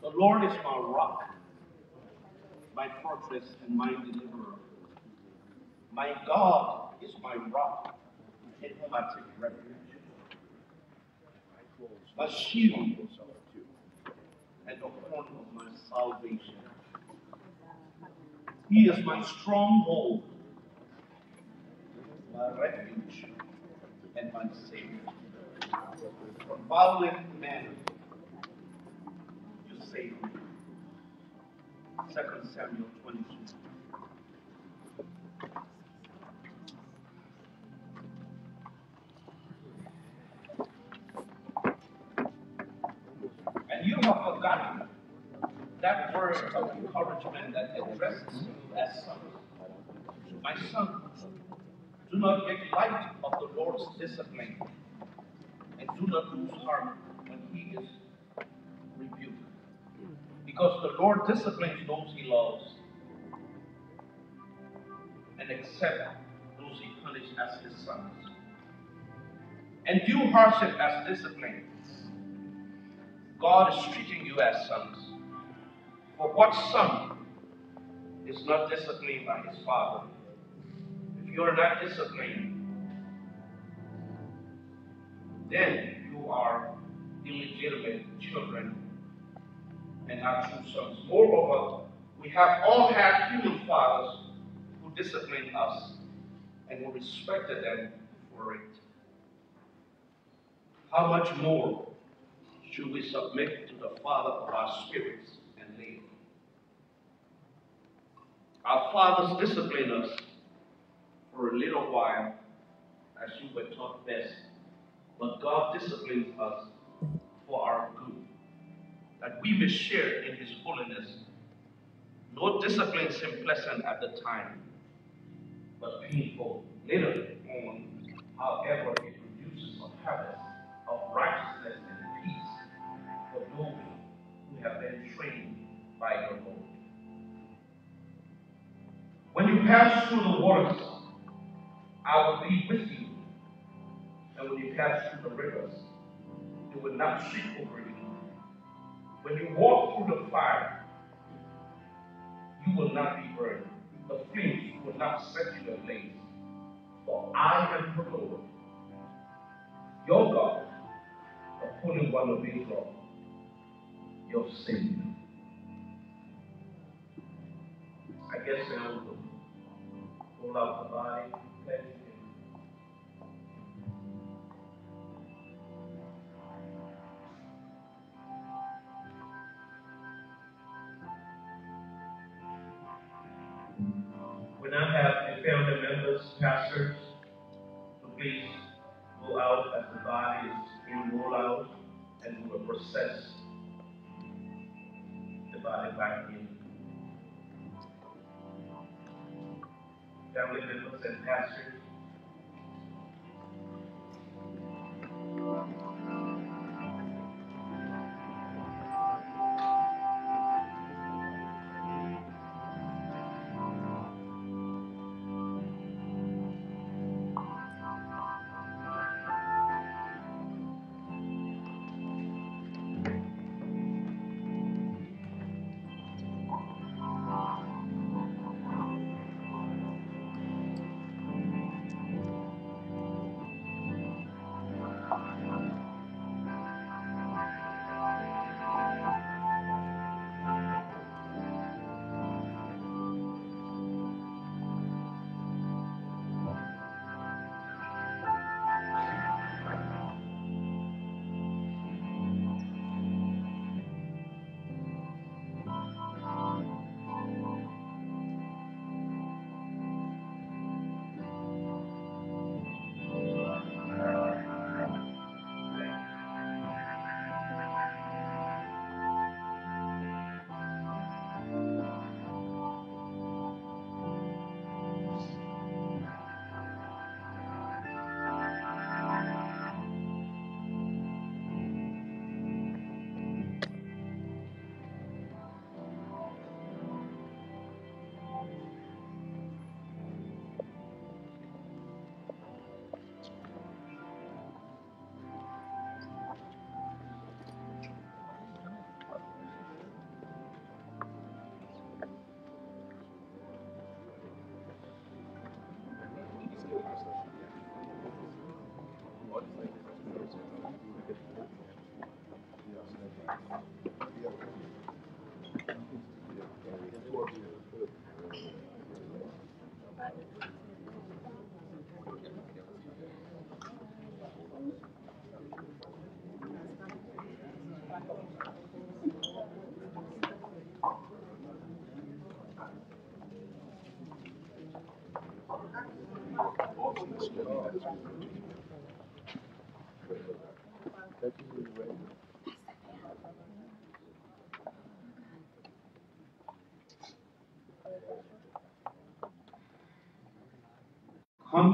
The Lord is my rock, my fortress, and my deliverer. My God is my rock, in whom I take refuge. A shield and the horn of my salvation. He is my stronghold, my refuge, and my savior. From violent men, you save me. 2 Samuel 22. You have forgotten that word of encouragement that addresses you as son. My son, do not make light of the Lord's discipline, and do not lose heart when he is rebuked, because the Lord disciplines those he loves, and accepts those he punishes as his sons. And view hardship as discipline. God is treating you as sons. For what son is not disciplined by his father? If you are not disciplined, then you are illegitimate children and not true sons. Moreover, we have all had human fathers who disciplined us, and we respected them for it. How much more should we submit to the Father of our spirits and live? Our fathers discipline us for a little while, as you were taught best, but God disciplines us for our good, that we may share in his holiness. No discipline seems pleasant at the time, but painful later on. However, it produces a harvest of righteousness and peace for those who have been trained by the Lord. When you pass through the waters, I will be with you. And when you pass through the rivers, they will not sweep over you. When you walk through the fire, you will not be burned. The flames will not set you ablaze. For I am the Lord, your God, the Holy One of Israel, your Savior. I guess now we'll pull out the body, pledge it. We now have the family members, pastors, to please go out as the body is being rolled out, and we will process the body back in. Family members and pastors,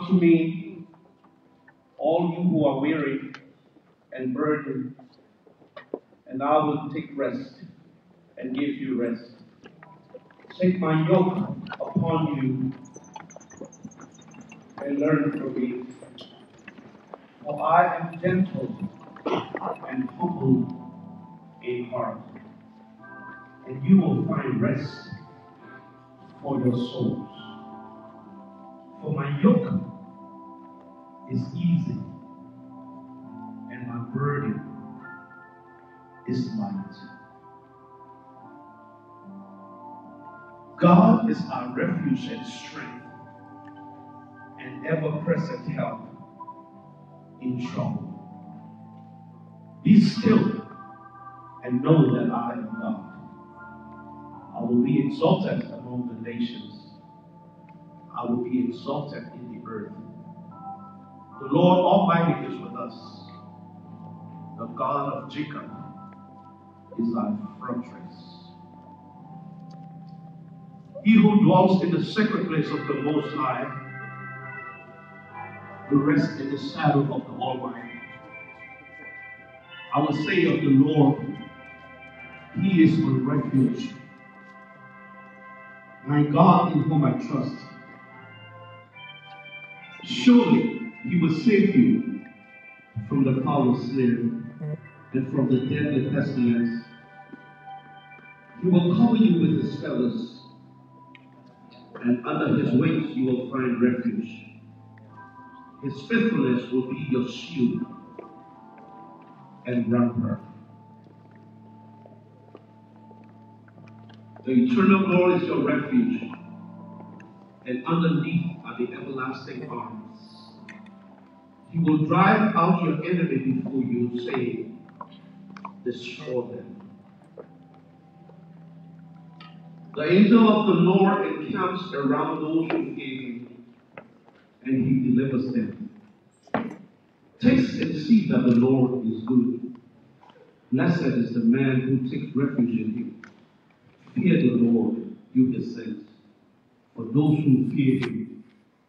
Come to me, all you who are weary and burdened, and I will take rest and give you rest. Take my yoke upon you and learn from me, for I am gentle and humble in heart, and you will find rest for your souls. For my yoke is easy and my burden is light. God is our refuge and strength, and ever-present help in trouble. Be still and know that I am God. I will be exalted among the nations. I will be exalted in the earth. The Lord Almighty is with us. The God of Jacob is our fortress. He who dwells in the secret place of the Most High will rest in the shadow of the Almighty. I will say of the Lord, He is my refuge, my God in whom I trust. Surely He will save you from the power of sin and from the deadly pestilence. He will cover you with His feathers, and under His wings you will find refuge. His faithfulness will be your shield and rampart. The eternal Lord is your refuge, and underneath are the everlasting arms. He will drive out your enemy before you, saying, "Destroy them." The angel of the Lord encamps around those who hate Him, and He delivers them. Taste and see that the Lord is good. Blessed is the man who takes refuge in Him. Fear the Lord, you His saints, for those who fear Him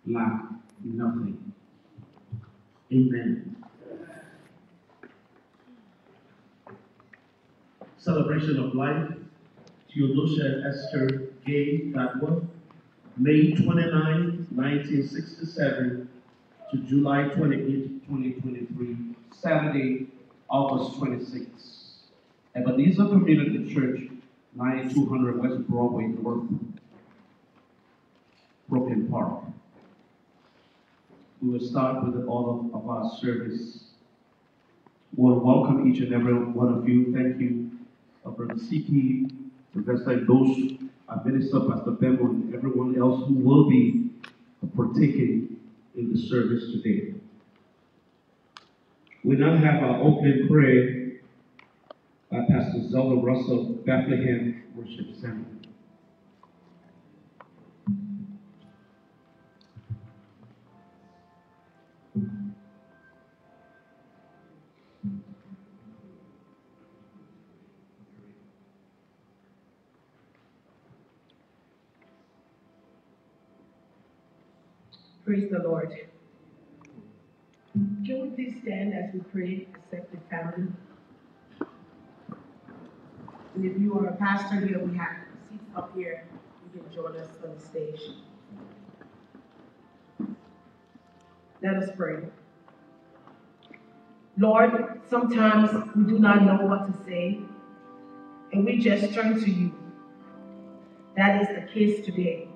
lack nothing. Amen. Celebration of Life, Theodosia Esther Gaye Garduah, May 29, 1967 to July 28, 2023, Saturday, August 26. Ebenezer Community Church, 9200 West Broadway North, Brooklyn Park. We will start with the order of our service. We want to welcome each and every one of you. Thank you, Brother C.P., Professor Dosh, our minister, Pastor Ben, and everyone else who will be partaking in the service today. We now have our opening prayer by Pastor Zelda Russell, Bethlehem Worship Center. Praise the Lord. Can we please stand as we pray, accepted family? And if you are a pastor here, we have seats up here. You can join us on the stage. Let us pray. Lord, sometimes we do not know what to say, and we just turn to you. That is the case today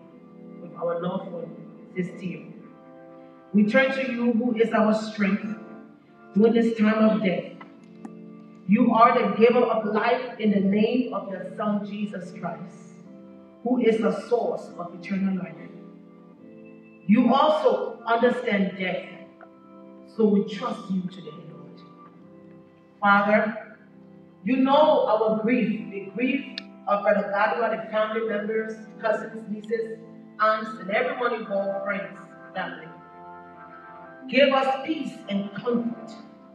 with our love for this team. We turn to you, who is our strength during this time of death. You are the giver of life in the name of your Son, Jesus Christ, who is the source of eternal life. You also understand death, so we trust you today, Lord. Father, you know our grief, the grief of Brother Garduah, the family members, cousins, nieces, aunts, and everyone involved, friends, family. Give us peace and comfort.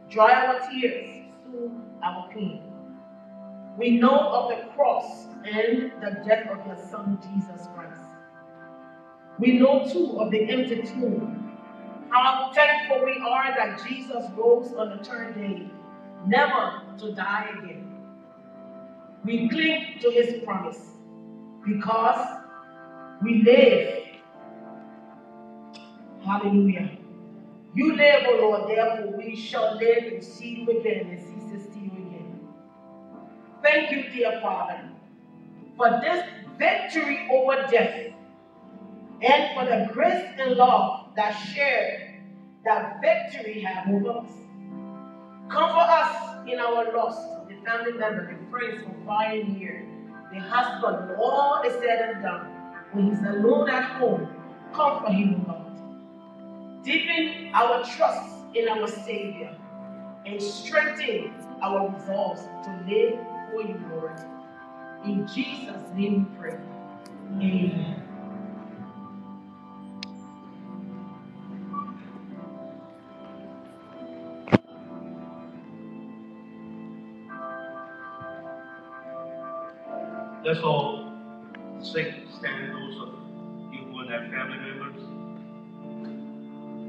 Dry our tears, soothe our pain. We know of the cross and the death of your Son, Jesus Christ. We know too of the empty tomb How thankful we are that Jesus rose on the third day, never to die again. We cling to his promise because we live. Hallelujah. You live, O Lord, therefore we shall live and see you again and cease to see you again. Thank you, dear Father, for this victory over death and for the grace and love that shared that victory have over us. Comfort us in our loss, the family member, the friends for flying here, the husband, all is said and done. When he's alone at home, comfort him, Lord. Deepen our trust in our Savior and strengthen our resolves to live for you, Lord. In Jesus' name we pray. Amen. Let's all sing, standing those of you who are their family members,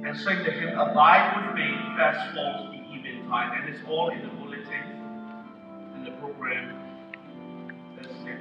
and sing the hymn, Abide with Me, fast falls the evening time, and it's all in the bulletin, in the program. Let's sing.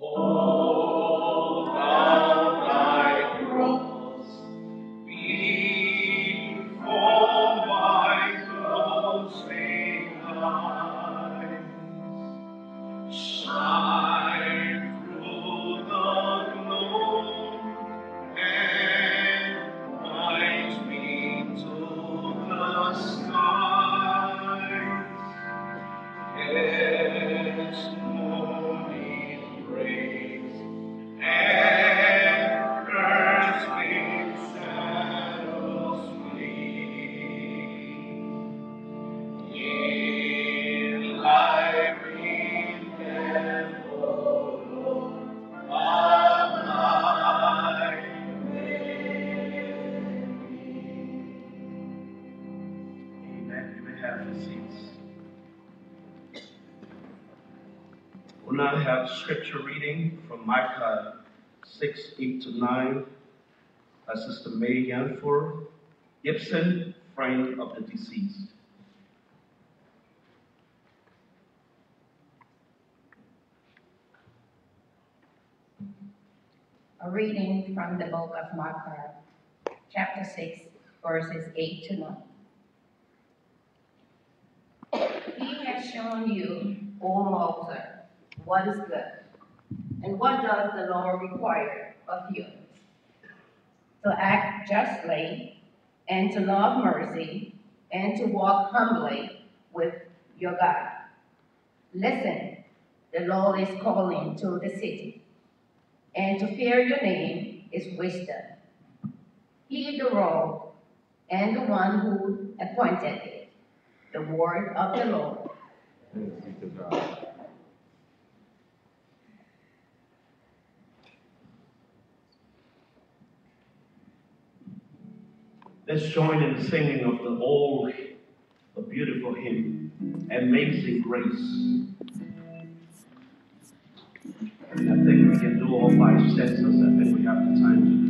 Oh. We'll now have scripture reading from Micah 6:8-9. Sister May Yanfor, Gibson, friend of the deceased. A reading from the book of Micah, chapter 6, verses 8-9. He has shown you, O Moser, what is good, and what does the Lord require of you? To act justly, and to love mercy, and to walk humbly with your God. Listen, the Lord is calling to the city, and to fear your name is wisdom. Heed the road, and the one who appointed it, the word of the Lord. Thanks be to God. Let's join in the singing of the old, the beautiful hymn, Amazing Grace. I think we can do all five stanzas. I think we have the time to do.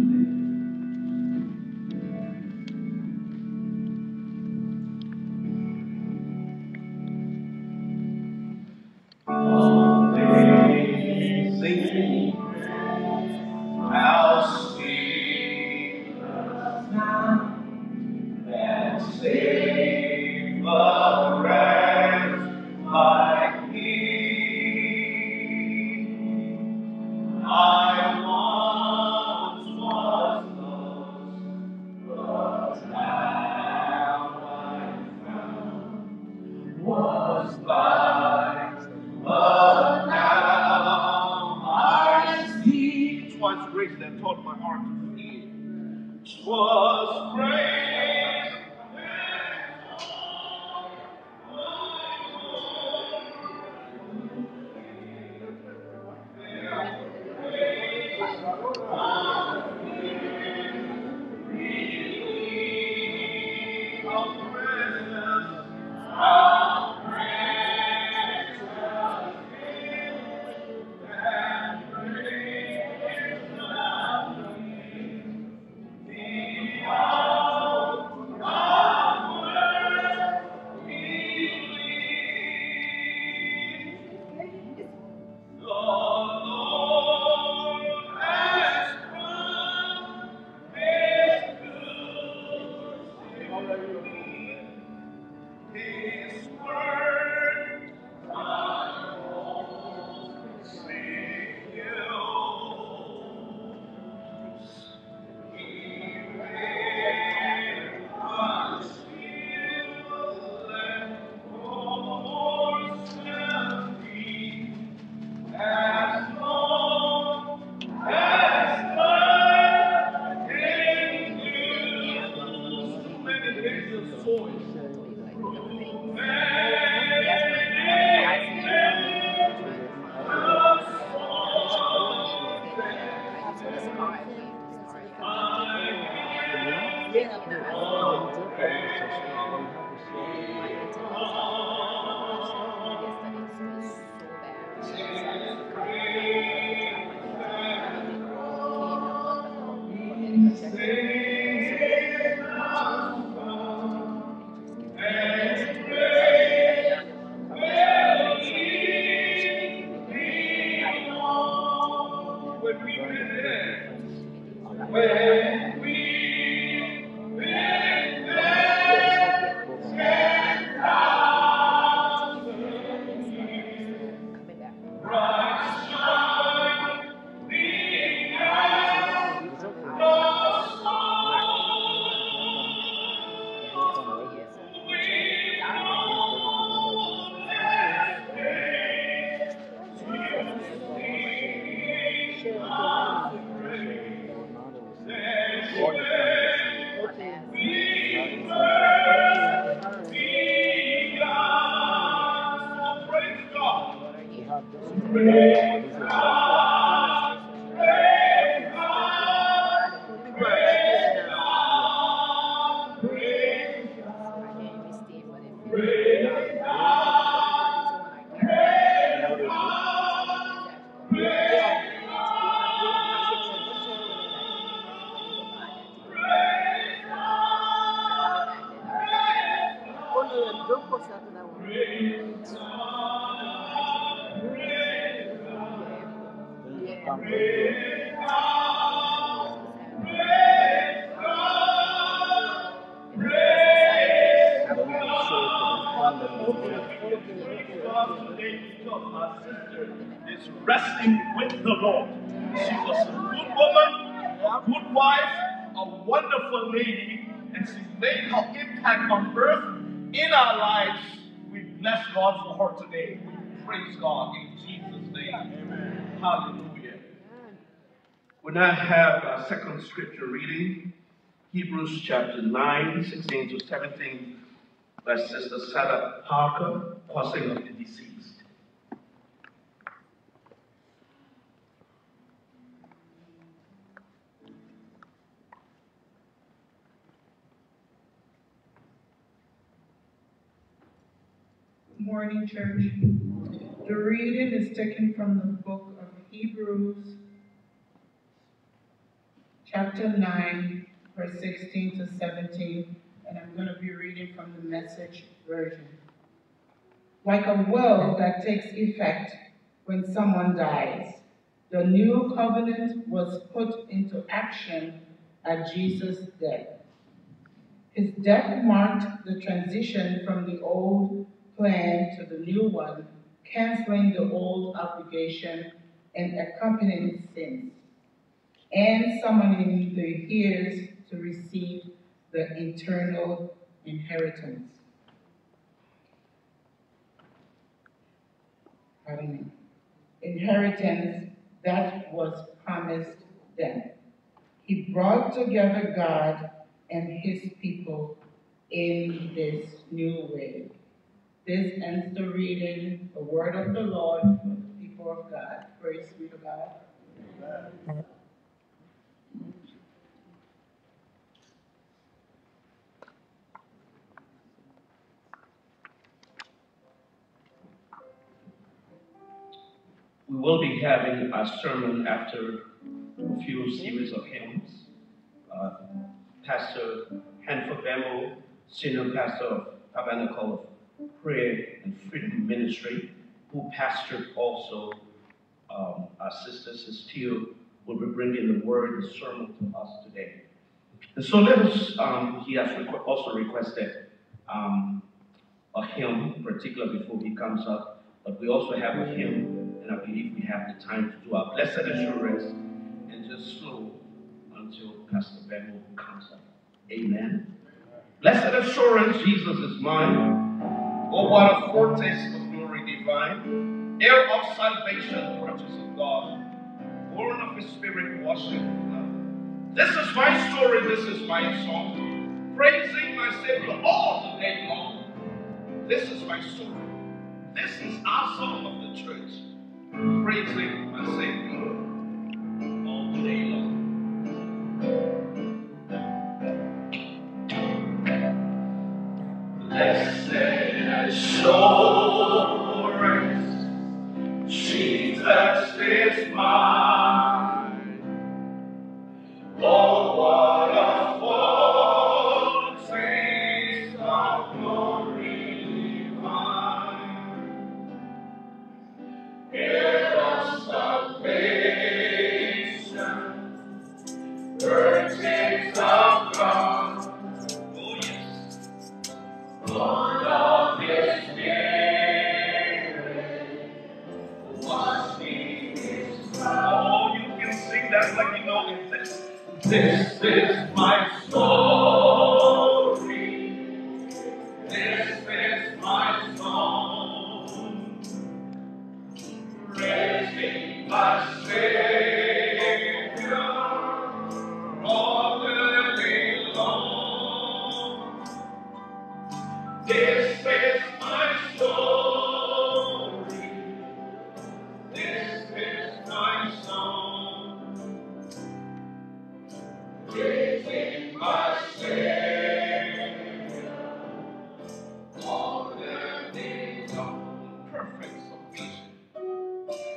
else after that one? My sister is resting with the Lord. She was a good woman, a good wife, a wonderful lady, and she made her impact on earth in our lives. We bless God for her today. We praise God in Jesus' name. Amen. Hallelujah. We'll now have our second scripture reading, Hebrews chapter 9, 16 to 17, by Sister Sarah Parker, Passing of the Deceased. Morning, church. The reading is taken from the book of Hebrews, chapter 9, verse 16 to 17, and I'm going to be reading from the Message version. Like a will that takes effect when someone dies, the new covenant was put into action at Jesus' death. His death marked the transition from the old plan to the new one, canceling the old obligation and accompanying sins, and summoning the heirs to receive the eternal inheritance. Inheritance that was promised them. He brought together God and his people in this new way. This ends the reading, the word of the Lord for the people of God. Praise be to God. Amen. We will be having a sermon after a few series of hymns. Pastor Hanfa Bemo, Senior Pastor of Tabernacle of Prayer and Freedom Ministry, who pastored also our sister, Sister Theo, will be bringing the word and sermon to us today. And so let us, he has also requested a hymn, in particular, before he comes up, but we also have a hymn, and I believe we have the time to do our blessed assurance and just slow until Pastor Bemo comes up. Amen. Blessed assurance, Jesus is mine. Oh, what a foretaste of glory divine, heir of salvation, purchase of God, born of his spirit, washed in blood. This is my story, this is my song, praising my Savior all the day long. This is my story, this is our song of the church, praising my Savior all the day long. Blessed assurance, Jesus is mine. Oh, what a foretaste of glory divine, heir of salvation, purchase of God. Oh, yes. Born of his like you know it. This is my story, this is my song, praising my Savior all the day long. This is my story, this is my song, praising my Savior all the day long.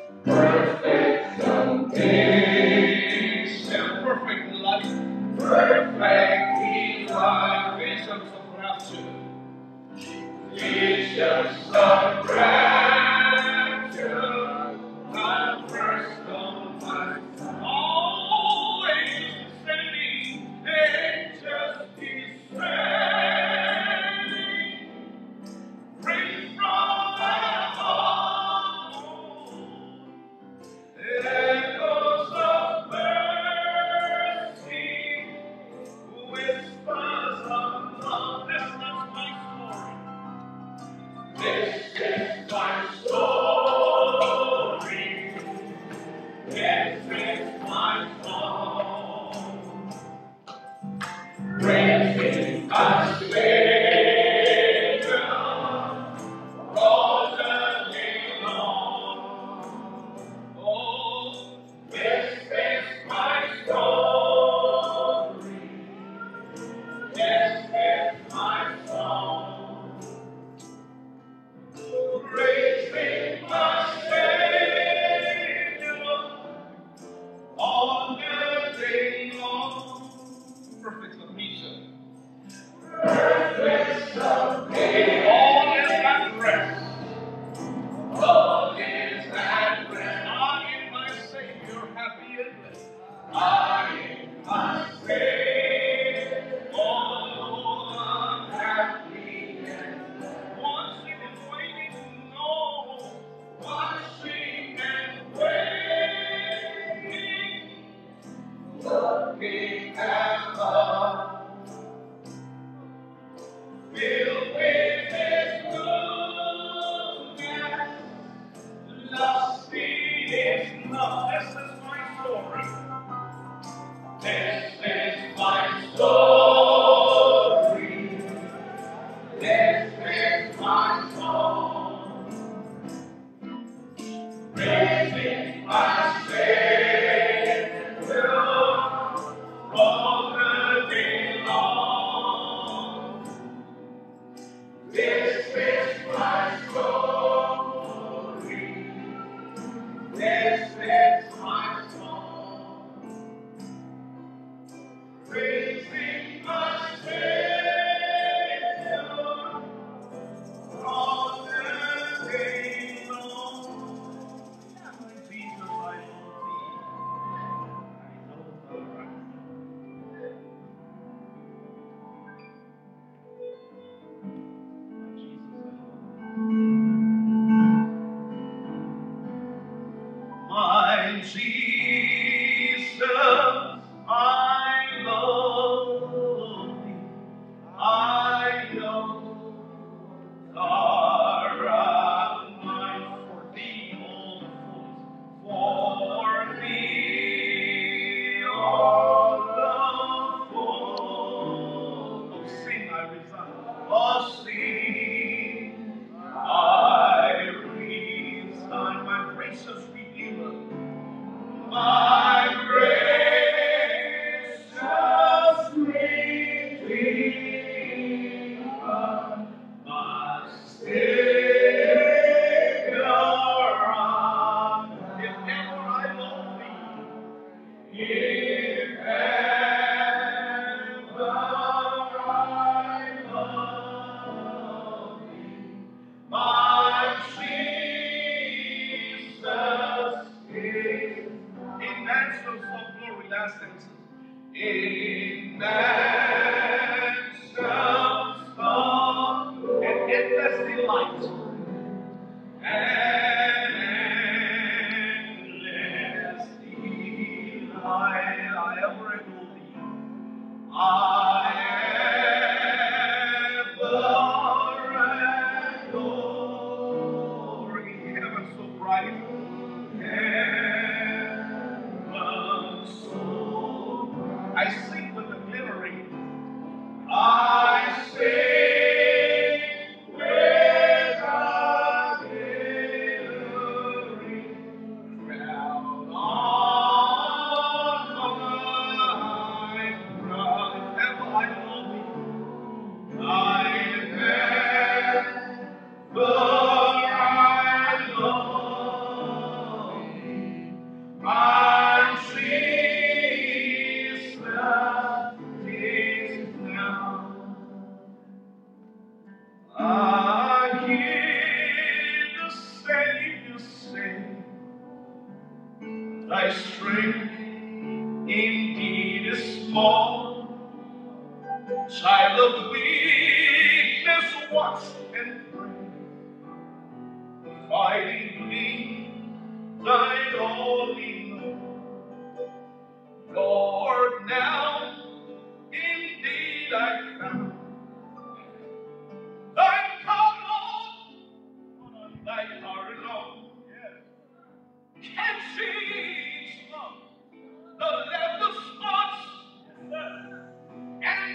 Perfect salvation, perfect salvation, perfect life, perfect salvation of rapture. bringing us Savior, all the day long. Oh, this is my story, this is my song, praising my Savior, all the day long. Perfect submission. Perfect submission. All is at rest. All is at rest. I am my Savior, happy and blessed. I am my Savior, all happy and blessed. Watching and waiting, no. Watching and waiting. Looking at love. Filled with His goodness, lusting His love. This is my story. This is my story. This is my song. Praising my Savior all the day long. This is my story, this is my song, praising my Savior all the day long. Heavenly Jesus, I love Thee, I know Thou art. My Jesus, I love Thee, I know Thou art mine. For Thee, all the fullness, for Thee, all the fullness. Oh, sing, I resign. Oh, sing, I resign. My gracious Redeemer, my gracious Redeemer, my Savior, if ever I love Thee, if ever I love Thee, my Jesus is. In mansions of glory, last sentence. In mansions of an endless delight. An endless delight. I ever adore Thee. I ever adore Thee. Heaven so bright. Heaven so bright. I sing with the glimmering. I sing with a glimmering crown on my brow. If ever I love Thee, if ever I love Thee, my Jesus is now. I hear the Savior say, Thy strength indeed is small. Child of weakness, watch and pray, finding me, Thine only Lord. Lord, now indeed I found Thy power, Lord, Thy power alone. Can change love, the left of spots, and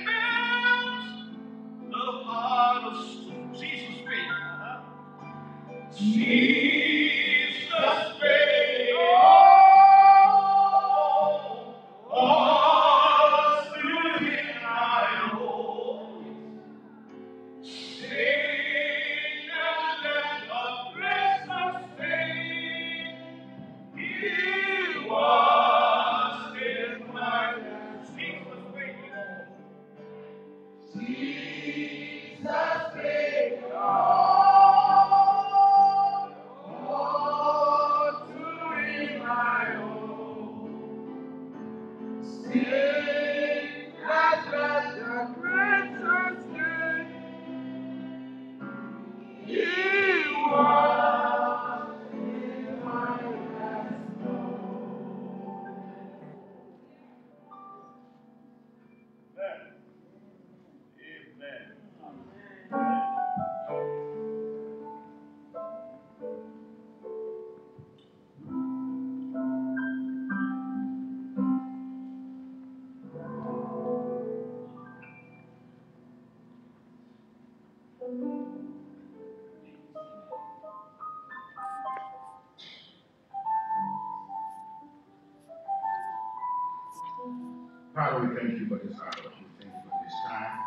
Father, we thank you for this hour. We thank you for this time.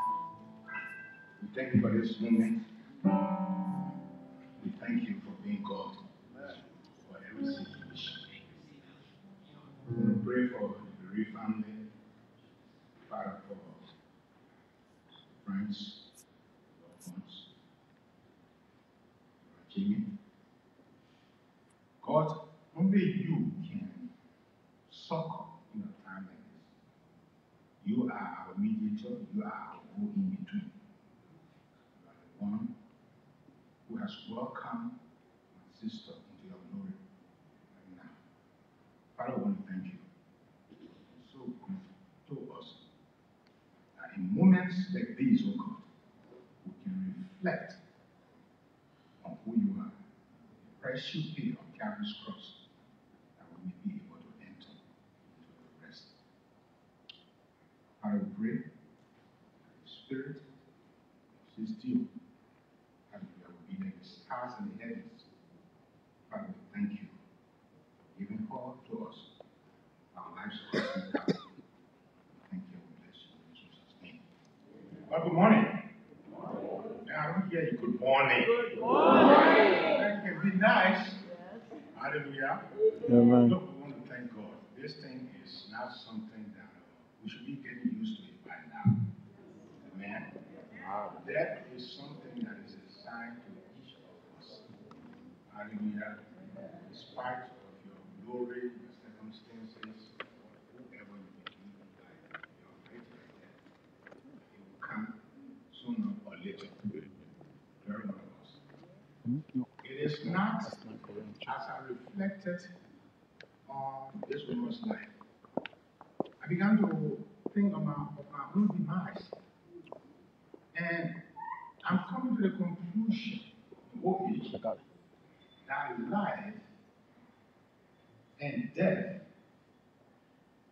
We thank you for this moment. We thank you for being God for every situation. We pray for the bereaved family, Father, for friends, loved ones, for Jimmy. God, only you can succor. You are our mediator, you are our go in between. You are the one who has welcomed my sister into your glory right now. Father, I want to thank you. It's so good to us that in moments like these, oh God, we can reflect on who you are, the precious pay of Calvary's cross. I pray that the Spirit is still and we will be like the stars in the heavens. Father, we thank you for giving all to us, our lives to us. Thank you, we bless you in Jesus' name. Well, good morning. Good morning. I don't hear you. Good morning. Good morning. Thank you. Be nice. Yes. Hallelujah. Amen. Look, we want to thank God. This thing is not something that we should be getting used to it by now. Amen. That is something that is a sign to each of us. Hallelujah. In spite of your glory, your circumstances, whatever you may do in life, your faith like that, it will come sooner or later. Very much. It is not, as I reflected on this woman's life, I began to think of my own demise. And I'm coming to the conclusion that life and death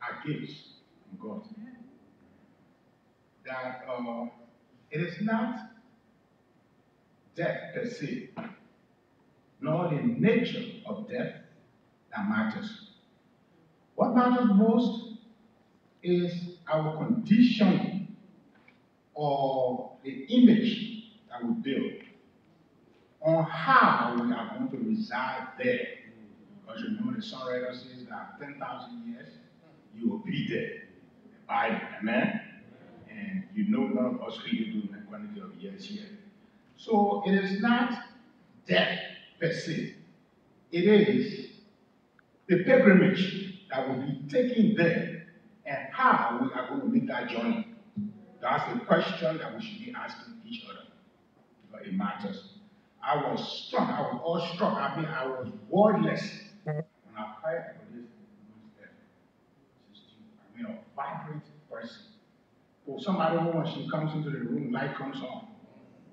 are gifts from God. That it is not death per se, nor the nature of death that matters. What matters most is our condition or the image that we build on how we are going to reside there. Because remember, the songwriter says that 10,000 years you will be there. The Bible, amen? And you know none of us really do the quantity of years here. So it is not death per se, it is the pilgrimage that will be taken there. And how we are going to make that journey. That's the question that we should be asking each other. But it matters. I was stunned. I was all struck. I mean, I was wordless when I heard about this. I mean, a vibrant person. For somebody who, when she comes into the room, light comes on.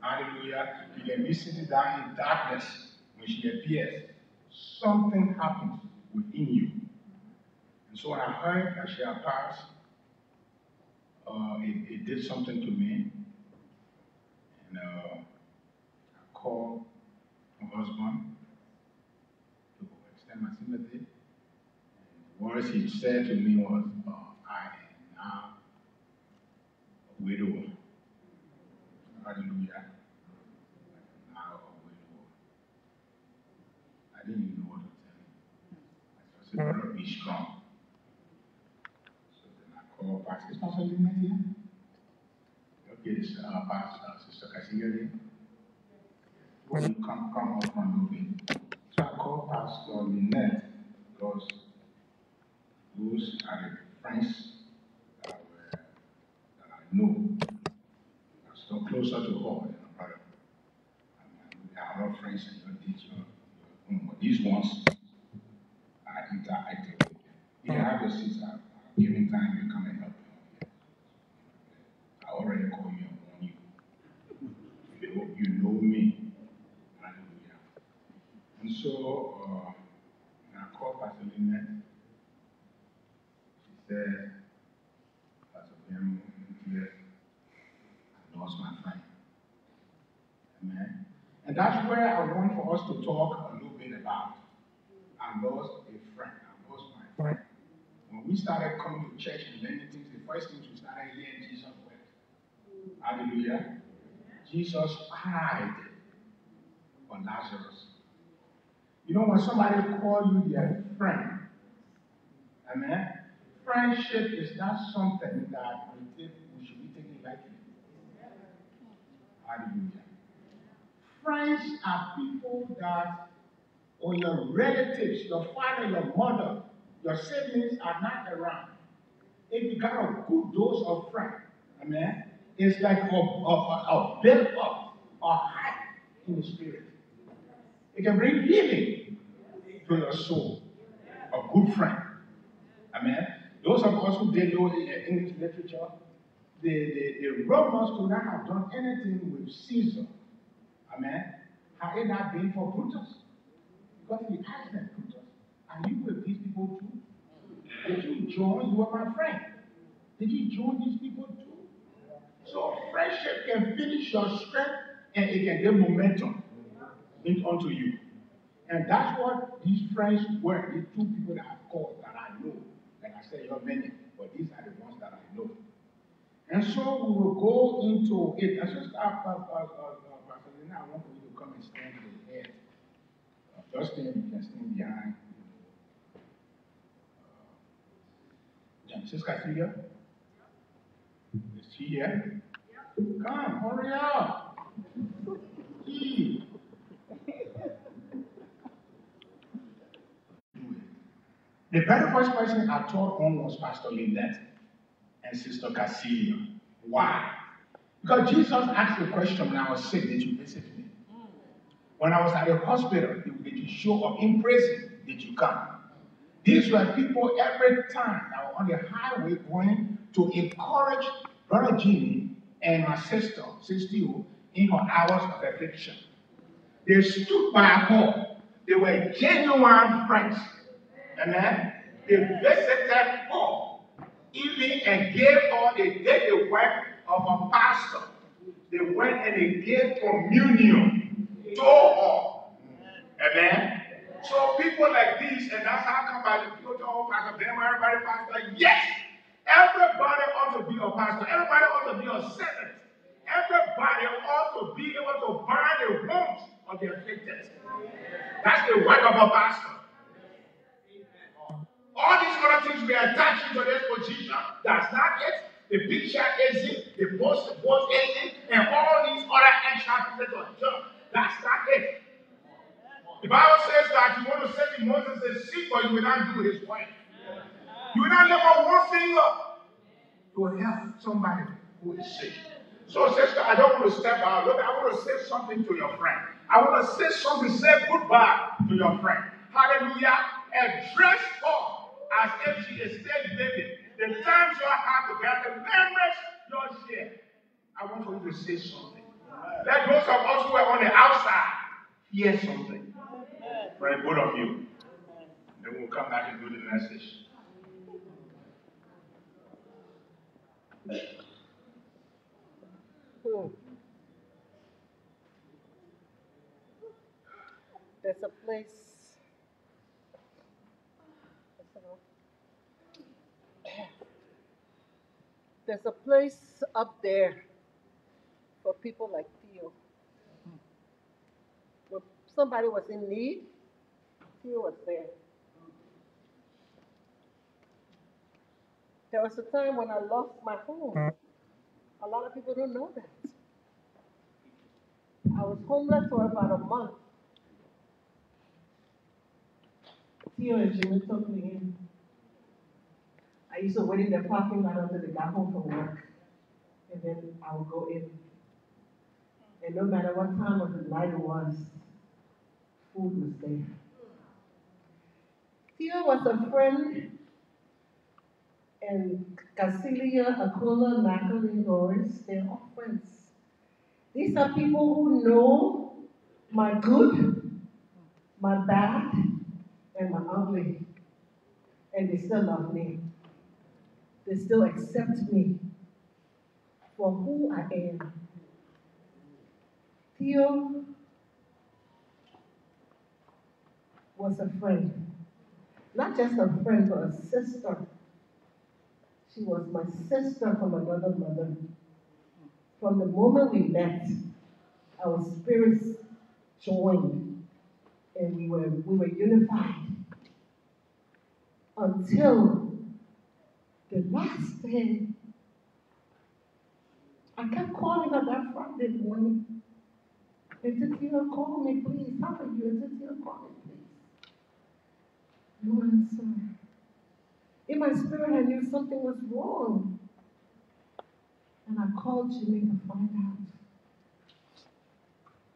Hallelujah. You can be sitting down in darkness. When she appears, something happens within you. And so when I heard that she had passed, it did something to me. And I called my husband, words he said to me was, I am now a widower. Hallelujah. I am now a widower. I didn't even know what to tell him. I just said, be strong. So then I called Pastor Lynette here. Okay, Sister Kasigiri. When you come up on the way. So I called Pastor Lynette because those are the friends that I know. I'm still closer to her than a brother. I mean, I have friends in your teacher, but these ones I interacted with them. If you have your seats, at a given time, you come and help me. I already call you and warn you. They hope you know me. And so I called Pastor Lynette. She said, Pastor Ben, here, I lost my friend. Amen. And that's where I want for us to talk a little bit about. I lost a friend. I lost my friend. When we started coming to church and learning things, the first things we started hearing Jesus wept. Hallelujah. Jesus cried for Lazarus. You know, when somebody calls you their friend, amen? Friendship is not something that we should be taking lightly. Hallelujah. Friends are people that, or your relatives, your father, your mother, your siblings are not around. If you got a good dose of friend, amen, it's like a build up, a high in the spirit. It can bring healing to your soul. A good friend. Amen. Those of us who did know in English literature, the Romans could not have done anything with Caesar. Amen. Had it not been for Brutus. Because he asked them, Brutus, are you with these people too? Did you join? You were my friend. Did you join these people too? So friendship can finish your strength and it can give momentum unto you. And that's what these friends were, these two people that I've called, that I know. Like I said, there are many, but these are the ones that I know. And so we will go into it. I just asked Pastor Lynette, I want you to come and stand in the head. Just stand, you can stand behind. Sister Castillo? Is she here? Yep. Come, hurry up! Please. The very first person I taught on was Pastor Lynette and Sister Castillo. Why? Because Jesus asked the question when I was sick, did you visit me? When I was at the hospital, did you show up? In prison, did you come? These were people every time that were on the highway going to encourage Brother Jimmy and my sister, Cecile, in her hours of affliction. They stood by her. They were genuine friends. Amen. They visited all, even and gave all. They did the work of a pastor. They went and they gave communion to all. Amen. So people like these, and that's how come by the people to all pastor, them everybody pastor. Yes, everybody ought to be a pastor. Everybody ought to be a servant. Everybody ought to be able to buy the wounds of the afflicted. That's the work of a pastor. All these other things we attach into this position, that's not it. The picture is it, the post is it, and all these other extra pieces of junk, that's not it. The Bible says that you want to say to Moses a seed, but you will not do his work. You will not lift up one finger to help somebody who is sick. So, sister, I don't want to step out. Look, I want to say something to your friend. I want to say something, say goodbye to your friend. Hallelujah. Address all. As if she is still living. The times you have together, the memories you share. I want for you to say something. Let those of us who are on the outside hear something. Pray, both of you. Then we'll come back and do the message. There's a place. there's a place up there for people like Theo. When somebody was in need, Theo was there. There was a time when I lost my home. A lot of people don't know that. I was homeless for about a month. Theo and Jimmy took me in. I used to wait in the parking lot until they got home from work. And then I would go in. And no matter what time of the night it was, food was there. Theo was a friend. And Castillo, Acola, McAleen-Lorris, they're all friends. These are people who know my good, my bad, and my ugly. And they still love me. They still accept me for who I am. Theo was a friend. Not just a friend, but a sister. She was my sister from another mother. From the moment we met, our spirits joined and we were unified until the last day. I kept calling her that Friday morning. And did you call me, please? How are you? And did you call me, please? No answer. In my spirit, I knew something was wrong. And I called Jimmy to find out.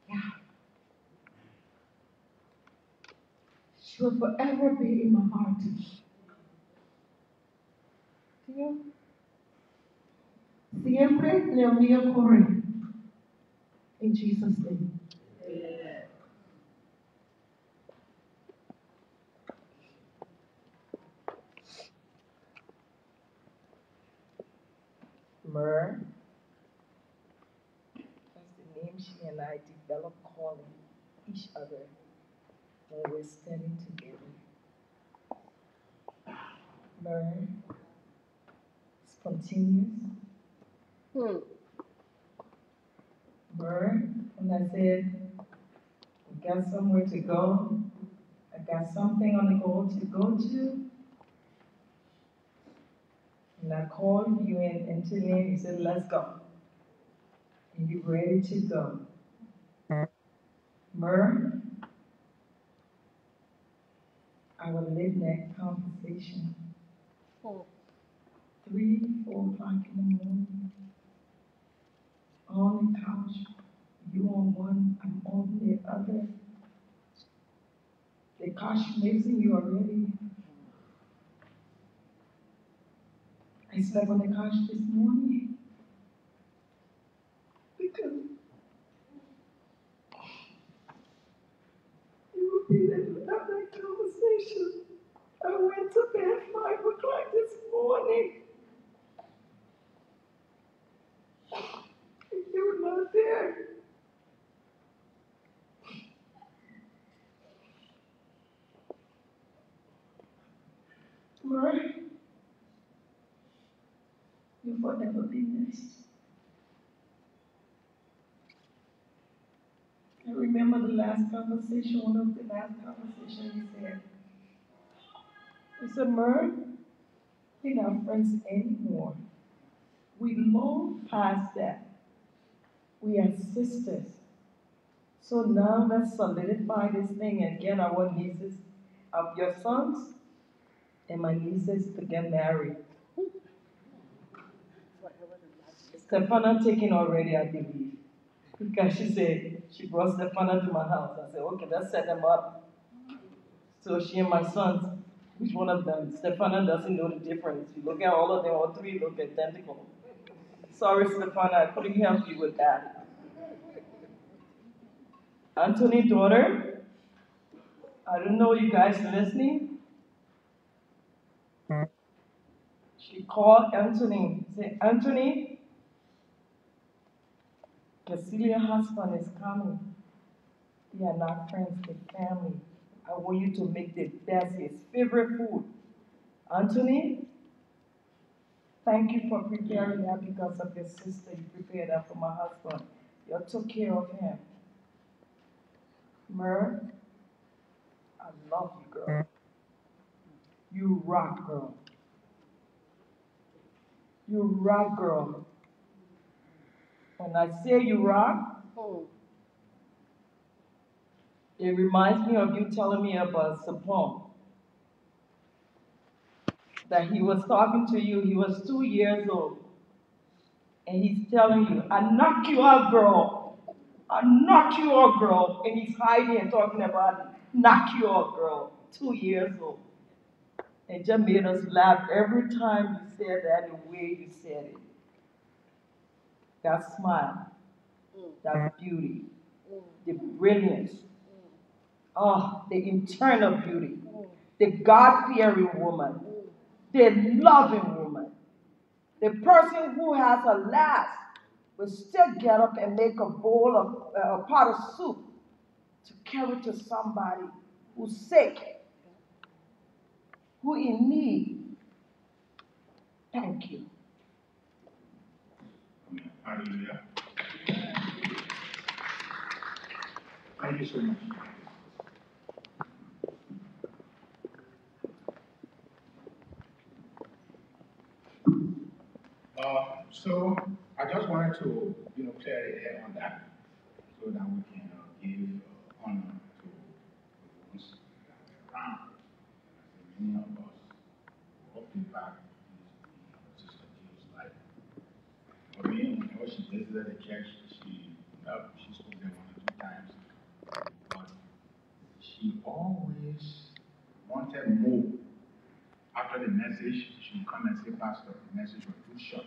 Yeah. She will forever be in my heart. Theo? Siempre ne mio cuore. In Jesus' name. Amen. Myrrh. That's the name she and I developed calling each other when we're standing together. Myrrh, spontaneous. Myrrh, when I said, I got somewhere to go, I got something on the go to go to. And I called you in and today you said, let's go. And you were ready to go. Myrrh, I will live that conversation. 3, 4 o'clock in the morning. On the couch, you on one, I'm on the other. The couch missing you already. I slept on the couch this morning because you would be there without that conversation. I went to bed at 5 o'clock this morning. And you were not there. Right? You'll forever be missed. I remember the last conversation, one of the last conversations he said. He said, Myrrh, we're not friends anymore. We long past that. We are sisters. So now let's solidify this thing and get our nieces of your sons and my nieces to get married. Stefana taken already, I believe, because she said she brought Stefana to my house. I said, okay, let's set them up. So she and my sons, which one of them? Stefana doesn't know the difference. You look at all of them, all three look identical. Sorry, Stefana, I couldn't help you with that. Anthony's daughter, I don't know you guys listening. She called Anthony, said, Anthony, Cecilia's husband is coming. They are not friends, they're family. I want you to make the best, his favorite food. Anthony, Thank you for preparing her because of your sister. You prepared her for my husband. You took care of him. Mer, I love you, girl. You rock, girl. You rock, girl. When I say you rock, it reminds me of you telling me about Sapone. That he was talking to you, he was 2 years old. And he's telling you, I knock you out, girl. I knock you out, girl. And he's hiding and talking about it. Knock you out, girl. 2 years old. And just made us laugh every time you said that, the way you said it. That smile, that beauty, the brilliance, the internal beauty, the God-fearing woman, the loving woman, the person who has a last will still get up and make a bowl of a pot of soup to carry to somebody who's sick, who in need. Thank you. Hallelujah. Thank you so much. So I just wanted to, clear the air on that, so that we can give honor to those that are around. Many of us hope to back Sister Gay's life. For me, whenever she visited the church, she spoke there 1 or 2 times, but she always wanted more. After the message, she would come and say, Pastor, the message was too short.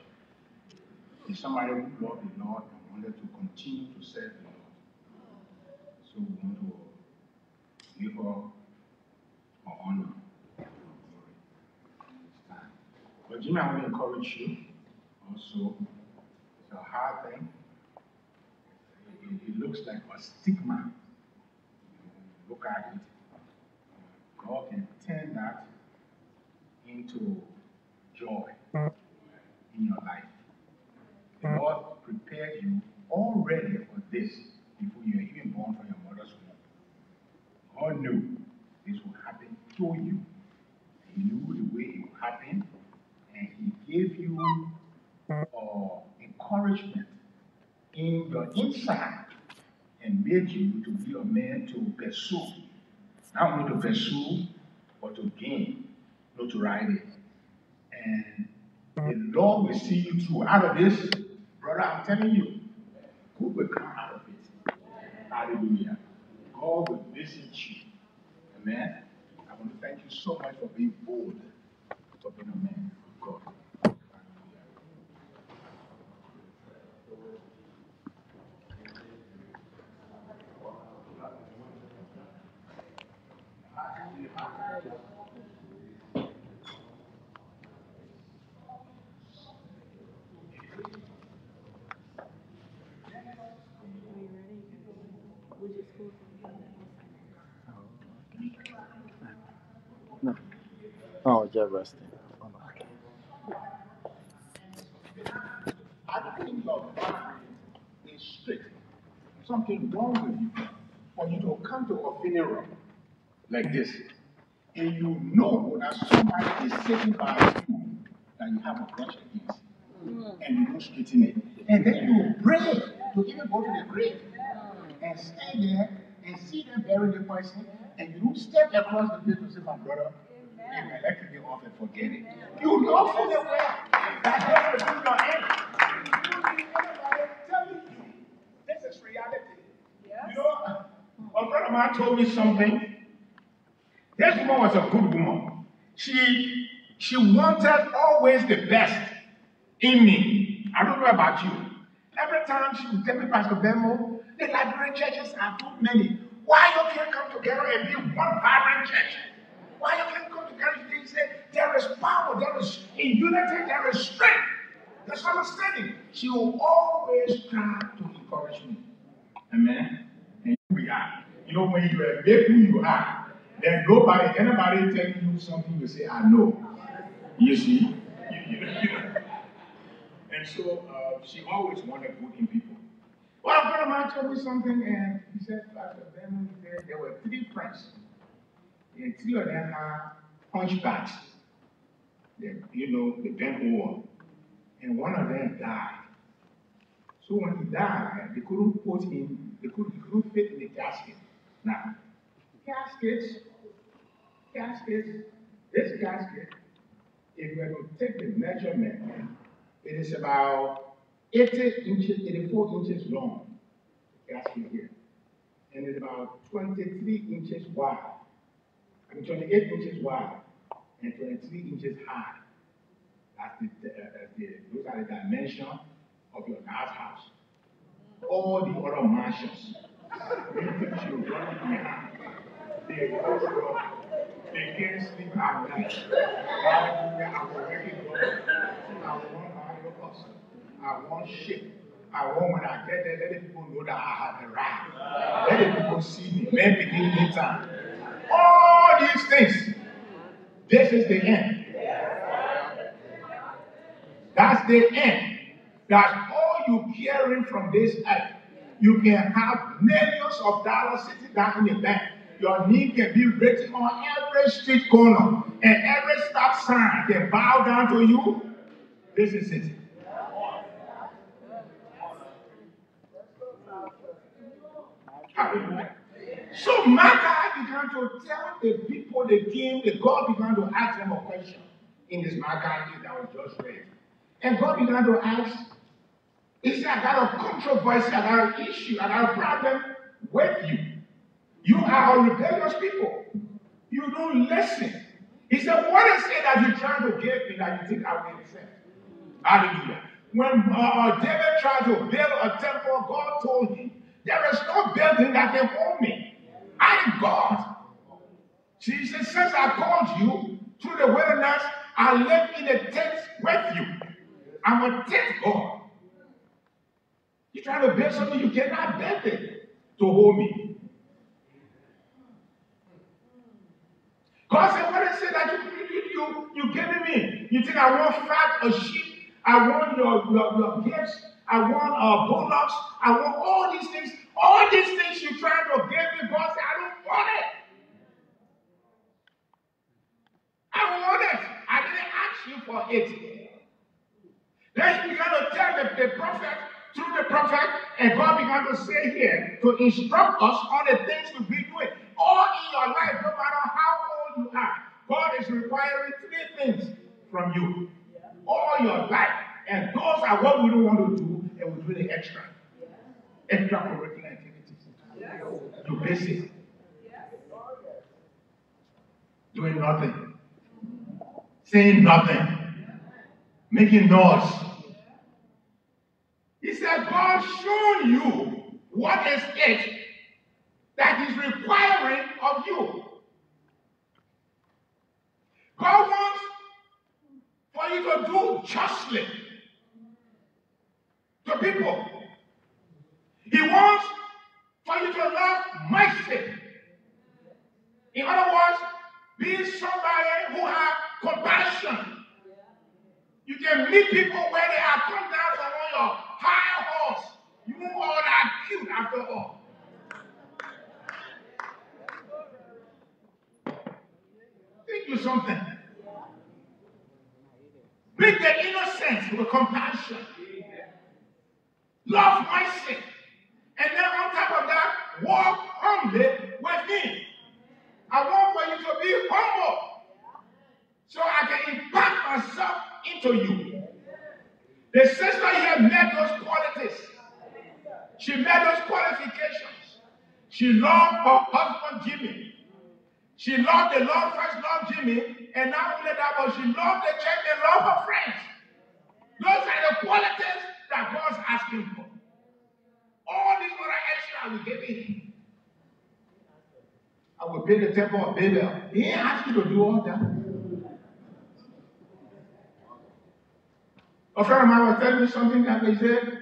If somebody who loved the Lord and wanted to continue to serve the Lord. So we want to give her our honor. But Jimmy, I want to encourage you also. It's a hard thing. It looks like a stigma. Look at it. God can turn that into joy in your life. The Lord prepared you already for this before you were even born from your mother's womb. God knew this would happen to you. He knew the way it would happen, and He gave you encouragement in your inside and made you to be a man to pursue. Not only to pursue, but to gain. Not to ride it. And the Lord will see you through. Out of this, brother, I'm telling you, who will come out of it? Hallelujah. God will visit you. Amen. I want to thank you so much for being bold, for being a man of God. Oh, just resting. Oh, no. I think your mind is strict. Something wrong with you. When you don't come to a funeral like this, and you know that somebody is sitting by you that you have a grudge against, and you don't straighten it. And then you pray to even go to the grave and stay there and see them bury the person, and you step across the place to say, my brother, and elected you off and forget it. You know for the way that you will do your end. Everybody telling you this is reality. Yes. You know, a friend of mine told me something. This woman was a good woman. She wanted always the best in me. I don't know about you. Every time she would tell me, Pastor Bemo, the Liberian churches are too many. Why you can't come together and be one vibrant church? Why you can't come together today and say, there is power, there is in unity, there is strength, there's understanding. She will always try to encourage me. Amen? And here we are. When you are who you are, then anybody telling you something, you say, I know. You see? And so she always wanted good people. Well, Grandma told me something, and he said, Pastor Ben, there were three friends, and three of them are hunchbacks. You know, they bent over. And one of them died. So when he died, they couldn't put him, they couldn't fit in the casket. Now, this casket, if we're going to take the measurement, it is about 84 inches long, the casket here. And it's about 23 inches wide. I mean, 28 inches wide and 23 inches high. Those are the dimensions of your God's house. All the other mansions, they can't sleep at night. I want ship. I want when I get there, let the people know that I have arrived. Let the people see me. Let me begin in time. All these things. This is the end. That's the end. That's all you carrying from this earth. You can have millions of dollars sitting down in the bank. Your name can be written on every street corner, and every stop sign can bow down to you. This is it. Hallelujah. So Malachi began to tell the people that came, that God began to ask them a question in this Malachi that was just read. And God began to ask, he said, I got a controversy, I got an issue, I got a problem with you. You are a rebellious people. You don't listen. He said, what is it that you're trying to give me that you think I will accept? Hallelujah. When David tried to build a temple, God told him, there is no building that can hold me. I am God. Jesus, since I called you through the wilderness, I live in a tent with you. I'm a tent God. You're trying to build something you cannot build it to hold me. God said, what is it that you giving me? You think I want fat or sheep? I want your gifts. I want bullocks. I want all these things. All these things you're trying to give me. God said, I don't want it. I don't want it. I didn't ask you for it. Then he began to tell the prophet, through the prophet, and God began to say here, to instruct us on the things to be doing. All in your life, no matter how old you are, God is requiring three things from you. Yeah. All your life. And those are what we don't want to do, and we do the extra. Yeah. Extra curricular activities. Yeah. Do basic. Yeah. Doing nothing. Saying nothing. Making noise. He said, God showed you what is it that is requiring of you. God wants for you to do justly to people. He wants for you to love mercy. In other words, be somebody who has compassion. You can meet people where they are, come down from on your high horse. You all are cute after all. Think you something. Bring the innocence with compassion. Love mercy. And then on top of that, walk humbly with me. I want for you to be humble. So I can impact myself into you. The sister here met those qualities. She met those qualifications. She loved her husband Jimmy. She loved the Lord first, loved Jimmy, and not only that, but she loved the church and loved her friends. Those are the qualities that God's asking for. All these other extra we give him. I will build the temple of Babel. He ain't asked you to do all that. A friend of mine was telling me something that they said.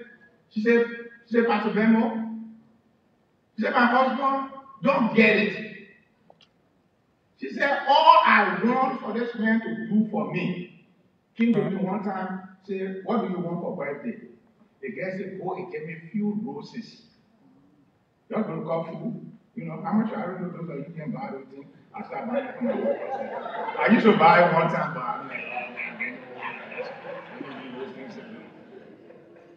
She said, Pastor Bemo, she said, my husband don't get it. She said, all I want for this man to do for me King David one time said, "What do you want for birthday?" The guy said, "Oh, it gave me a few roses." Just look up food. You know, how much I don't know those that you can buy those things. I started buying from my work. I used to buy one time, but I'm like,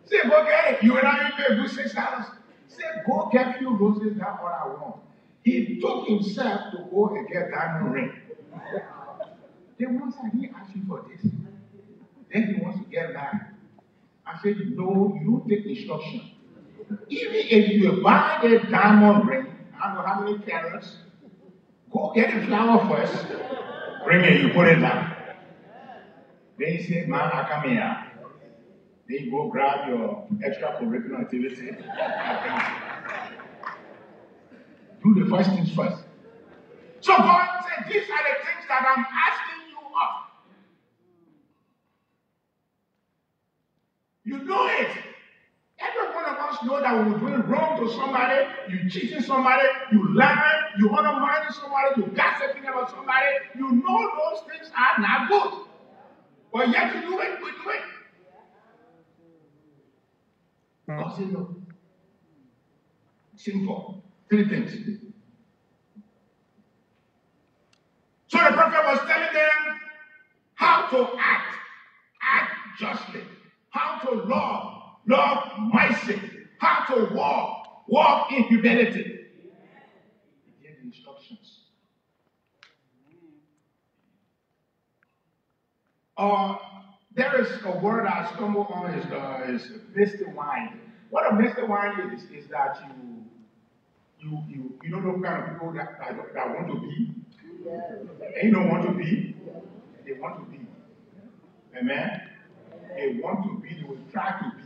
say, go get it. You and I pay a good $6. Say, go get a few roses, that's what I want. He took himself to go and get that ring. Then once I didn't ask you for this. Then he wants to get that. I said, no, you take instruction. Even if you buy a diamond ring, I don't know how many carats, go get a flower first, bring it, you put it down. Then he said, man, I come here. Then you go grab your extracurricular activity. Do the first things first. So God said, these are the things that I'm asking you of. You know it. Every one of us know that when we're doing wrong to somebody, you cheating somebody, you lying, you undermining somebody, you gossiping about somebody, you know those things are not good. But yet you do it, we do it. God said no. Simple. Three things. So the prophet was telling them how to act. Act justly. How to love. Love mercy. How to walk. Walk in humility. He gave instructions. There is a word I stumble on is misty wine. What a misty wine is that you don't know what kind of people that want to be. They don't want to be. They want to be. Amen? They want to be. They will try to be.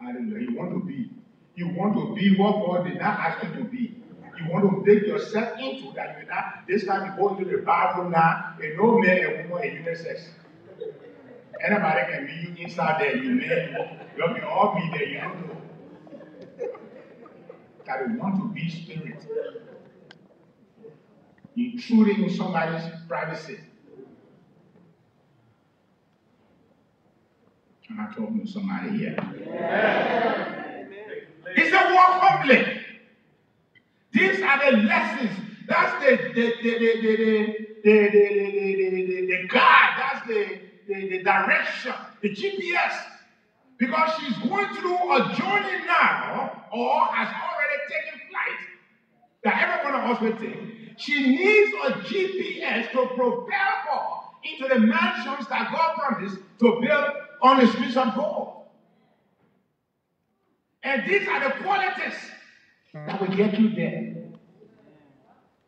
Hallelujah. You want to be. You want to be what God did not ask you to be. You want to break yourself into that. You're not, this time you go into the bathroom now, and no man and woman and unisex. Anybody can be you inside there, you man, you'll be all be there, you don't know. That you want to be spirit. Intruding in somebody's privacy. Am I talking to somebody here? Yeah. It's a walk humbly. These are the lessons. That's the guide. That's the direction. The GPS. Because she's going through a journey now, or has already taken flight, that every one of us will take. She needs a GPS to propel her into the mansions that God promised to build on the streets of gold. And these are the qualities that will get you there.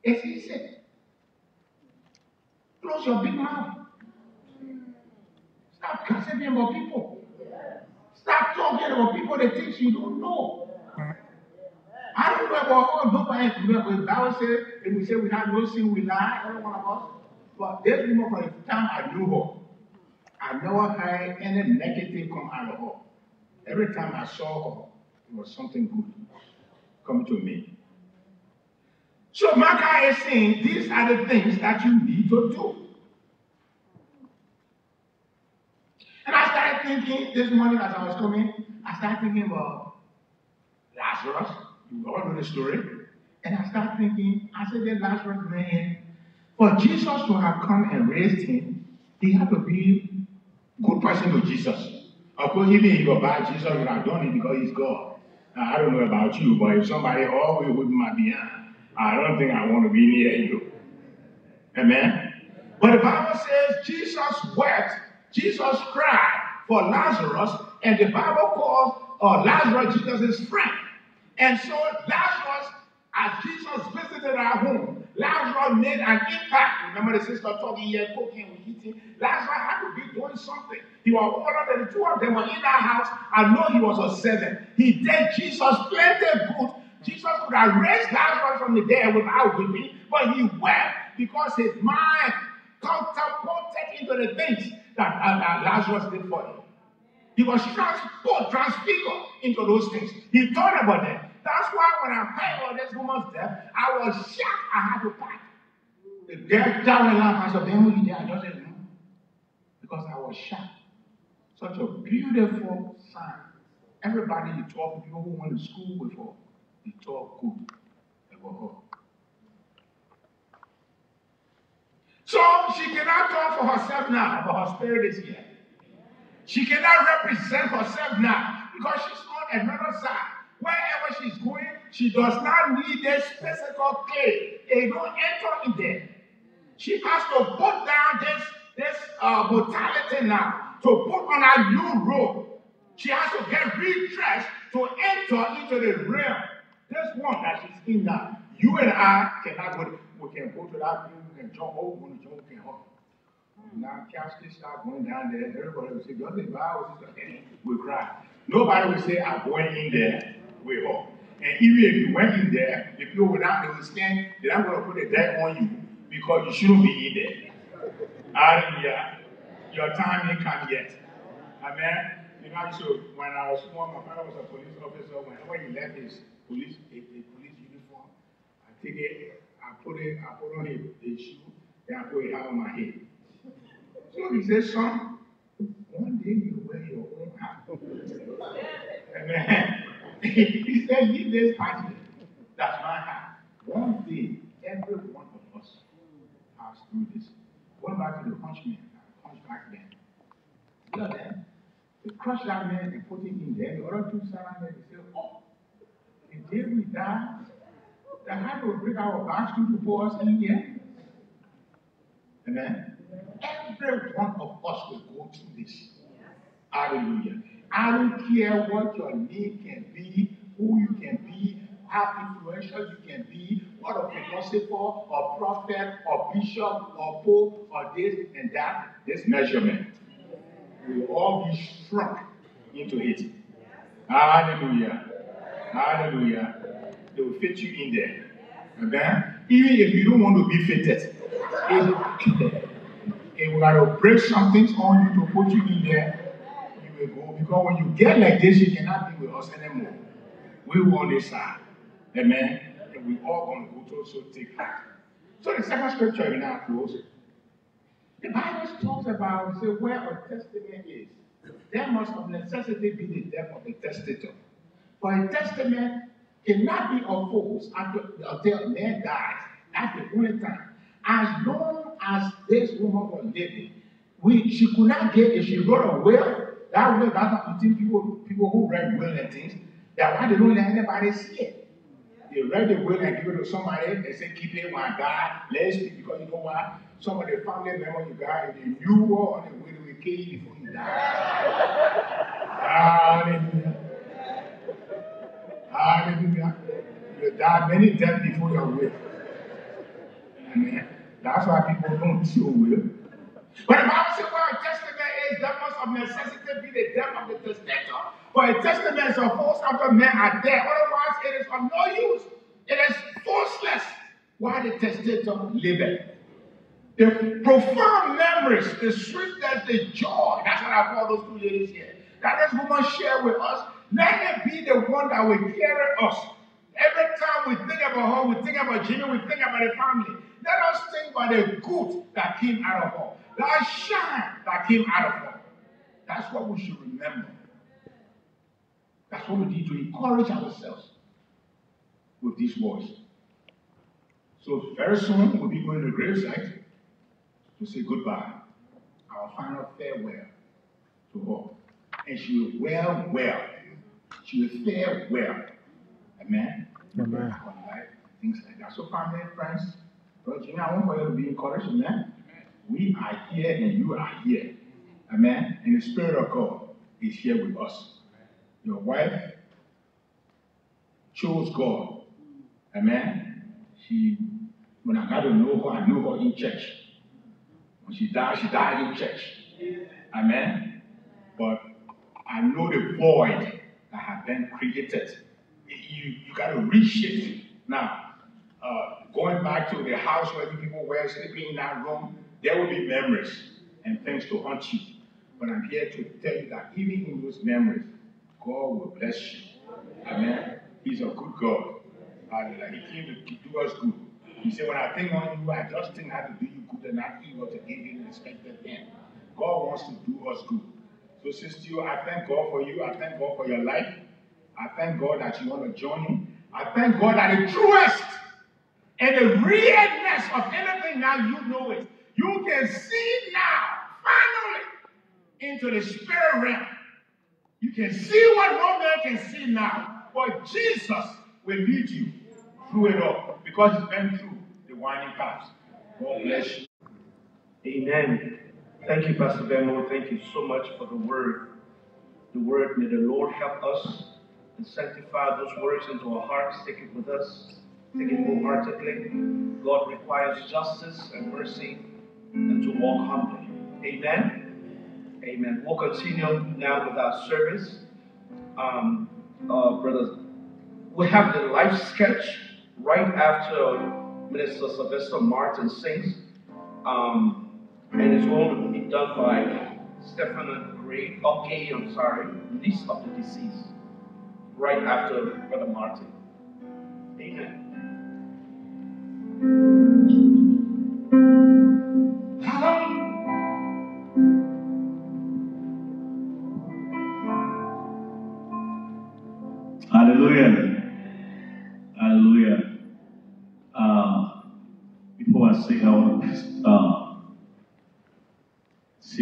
It's easy. Close your big mouth. Stop gossiping about people. Stop talking about people that things you don't know. I don't know about all nobody. The Bible says, and we say we have no sin, we lie, every one of us. But there's more from the time I knew her. I never heard any negative come out of her. Every time I saw her, it was something good come to me. So Micah is saying these are the things that you need to do. And I started thinking this morning as I was coming, I started thinking about Lazarus. You all know the story. And I started thinking, I said that Lazarus man, for Jesus to have come and raised him, he had to be a good person to Jesus. Of course, even if you're bad, Jesus would have done it because he's God. Now, I don't know about you, but if somebody always with my behind, I don't think I want to be near you. Amen? But the Bible says Jesus wept, Jesus cried for Lazarus, and the Bible calls Lazarus Jesus' friend. And so Lazarus, as Jesus visited our home, Lazarus made an impact. Remember the sister talking here, cooking, and eating? Lazarus had to be doing something. He was older than the two of them were in our house. I know he was a servant. He did Jesus plenty good. Jesus could have raised Lazarus from the dead without weeping, but he wept because his mind catapulted into the things that Lazarus did for him. He was transfigured into those things. He thought about them. That's why when I heard of this woman's death, I was shocked. I had to pack. The death down in our house of him, I just said, no. because I was shocked. Such a beautiful sign. Everybody you talk to, who went to school with her, you talk good about her. So she cannot talk for herself now, but her spirit is here. She cannot represent herself now because she's on another side. Wherever she's going, she does not need this physical clay. They don't enter in there. She has to put down this mortality now, to put on a new robe. She has to get redressed to enter into the realm. This one that she's in now. You and I cannot go. We can go to that room, we can jump over, we can hug. Now, Castillo start going down there. Everybody will say, God, if I was just a we cry. Nobody will say, I'm going in there. We hug. And even if you went in there, if you would not understand, they're not going to put a debt on you because you shouldn't be in there. Hallelujah. Your time ain't come yet. Amen. You know, so when I was small, my father was a police officer. When he left his police, a police uniform, I take it, I put on his shoe, then I put it out on my head. So he said, son, one day you wear your own hat. Amen. He said, leave this party. That's my hat. One day, every one of us has to do this. Went back to the punchman, punchback man. You know that? They crushed that man and put him in there. The other two sat on there and said, oh, and then we died. The hat will bring our basket to pour us in here. Amen. Every one of us will go through this. Hallelujah. I don't care what your name can be, who you can be, how influential you can be, what a philosopher, or prophet, or bishop, or pope, or this and that, this measurement. We will all be struck into it. Hallelujah. Hallelujah. They will fit you in there. Amen. Even if you don't want to be fitted, it will gotta break some things on you to put you in there. You will go. Because when you get like this, you cannot be with us anymore. We will on this side. Amen. And we all gonna go through, so take heart. So the second scripture we now close. The Bible talks about, say, where a testament is, there must of necessity be the death of the testator. For a testament cannot be opposed until a man dies. That's the only time. As long as this woman was living, she could not get, if she wrote a will, that will, that's not between people who read will and things, that's why they don't let anybody see it. They read the will and give it to somebody and say, keep it when I die, let it speak, because you know why? Some of the family members you got, and they knew what on the way they will kill you before you die. Hallelujah. Hallelujah. You die many deaths before your will. Amen. That's why people don't show will. But the Bible says, well, a testament is that must of necessity be the death of the testator. For a testament is a force after men are dead. Otherwise, it is of no use. It is forceless while the testator liveth. The profound memories, the sweetness, the joy, that's what I call those two ladies here, that this woman shared with us, let it be the one that will carry us. Every time we think about her, we think about Jimmy, we think about the family. Let us think about the good that came out of her, the shine that came out of her. That's what we should remember. That's what we need to encourage ourselves with these words. So very soon we'll be going to the gravesite. To say goodbye, our final farewell to her. And she will wear well. She will fare well. Amen? Amen. Things like that. So, family, friends, Brother Jimmy, I want for you to be encouraged. Amen? We are here and you are here. Amen? And the Spirit of God is here with us. Your wife chose God. Amen? When I got to know her, I knew her in church. When she died in church. Amen? But I know the void that had been created. You got to reshape it. Now, going back to the house where the people were sleeping in that room, there will be memories and things to haunt you. But I'm here to tell you that even in those memories, God will bless you. Amen? He's a good God. He came to do us good. He said, when I think on you, I just think how to do you good and not evil to give you an expected end. God wants to do us good. So Sister, I thank God for you. I thank God for your life. I thank God that you want to join him. I thank God that the truest and the realness of anything now, you know it. You can see now, finally, into the spirit realm. You can see what no man can see now. But Jesus will lead you through it all because he's been through the winding paths. God bless you. Amen. Thank you, Pastor Bemo. Thank you so much for the word. The word, may the Lord help us and sanctify those words into our hearts. Take it with us. Take it wholeheartedly. God requires justice and mercy and to walk humbly. Amen. Amen. We'll continue now with our service. Brothers, we have the life sketch right after Minister Sylvester Martin sings. And it's going to be done by Stefana Gray, okay, I'm sorry, List of the Deceased, right after Brother Martin. Amen. Hallelujah. Hallelujah. Before I sing, I want to say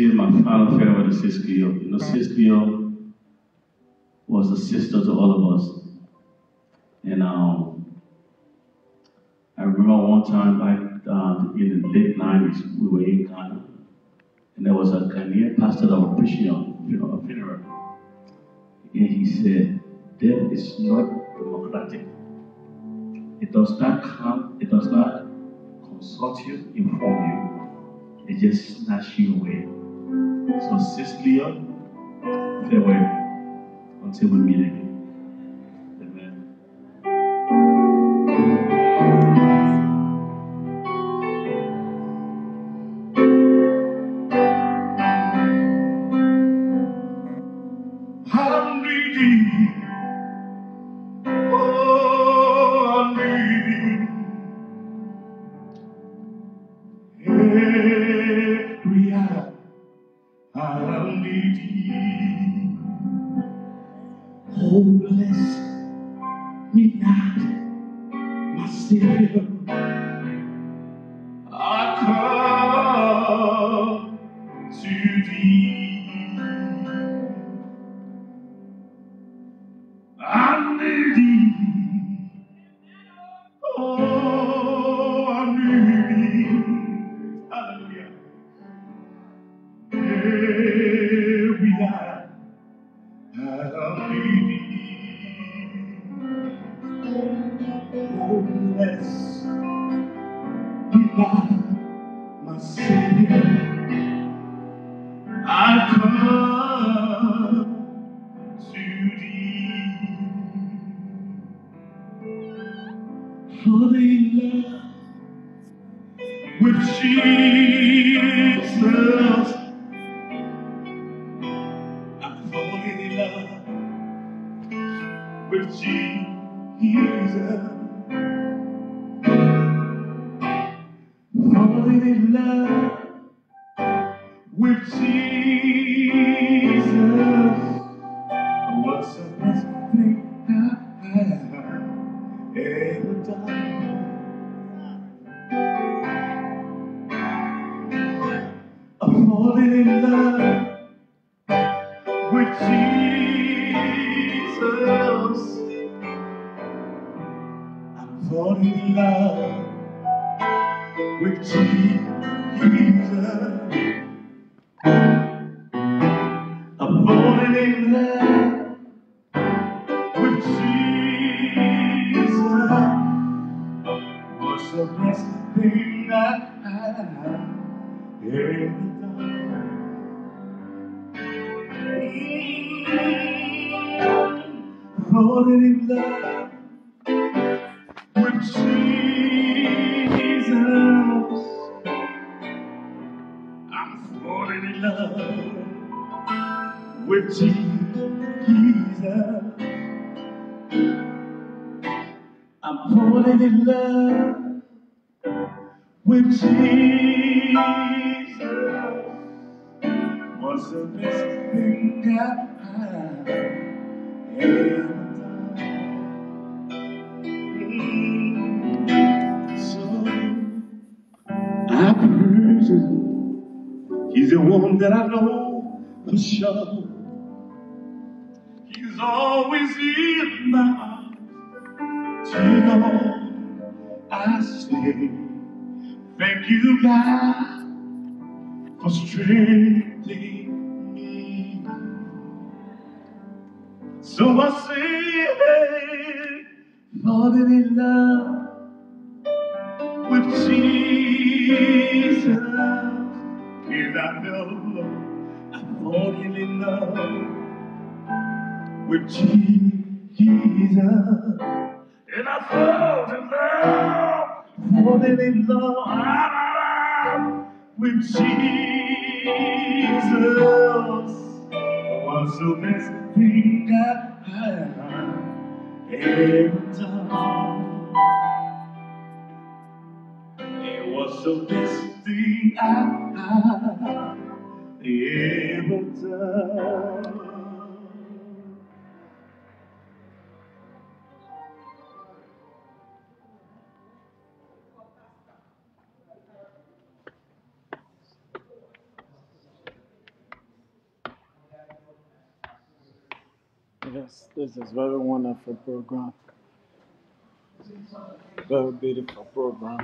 my final farewell to Sister Gaye. You know, Sister Gaye was a sister to all of us. And I remember one time back in the late 90s, we were in Ghana, and there was a Ghanaian pastor that was preaching on a funeral. And he said, death is not democratic. It does not come, it does not consult you, inform you. It just snatch you away. So, Sister Gaye, farewell until we meet again. With Jesus, What's the best thing that I've ever done? So I praise him. He's the one that I know for sure. He's always in my arms till I stay. Thank you, God, for strengthening me. So I say, falling in love with Jesus. And I know I'm falling in love with Jesus. And I falling in love with Jesus. What's the best thing that I've ever done? It was the best thing I've ever done. Yes, this is very wonderful program. Very beautiful program.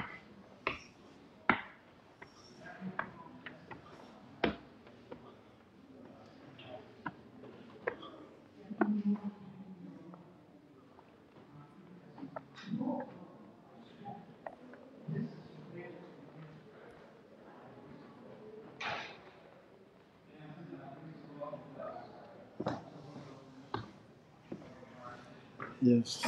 Yes.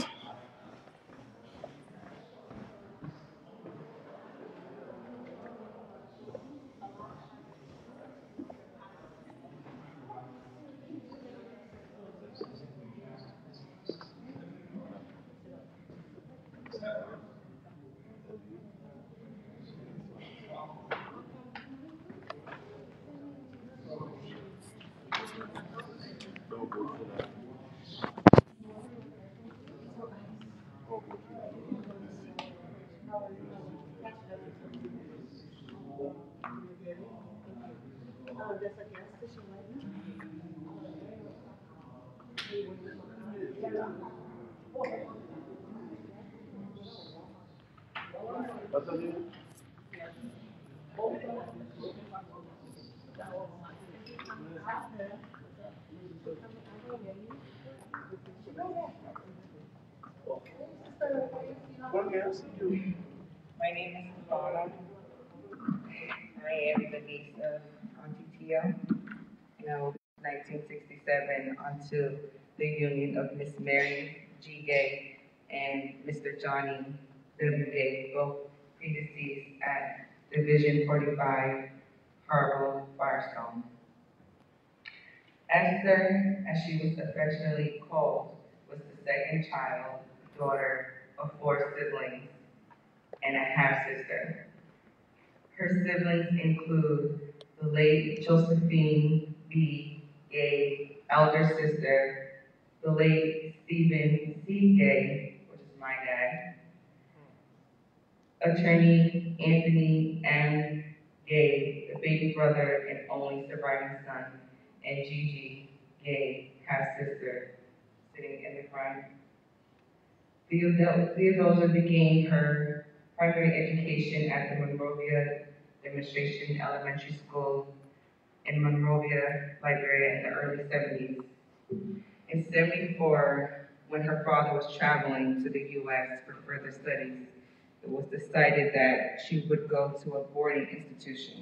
My name is Stefana. I am the niece of Auntie Tia, and I will be 1967 until the union of Miss Mary G. Gay and Mr. Johnny W. Gay, both predeceased at Division 45, Harlow, Firestone. Esther, as she was affectionately called, was the second child, daughter of four siblings and a half-sister. Her siblings include the late Josephine B. Gay, elder sister, the late Stephen C. Gay, which is my dad, attorney Anthony M. Gay, the baby brother and only surviving son, and Gigi Gay, half-sister, sitting in the front. Theodosia began her primary education at the Monrovia Demonstration Elementary School in Monrovia, Liberia in the early 70s. In 1974, when her father was traveling to the U.S. for further studies, it was decided that she would go to a boarding institution.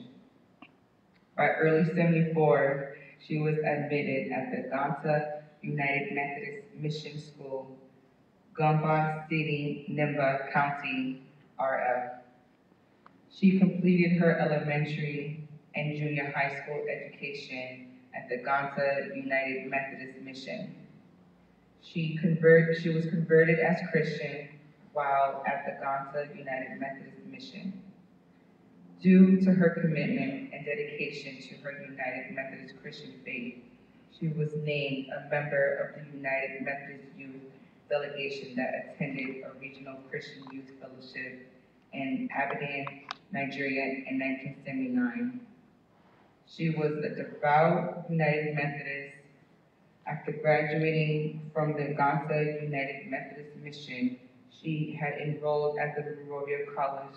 By early 1974, she was admitted at the Ganta United Methodist Mission School, Gumbach City, Nimba County, RF. She completed her elementary and junior high school education at the Ganta United Methodist Mission. She was converted as Christian while at the Ganta United Methodist Mission. Due to her commitment and dedication to her United Methodist Christian faith, she was named a member of the United Methodist Youth Delegation that attended a regional Christian youth fellowship in Abidjan, Nigeria in 1979. She was a devout United Methodist. After graduating from the Ganta United Methodist Mission, she had enrolled at the Monrovia College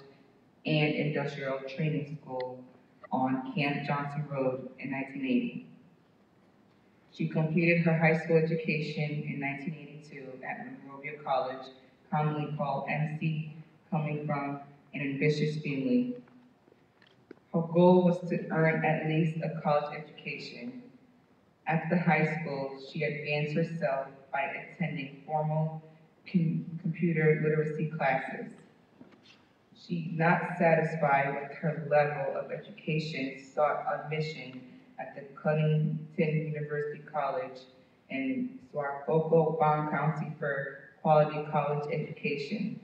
and Industrial Training School on Camp Johnson Road in 1980. She completed her high school education in 1982 at Monrovia College, commonly called MC, coming from an ambitious family. Her goal was to earn at least a college education. After high school, she advanced herself by attending formal computer literacy classes. She, not satisfied with her level of education, sought admission at the Cuttington University College in Socorro, Bond County for quality college education.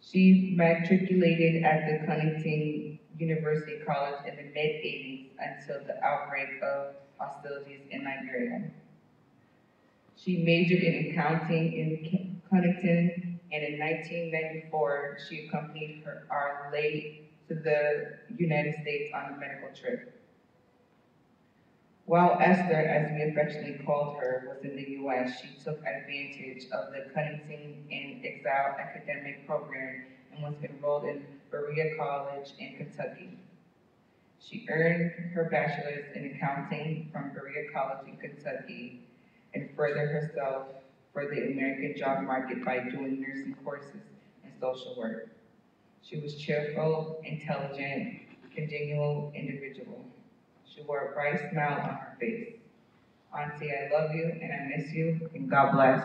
She matriculated at the Cuttington University College in the mid-80s until the outbreak of hostilities in Nigeria. She majored in accounting in Cuttington, and in 1994, she accompanied Our Lady to the United States on a medical trip. While Esther, as we affectionately called her, was in the U.S., she took advantage of the Cuttington in Exile academic program and was enrolled in Berea College in Kentucky. She earned her bachelor's in accounting from Berea College in Kentucky and furthered herself for the American job market by doing nursing courses and social work. She was cheerful, intelligent, congenial individual. She wore a bright smile on her face. Auntie, I love you and I miss you, and God bless.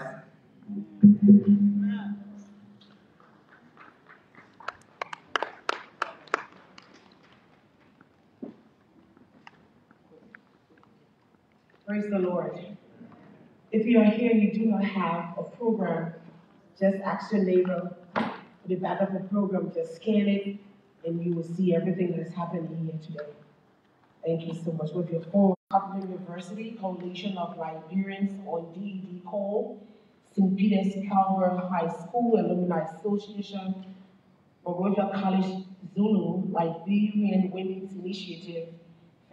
Praise the Lord. If you are here and you do not have a program, just ask your neighbor for the back of the program. Just scan it, and you will see everything that's happening here today. Thank you so much. With your phone, Cuttington University, Coalition of Liberians on D.E.D. Call, St. Peter's Claver High School, Alumni Association, Monrovia College, Zulu, Liberian Women's Initiative,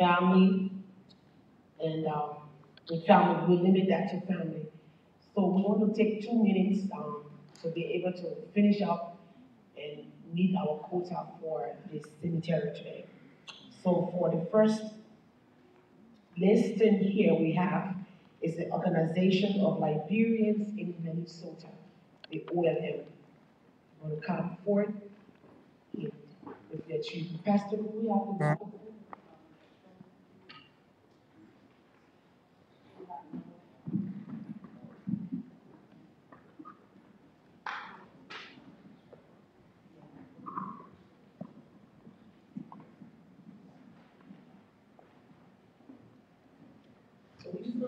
Family, and we limit that to family. So we want to take 2 minutes to be able to finish up and meet our quota for this cemetery today. So for the first listing here we have is the Organization of Liberians in Minnesota, the OLM. I'm going to come forward with their chief pastor. We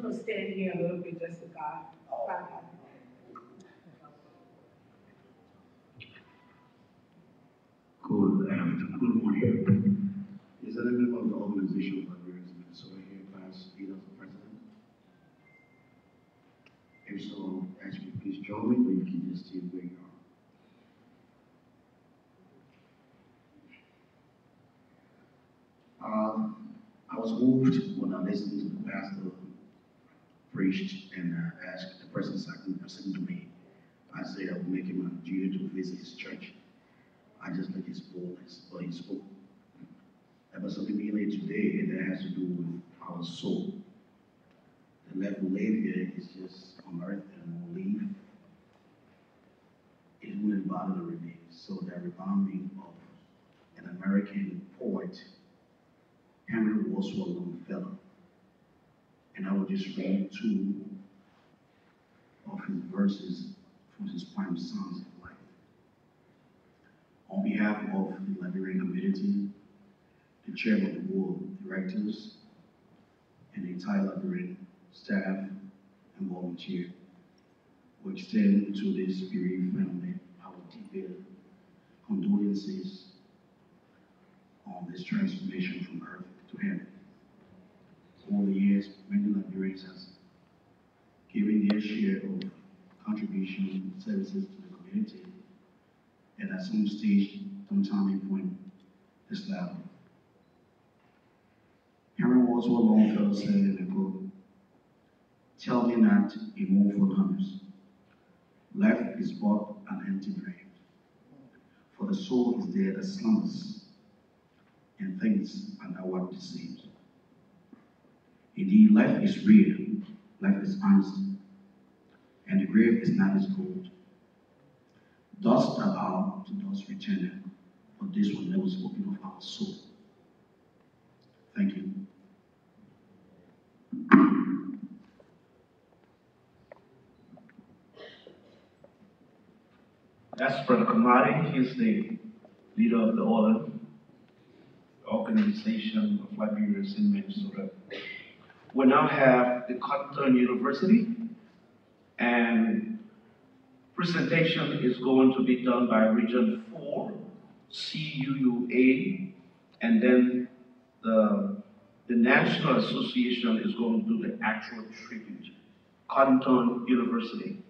have to stand here a little bit just to God. Good afternoon, good morning. Is there a member of the Organization of Liberians in Minnesota here, Class Leader, President? If so, ask me, please join me, but you can just see where you are. I was moved when I listened to the pastor preached and asked the person second to me. I said I would make him a duty to visit his church. I just like his boldness, but he spoke about something really today that has to do with our soul. The life we live here is just on earth, and we leave. It will embody the remains. So the rebounding of an American poet, Henry Wadsworth Longfellow. And I will just read two of his verses from his poem, Songs of Life. On behalf of the Liberian community, the chair of the board of directors, and the entire Liberian staff and volunteer, we extend to this bereaved family our deepest condolences of this transformation from earth to heaven. Over the years, many Liberians have given their share of contribution services to the community, and at some stage, some time point, this level. Hearing words what Longfellow said in the book, "Tell me not a mournful hummers. Life is but an empty grave. For the soul is there that slumbers, and things are not what it seems. Indeed, life is real, life is honest, and the grave is not as cold. Dust thou, to dust returneth, for this will never spoken of our soul." Thank you. That's Brother Kamadi. He's the leader of the order, Organization of Liberians in Minnesota. We now have the Cuttington University, and presentation is going to be done by Region 4, CUUA, and then the National Association is going to do the actual tribute. Cuttington University.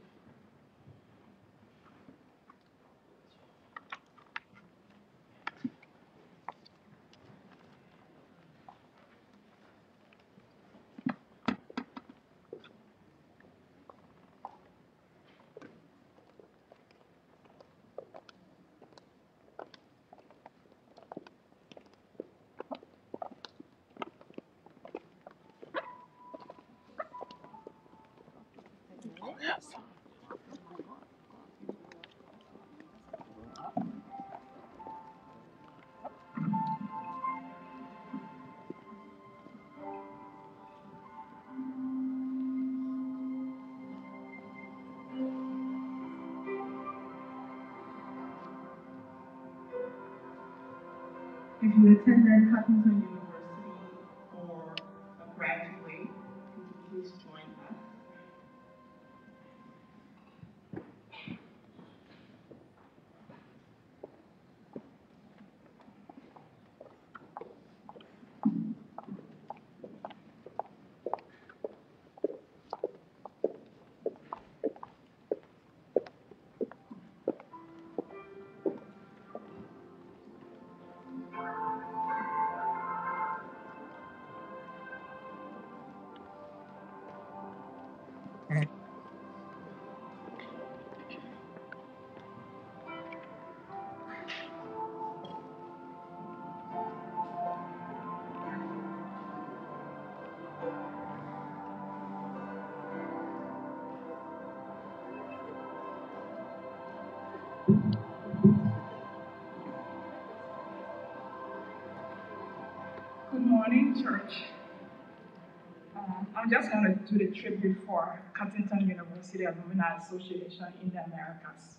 If you attended Cuttington University or a graduate, could you please join us? Church. I'm just going to do the tribute for Cuttington University Alumni Association in the Americas.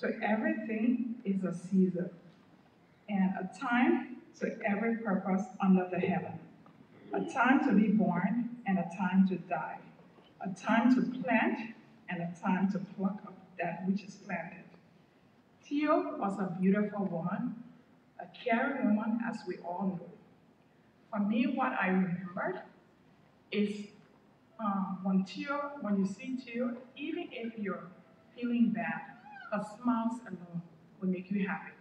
To everything is a season, and a time to every purpose under the heaven. A time to be born and a time to die. A time to plant and a time to pluck up that which is planted. Theo was a beautiful woman, a caring woman, as we all know. For me, what I remembered is when you see Theo, even if you're feeling bad, her smiles alone will make you happy.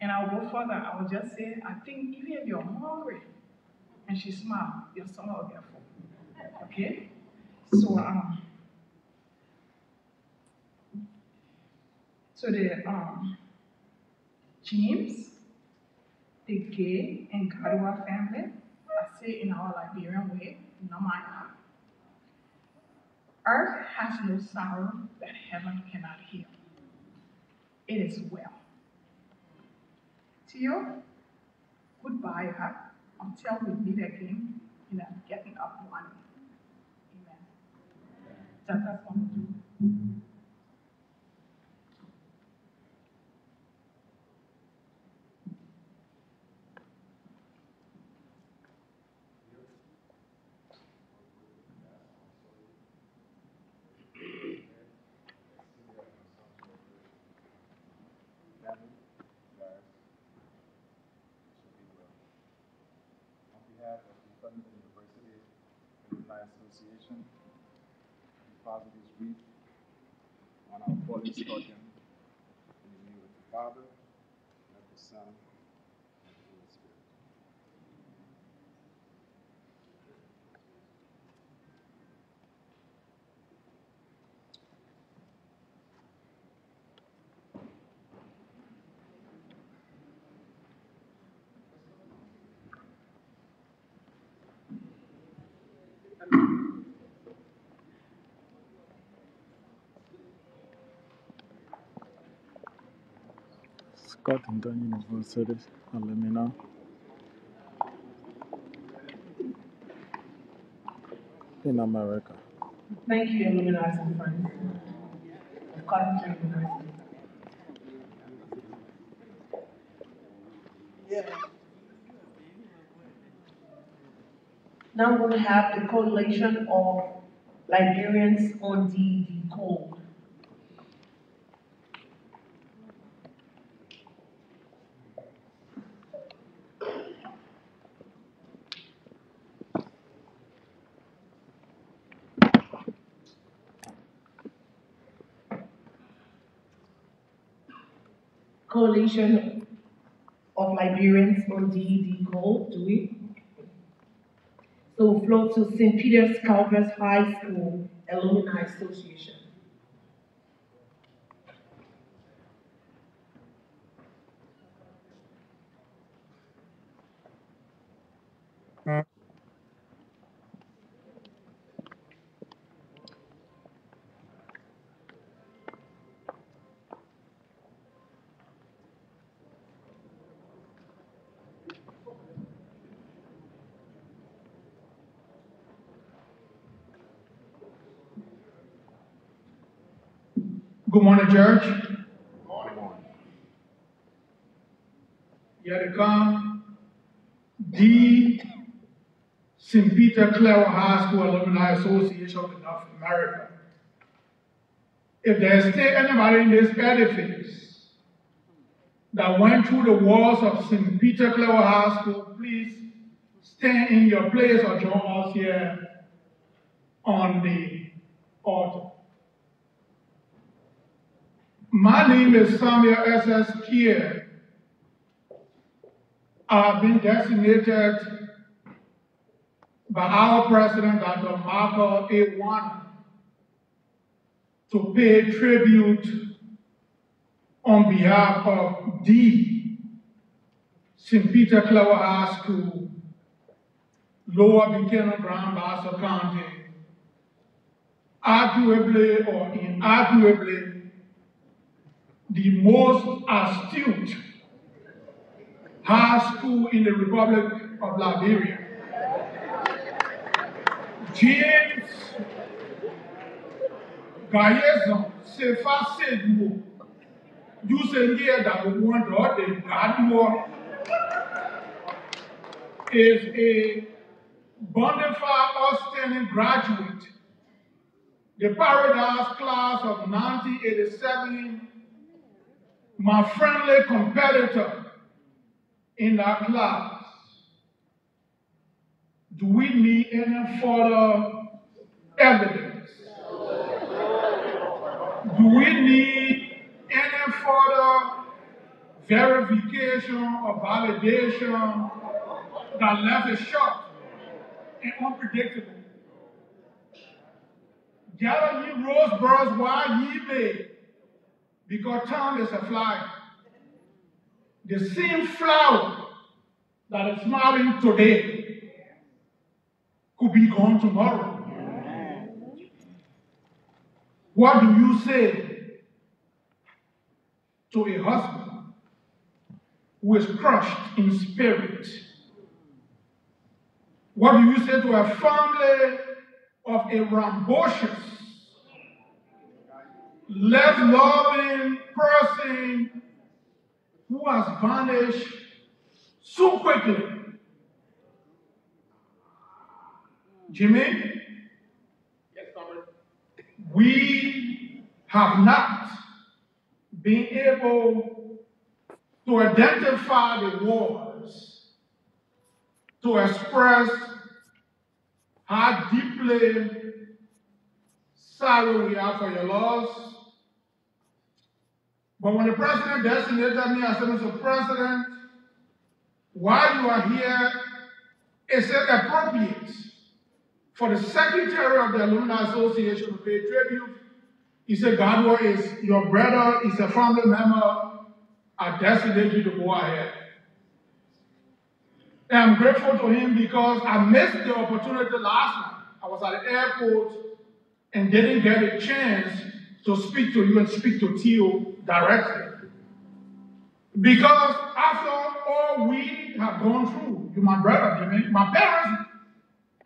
And I'll go further, I will just say, I think even if you're hungry and she smiles, your stomach will get full. Okay? So, James, the Gay and Garduah family, I say in our Liberian way, no matter. Earth has no sorrow that heaven cannot heal. It is well. Theo, goodbye her until we meet again in a getting up one. Amen. That's what I'm doing. Association, Positive Brief, on our fallen scorpion. In the name of the Father, and of the Son, and of the Holy Spirit. Cuttington University Alumni in America. Thank you, alumni and friends of Cuttington University. Yeah. Now we're going to have the collation of Liberians on the code. Coalition of Liberians on the goal, do we? So flow to St. Peter Claver High School Alumni Association. Good morning, church. Good morning. Here they come. The St. Peter Claver High School Alumni Association of North America. If there's still anybody in this edifice that went through the walls of St. Peter Claver High School, please stand in your place or join us here on the altar. My name is Samuel S.S. Kier. I've been designated by our president, Dr. Michael A. Warner, to pay tribute on behalf of the St. Peter Claver High School, Lower Buchanan, Grand Bassa County, arguably or inarguably the most astute high school in the Republic of Liberia. James Gayezon Sefa Sedmo, you said here that the one that the Garduah is a bona fide outstanding graduate, the Paradise Class of 1987. My friendly competitor in our class. Do we need any further evidence? Do we need any further verification or validation that left us shocked and unpredictable? Gather ye rose birds while ye may, because time is a flower. The same flower that is smiling today could be gone tomorrow. Amen. What do you say to a husband who is crushed in spirit? What do you say to a family of a rambunctious, less loving person who has vanished so quickly? Jimmy? Yes, Robert. We have not been able to identify the words to express how deeply sorry we are for your loss. But when the president designated me as Mr. President, while you are here, is it appropriate for the secretary of the Alumni Association to pay tribute? He said, Garduah is your brother, he's a family member. I designate you to go ahead. And I'm grateful to him because I missed the opportunity last night. I was at the airport and didn't get a chance to speak to you and speak to Theo directly. Because after all we have gone through, you're my brother, Jimmy. My parents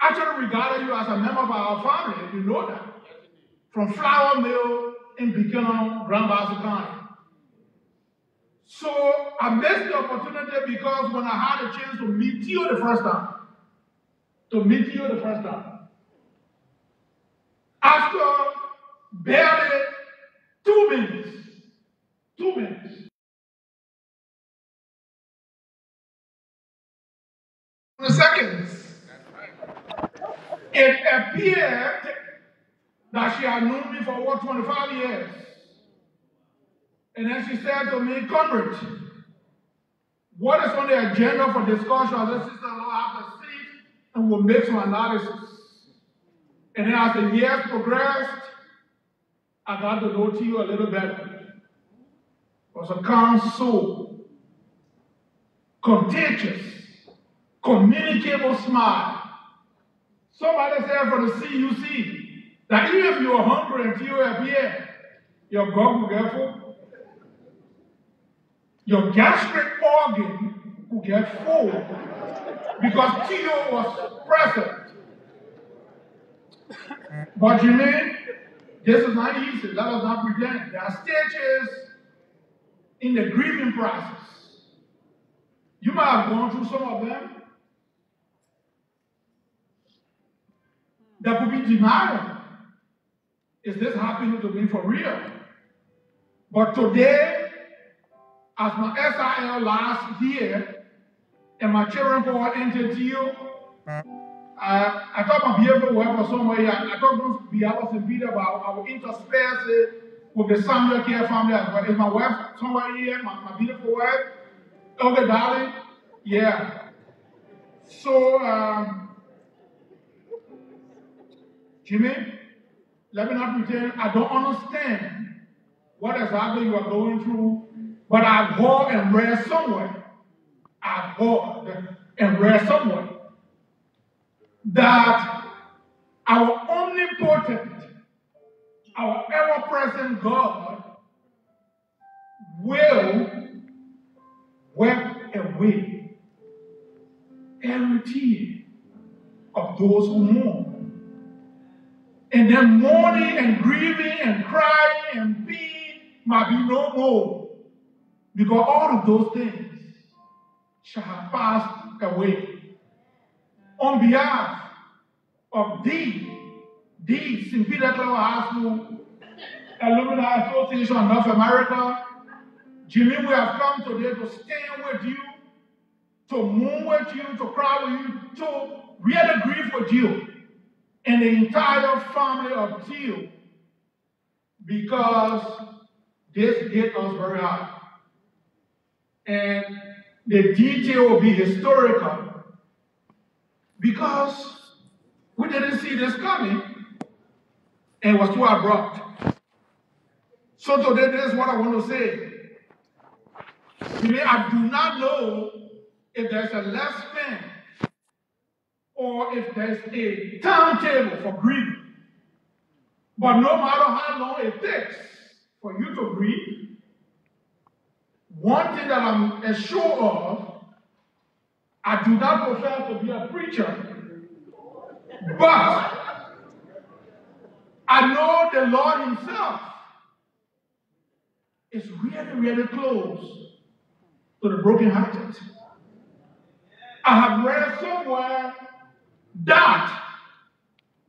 actually regarded you as a member of our family, you know that. From flour mill in Buchanan, Grand Basin County. So I missed the opportunity because when I had a chance to meet you the first time, after barely 2 minutes, seconds, it appeared that she had known me for over 25 years. And then she said to me, Comrade, what is on the agenda for discussion? I said, Sister, I'll have a seat and we'll make some analysis. And then as the years progressed, I got to know you a little better. It was a calm soul, contagious, communicable smile. Somebody said from the CUC that even if you are hungry and you are here, your God will get full. Your gastric organ will get full because Theo was present. But you mean, this is not easy. Let us not pretend. There are stages in the grieving process. You might have gone through some of them. There could be denial. Is this happening to me for real? But today, as my SIL last year, and my children go into you, I thought my behavior went for somewhere. I thought it would be out of St. Peter, but I will intersperse it with the Samuel Care family as well. Is my wife somewhere here? My beautiful wife, Elder Darling? Yeah. So, Jimmy, let me not pretend I don't understand what exactly you are going through. But I've heard and read somewhere, that our omnipotent, our ever-present God will wipe away every tear of those who mourn. And then mourning and grieving and crying and pain might be no more. Because all of those things shall have passed away. On behalf of the St. Peter Claver High School Alumni Association of North America, Jimmy, we have come today to stand with you, to mourn with you, to cry with you, to really grieve with you and the entire family of Theo, because this hit us very hard. And the detail will be historical because we didn't see this coming and it was too abrupt. So today, this is what I want to say. Today, I do not know if there's a last pen or if there's a timetable for grieving. But no matter how long it takes for you to grieve, one thing that I'm assured of, I do not profess to be a preacher, but I know the Lord himself is really, really close to the brokenhearted. I have read somewhere that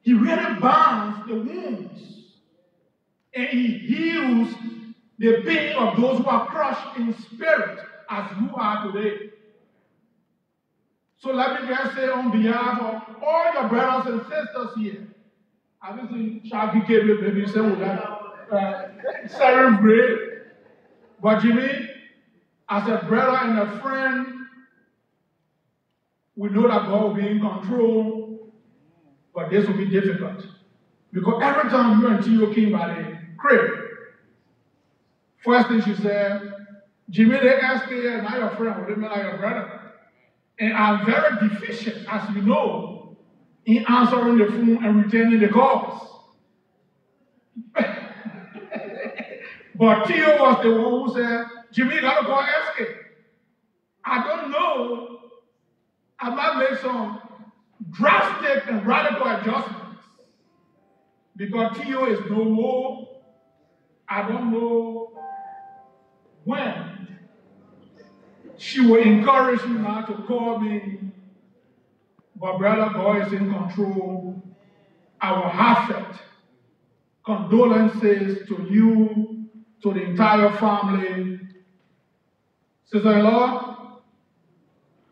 he really binds the wounds and he heals the pain of those who are crushed in spirit as you are today. So let me just say on behalf of all your brothers and sisters here, I was in Sharky Cable, maybe you say, oh, that's seventh grade. But Jimmy, as a brother and a friend, we know that God will be in control, but this will be difficult. Because every time you and Tio came by the crib, first thing she said, Jimmy, they asked me, am I your friend? Or they mean, I'm your brother. And I'm very deficient, as you know, in answering the phone and returning the calls. But Tio was the one who said, Jimmy, you gotta go ask it. I don't know. I might make some drastic and radical adjustments because Tio is no more. I don't know when she will encourage me now to call me, but brother boy is in control. Our heartfelt condolences to you, to the entire family. Sister-in-law,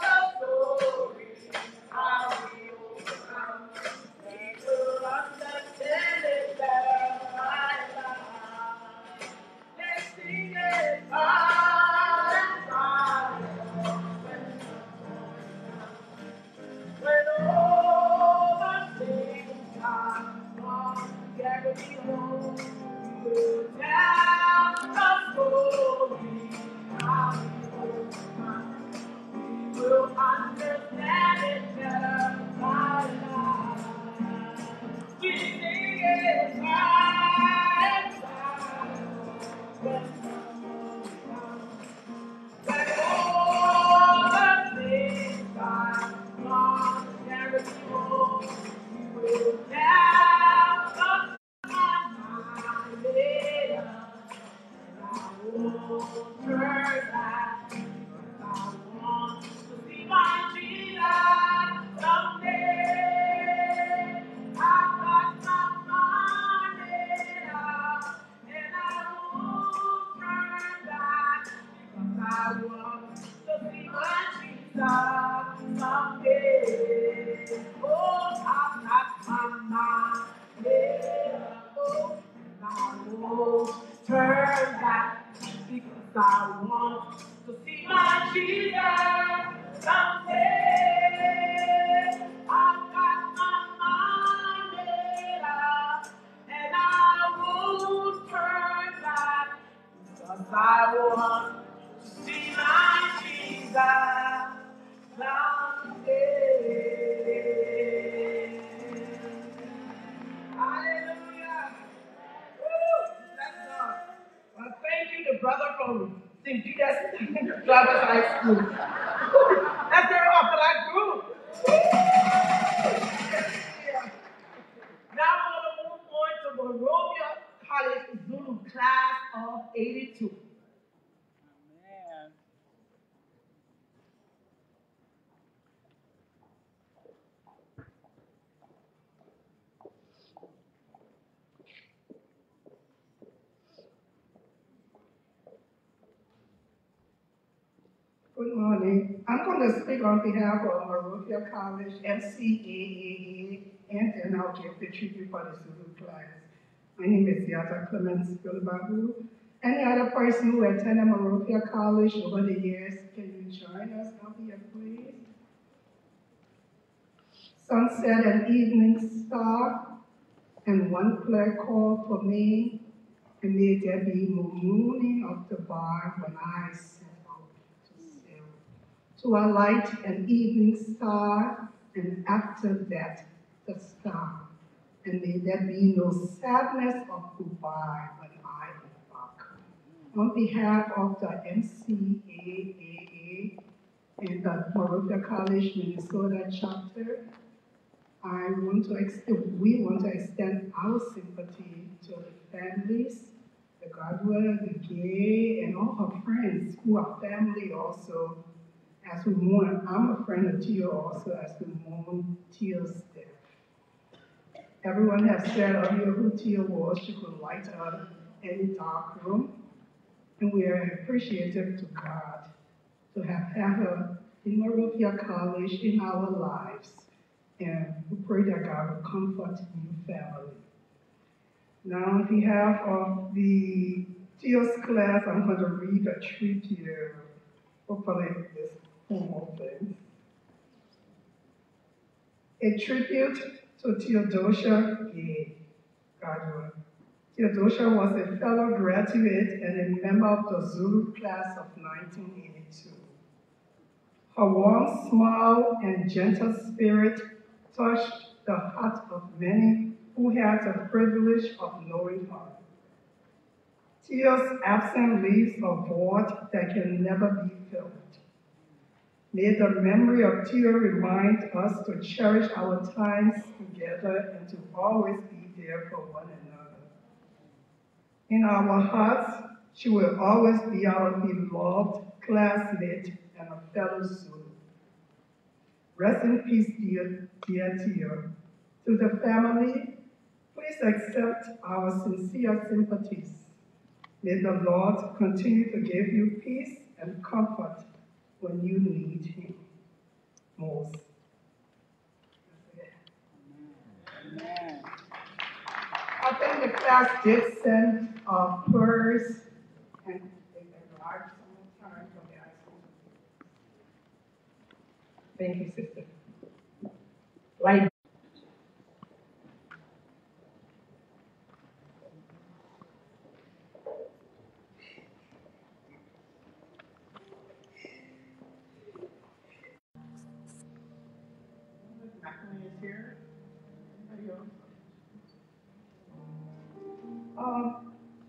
the story how we overcome. We will understand it better. When all the things are gone, there will be hope. You will tell the story how we overcome. We will understand it better by now. We sing it by and by. Good morning. I'm going to speak on behalf of Monrovia College, MCAAA, and then I'll give the tribute for the Zulu class. My name is Yata Clemens Bilbabu. Any other person who attended Monrovia College over the years, can you join us up here, please? Sunset and Evening Star, and One Prayer Call for Me, And may there be no mooning of the bar when I set out to sail. To a light and evening star, and after that, the star. And may there be no sadness of goodbye when I embark. On behalf of the MCAAA and the Monrovia College, Minnesota chapter, we want to extend our sympathy to the families, the Garduah, the Gay, and all her friends who are family also, as we mourn. I'm a friend of Tio also, as we mourn Tio's death. Everyone has said of you who Tio was. She could light up any dark room, and we are appreciative to God to have had her in Monrovia College in our lives. And we pray that God will comfort your family. Now, on behalf of the TEOS class, I'm going to read a treat here. Hopefully, this poem opens. A tribute to Theodosia Gay Garduah. Theodosia was a fellow graduate and a member of the Zulu class of 1982. Her warm smile and gentle spirit touched the heart of many who had the privilege of knowing her. Theo's absence leaves a void that can never be filled. May the memory of Theo remind us to cherish our times together and to always be there for one another. In our hearts, she will always be our beloved classmate and a fellow Zulu. Rest in peace, dear Theo. To the family, please accept our sincere sympathies. May the Lord continue to give you peace and comfort when you need Him most. Amen. I think the class did send prayers and they arrived sometime from the high school. Thank you, sister. Like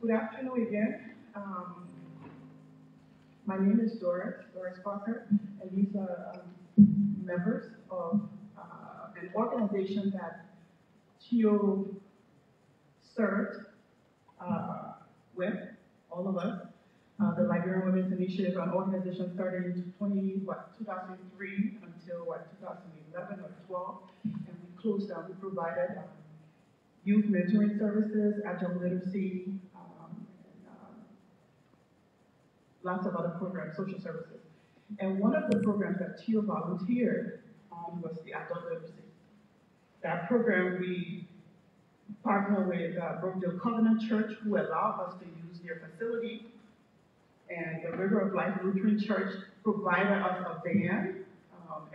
good afternoon again. My name is Doris Parker, and these are members of an organization that Theo served with, all of us. The Liberian Women's Initiative, an organization started in 2003 until 2011 or 12, and we closed down. We provided youth mentoring services, adjunct literacy, lots of other programs, social services. And one of the programs that Theo volunteered on was the adult literacy. That program, we partnered with Brookdale Covenant Church, who allowed us to use their facility, and the River of Life Lutheran Church provided us a van.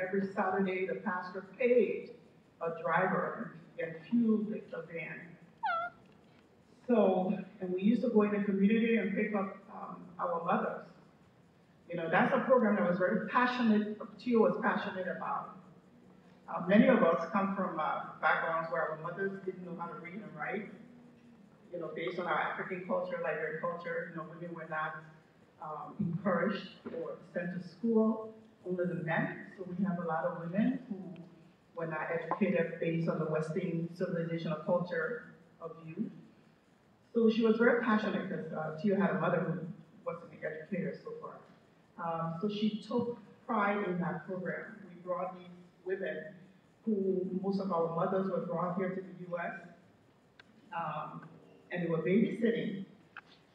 Every Saturday, the pastor paid a driver and fueled the van. So, and we used to go in the community and pick up our mothers. You know, that's a program that was very passionate, Theo was passionate about. Many of us come from backgrounds where our mothers didn't know how to read and write. You know, based on our African culture, Liberian culture, you know, women were not encouraged or sent to school, only the men. So we have a lot of women who were not educated based on the Western civilization or culture of youth. So she was very passionate because Theo had a mother who wasn't an educator so far. So she took pride in that program. We brought these women who, most of our mothers were brought here to the US, and they were babysitting.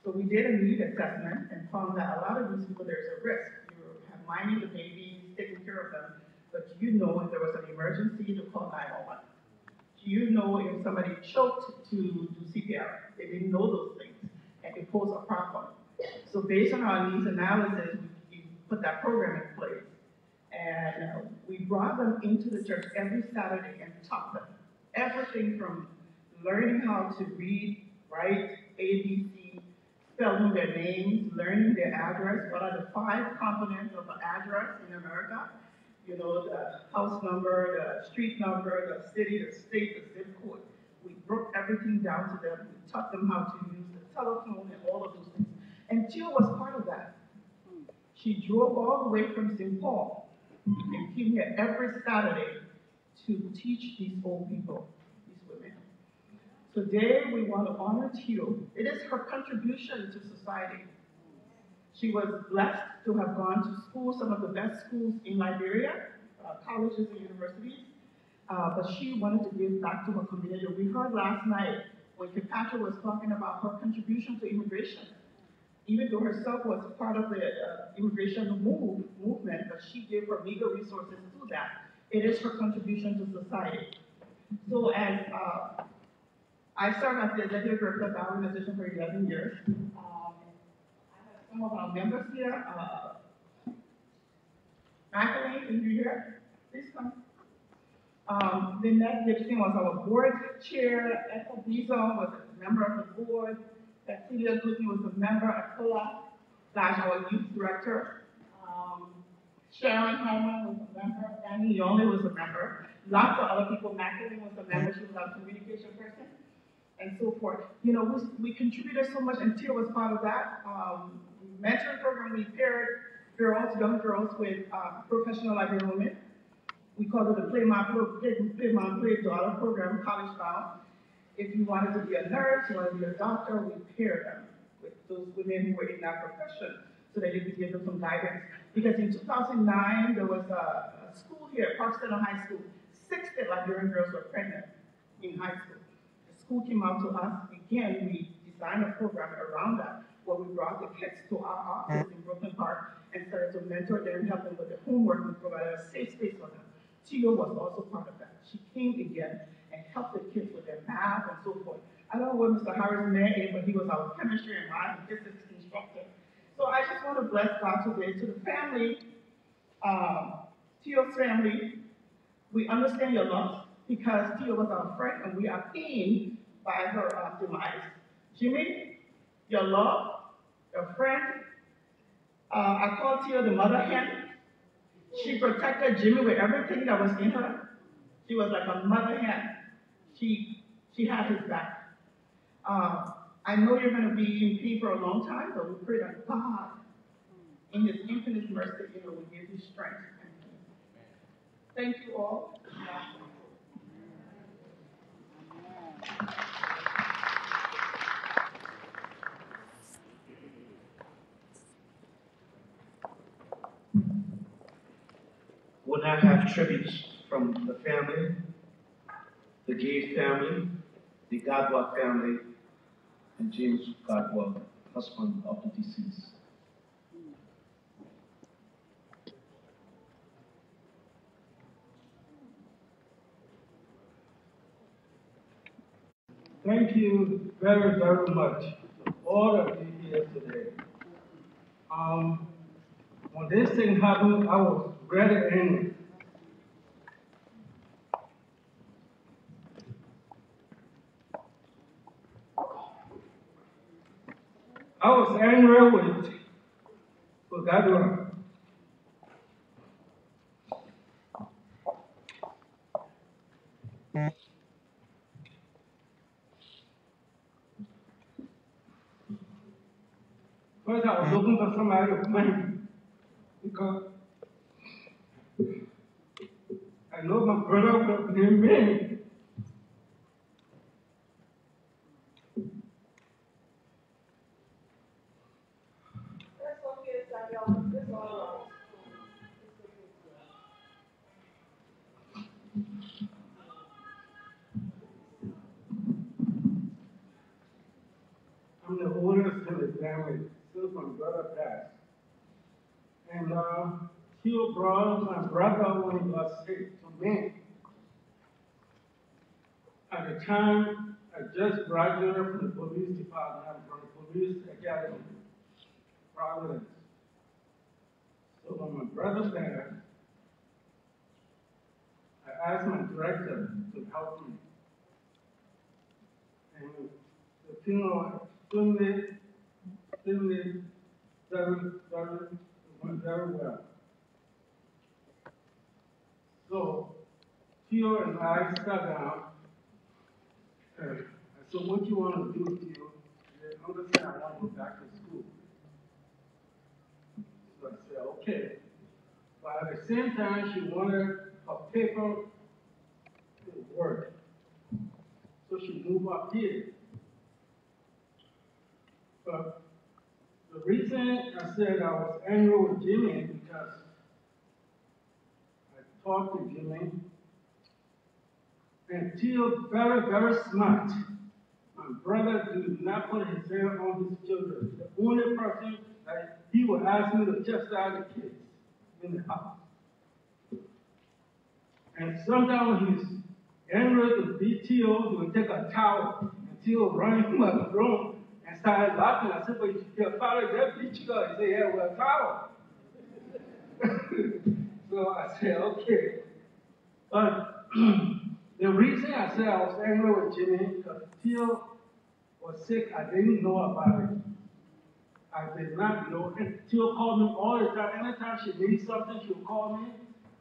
So we did a need assessment and found that a lot of these people, there's a risk. You're minding the babies, taking care of them, but do you know if there was an emergency to call 911? Do you know if somebody choked to do CPR? They didn't know those things and it posed a problem. So based on our needs analysis, we put that program in place. And we brought them into the church every Saturday and taught them everything from learning how to read, write, ABC, spelling their names, learning their address. What are the five components of an address in America? You know, the house number, the street number, the city, the state, the zip code. We broke everything down to them. We taught them how to use the telephone and all of those things. And Jill was part of that. She drove all the way from St. Paul and came here every Saturday to teach these old people, these women. Today, we want to honor Teal. It is her contribution to society. She was blessed to have gone to school, some of the best schools in Liberia, colleges and universities, but she wanted to give back to her community. We heard last night when Kapacha was talking about her contribution to immigration. Even though herself was part of the immigration movement, but she gave her meager resources to that. It is her contribution to society. So as I served as the executive director of our organization for 11 years, I have some of our members here. Macaline, are you here? Please come. Lynette Gibson was our board chair. Ethel Bison was a member of the board. Castillo was a member of Acola, our youth director. Sharon Herman was a member. Annie Yoli was a member. Lots of other people. Macaline was a member. She was our communication person, and so forth. You know, we contributed so much, and Tia was part of that. We mentored program. We paired girls, young girls, with professional Liberian women. We called it the Play My Play Daughter program, college bound. If you wanted to be a nurse, you wanted to be a doctor, we paired them with those women who were in that profession so that they could give them some guidance. Because in 2009, there was a school here, Park Center High School. 60 Liberian girls were pregnant in high school. The school came out to us. Again, we designed a program around that where we brought the kids to our office in Brooklyn Park and started to mentor them, help them with their homework, and provided a safe space for them. Tio was also part of that. She came again and helped the kids with their math and so forth. I don't know what Mr. Harris met in, but he was our chemistry and math and physics instructor. So I just want to bless God today to the family, Tio's family. We understand your loss because Tio was our friend and we are pained by her demise. Jimmy, your love, your friend. I call Tio the mother hen. She protected Jimmy with everything that was in her. She was like a mother hen. She had his back. I know you're going to be in pain for a long time, but we pray that God, in His infinite mercy, will give you strength. Thank you all. We'll now have tributes from the family, the Gay family, the Garduah family, and James Garduah, husband of the deceased. Thank you very, very much to all of you here today. When this thing happened, I was rather angry. I was angry with Garduah. First, I was looking for somebody to blame because I know my brother would blame me. I'm the oldest in the family since my brother passed. And he brought my brother when he was sick to me. At the time, I just graduated from the police department, from the police academy, Providence. So when my brother passed, I asked my director to help me. And the funeral, still lives very well. So, Theo and I sat down. So what you want to do, Theo, is understand I want to go back to school. So I said, okay. But at the same time, she wanted her paper to work. So she moved up here. But the reason I said I was angry with Jimmy is because I talked to Jimmy, and Theo, very, very smart. My brother did not put his hand on his children. The only person that he would ask me to chastise the kids in the house. And sometimes when he's angry to beat Theo, he would take a towel, and Theo would run him out of the room and started laughing. I said, but your father just beat you up. He said, yeah, with a towel. So I said, okay. But the reason I said I was angry with Jimmy, because Theo was sick, I didn't know about it. I did not know. And Theo called me all the time. Anytime she needs something, she would call me.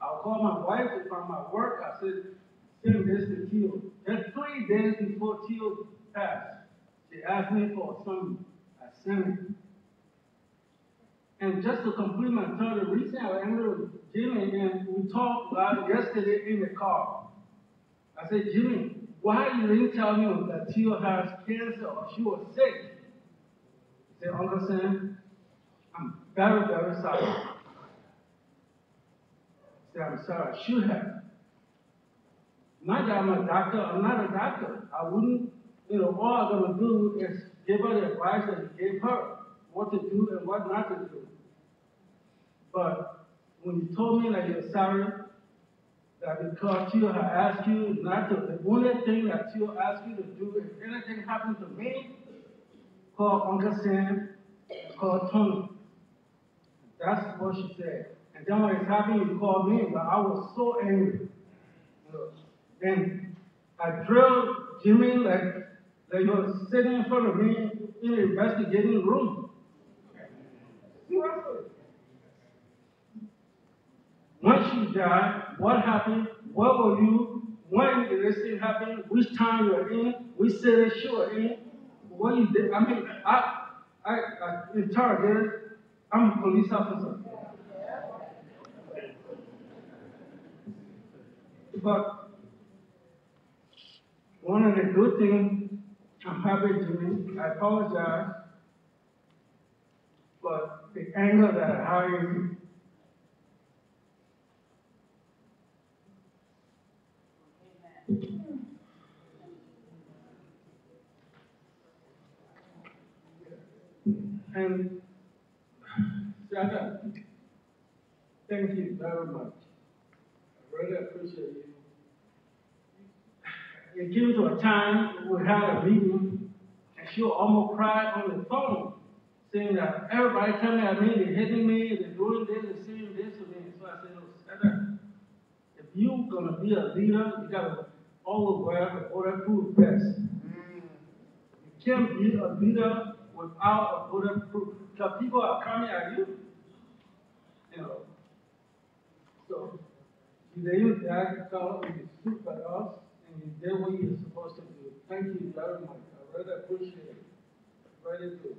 I'll call my wife from my work. I said, send this to Theo. Just 3 days before Theo passed, she asked me for something. I sent it. And just to complete my story, the reason I was angry with Jimmy, and we talked about yesterday in the car. I said, Jimmy, why you didn't tell me that Theo has cancer or she was sick? He said, Uncle Sam, I'm very, very sorry. I said, I'm sorry, I should have. Not that I'm a doctor, I'm not a doctor. I wouldn't, all I'm going to do is give her the advice that you gave her, what to do and what not to do. But when you told me that you're sorry, that because you had asked you not to, the only thing that you asked you to do, if anything happened to me, call Uncle Sam, call Tony. That's what she said. And then when it's happening, you called me, but I was so angry. And I drilled Jimmy like he was sitting in front of me in the investigating room. Seriously. When she died, what happened? What were you? When did this thing happen? Which town you were in? Which city she was in? What you did? I interrogated. I'm a police officer. But one of the good things I'm happy to do, I apologize, but the anger that I hired, and Sarah, thank you very much. I really appreciate you. It came to a time we had a meeting, and she almost cried on the phone, saying that everybody coming at me, they're hitting me, they're doing this, they're saying this to me. So I said, oh, Sarah, if you're going to be a leader, you got to always wear the bulletproof vest. You can't be a leader without a bulletproof, because people are coming at you, So you did that, so you stood by us, and you did what you're supposed to do. Thank you very much. I really appreciate it. Really do.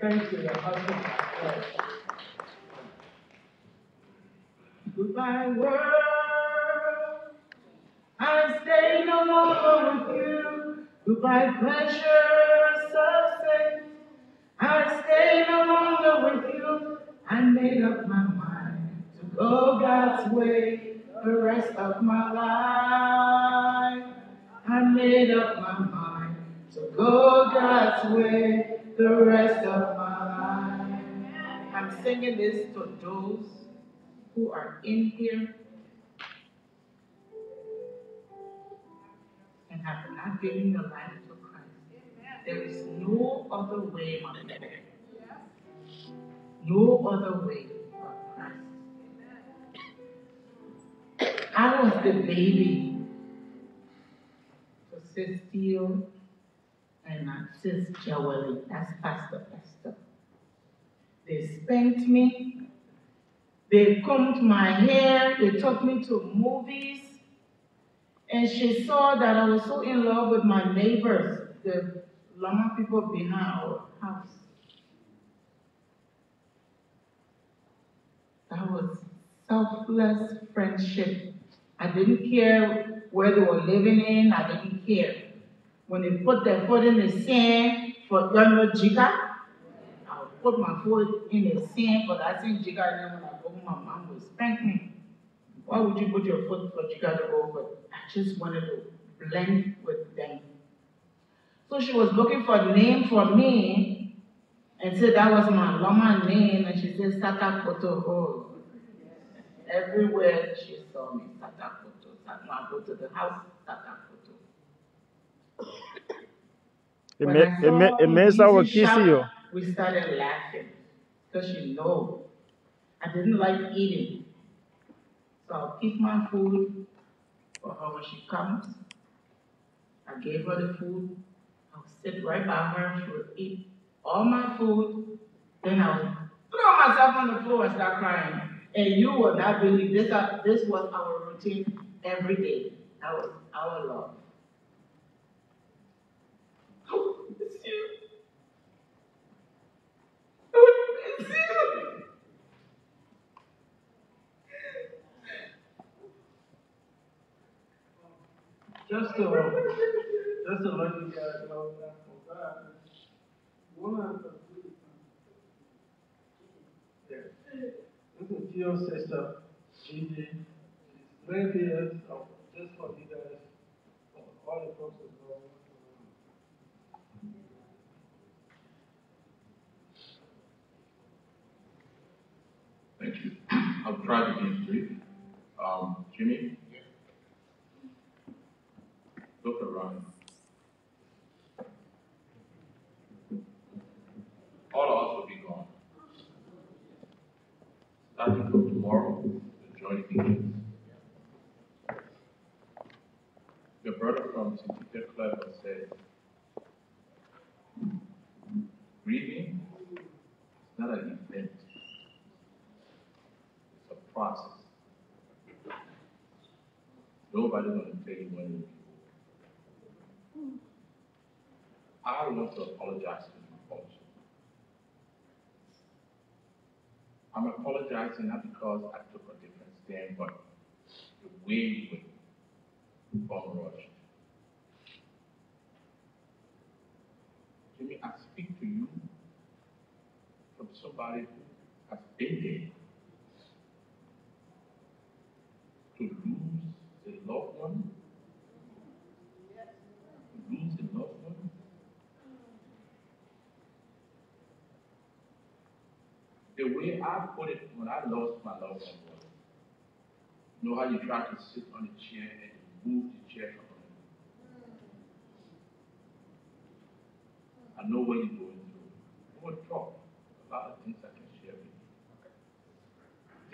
Thank you. Goodbye, world. I stay no more with you. Goodbye, pleasures of sin. I stay no longer with you. I made up my mind to go God's way the rest of my life. I made up my mind to go God's way the rest of my life. I'm singing this to those who are in here and have not given your life to Christ. There is no other way, my people. No other way but Christ. I was the baby to sit still and my sister Joelle, that's Pastor Esther. They spanked me, they combed my hair, they took me to movies, and she saw that I was so in love with my neighbors, the Lama people behind our house. That was selfless friendship. I didn't care where they were living in, I didn't care. When they put their foot in the sand for Jiga, I would put my foot in the sand for that same Jiga, and then when I go home, my mom would spank me. Why would you put your foot for Jiga to go? But I just wanted to blend with them. So she was looking for a name for me, and said that was my Lama name, and she said Satakoto. Everywhere she saw me, Satakoto. I go to the house, Satakoto. We started laughing, because she knew I didn't like eating. So I'll keep my food for her when she comes. I gave her the food. I'll sit right by her. She would eat all my food. Then I would throw myself on the floor and start crying. And you will not believe this. This was our routine every day. That was our love. Oh, it's you. Oh, it's you. Just to let you guys know that for God, one of the yes. This is your sister, Gigi. She's 20 years old, just for you guys, for all the folks that know. Thank you. I'll try to be brief. Jimmy? Look around. All of us will be gone. Starting from tomorrow, the journey begins. Your brother from St. Peter Claver said, grieving is not an event, it's a process. Nobody's going to tell you when it is. I want to apologize to my culture. I'm apologizing not because I took a different stand, but the way we were rushed. Jimmy, I speak to you from somebody who has been there to lose a loved one. The way I put it when I lost my loved one, you know how you try to sit on a chair and you move the chair from under you. I know what you're going through. I want to talk a lot of things I can share with you.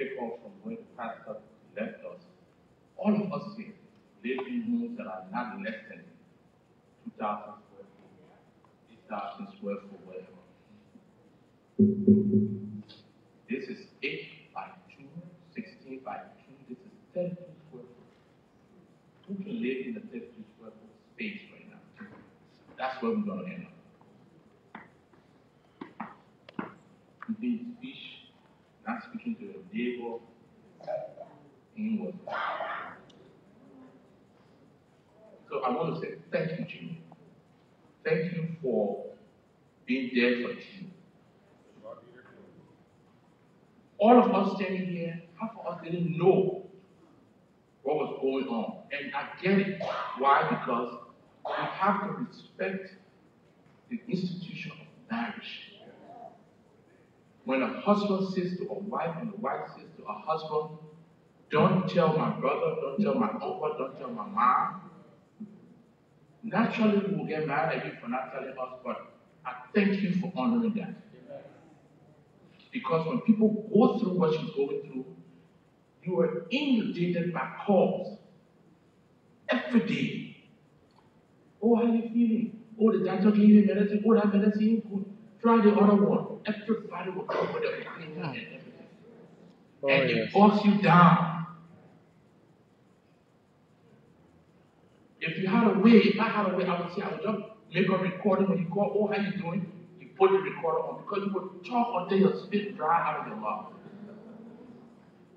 Take off from where the pastor left us. All of us here live in homes that are not less than 2,000 square feet, 8,000 square foot, whatever. This is 8 by 2, 16 by 2. This is 32 square foot. Who can live in the 32 square foot space right now? That's where we're gonna end up. You did speech, not speaking to your neighbor, inward. So I want to say thank you, Jimmy. Thank you for being there for you. All of us standing here, half of us didn't know what was going on. And I get it. Why? Because we have to respect the institution of marriage. When a husband says to a wife and a wife says to a husband, don't tell my brother, don't tell my uncle, don't tell my mom. Naturally, we will get mad at you for not telling us, but I thank you for honoring that. Because when people go through what you're going through, you are inundated by calls every day. Oh, how are you feeling? go to dental clinic medicine, go to medicine, go try the other one. Everybody will come with a clinic and everything. Oh, and yes. It forces you down. If you had a way, if I had a way, I would say I would just make a recording when you call, oh, how you doing? You put the recorder on because you would talk until your spit dry out of your mouth.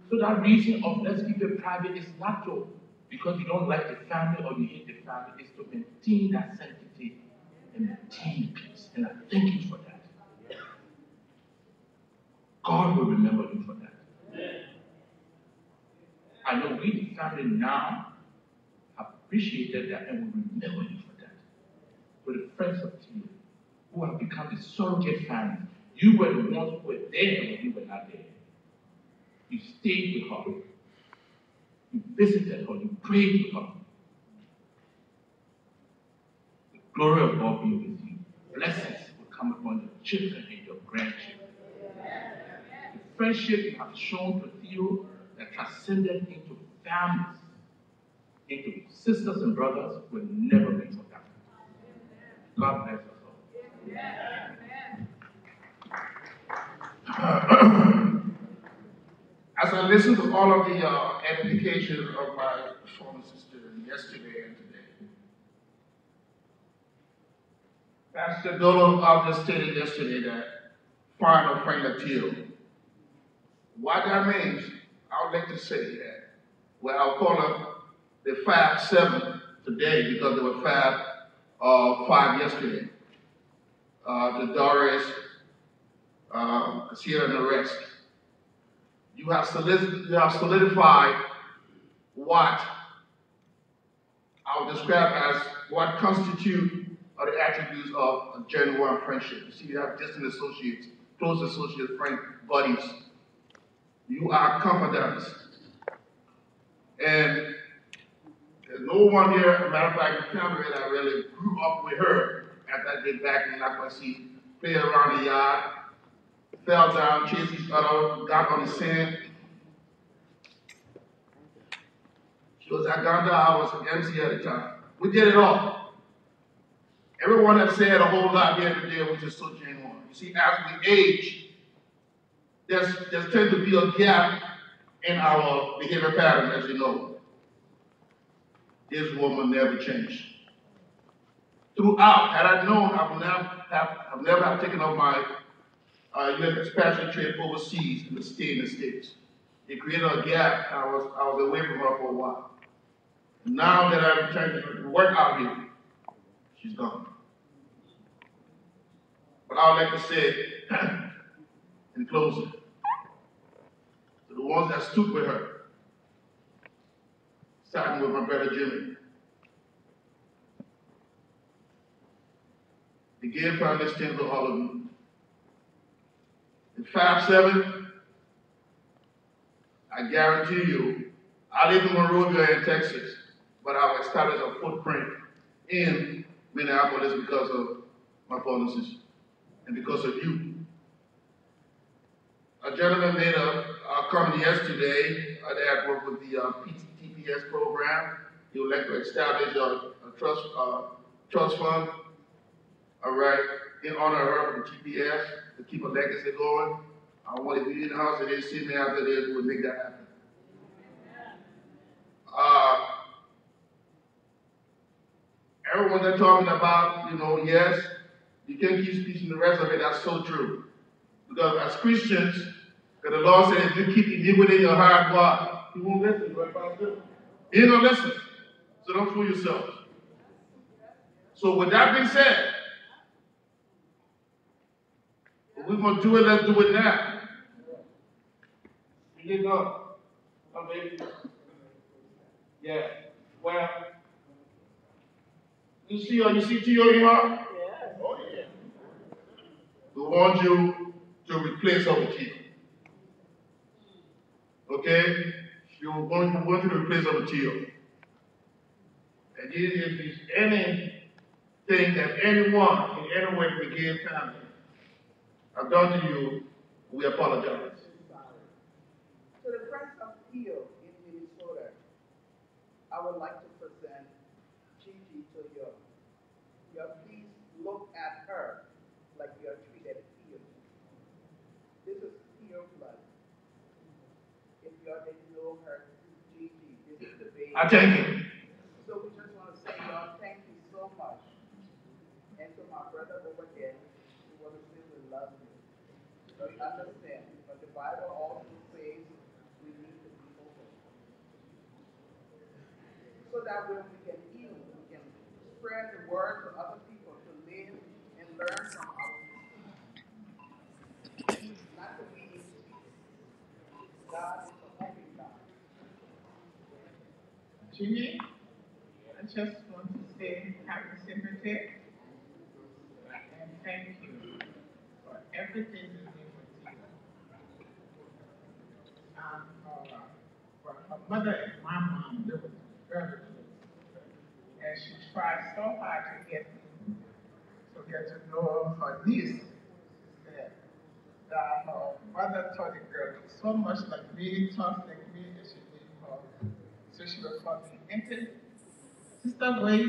So that reason of let's keep it private is not to, because you don't like the family or you hate the family, is to maintain that sanctity and maintain peace. And I thank you for that. God will remember you for that. I know we, the family now, appreciated that and will remember you for that. For the friends of you who have become the surrogate family, you were the ones who were there when you were not there. You stayed with her. You visited her. You prayed with her. The glory of God be with you. Blessings will come upon your children and your grandchildren. The friendship you have shown to Theo that transcended into families, into sisters and brothers, will never be forgotten. God bless us all. As I listened to all of the applications of my former sister yesterday and today, Pastor Dolo just stated yesterday that final friend of Theo. What that means, I would like to say that, well, I'll call them the 5-7 today because there were five yesterday. The Doris, Sierra, and the rest. You have solidified what I'll describe as what constitute are the attributes of a genuine friendship. You see, you have distant associates, close associates, friend buddies. You are confidants. And there's no one here, as a matter of fact, the cameraman I really grew up with her after I did back in Lakwasi, played around the yard, fell down, chased each other, got on the sand. She was at Ganta, I was an MC at the time. We did it all. Everyone has said a whole lot the other day, which is so genuine. You see, as we age, there's tends to be a gap in our behavior pattern, as you know. This woman never changed. Throughout, had I known, I would never have taken up my expansion trip overseas and stay in the States. It created a gap. I was away from her for a while. And now that I've returned to work out here, she's gone. But I would like to say, in closing, to the ones that stood with her, starting with my brother Jimmy, the Gay family stands with all of you. In 5-7, I guarantee you, I live in Monrovia in Texas, but I've established a footprint in Minneapolis because of my policies and because of you. A gentleman made a comment yesterday that worked with the PTPS program. He would like to establish a trust fund, all right, in honor of her for the TPS. To keep a legacy going. I want to be in the house and they see me after this, we'll make that happen. Everyone they're talking about, you know, yes, you can't keep speaking the rest of it, that's so true. Because as Christians, because the Lord said, if you keep iniquity in your heart, God, He won't listen, right, Pastor? He don't listen. So don't fool yourself. So with that being said, we're going to do it, let's do it now. You didn't know. Oh, baby. Yeah. Well, you see her, you see T.O. in her? Yeah. Oh, yeah. We want you to replace her with T.O. Okay? We want you to replace her with T.O. And if there's anything that anyone in any way from the Gay family I've done to you, we apologize. To the Friends of Theo in Minnesota, I would like to present Gigi to your You're please look at her like you are treated here. This is pure blood. If y'all didn't know her, Gigi, this is the baby. I take it. So we just want to say, y'all, thank you so much. And to my brother over there, we want to say we love you. But we understand, but the Bible also says we need to be open. So that way we can heal, we can spread the word to other people to live and learn from our mistakes. Not to be mistakes. God is a loving God. Jimmy, I just want to say happy sympathy. And thank you for everything you did with you. For her mother and my mom, there was very good. And she tried so hard to get me to get to know her niece. That her mother taught the girl so much like me, taught like me, and she did her. So she was called Anthony. Sister Way,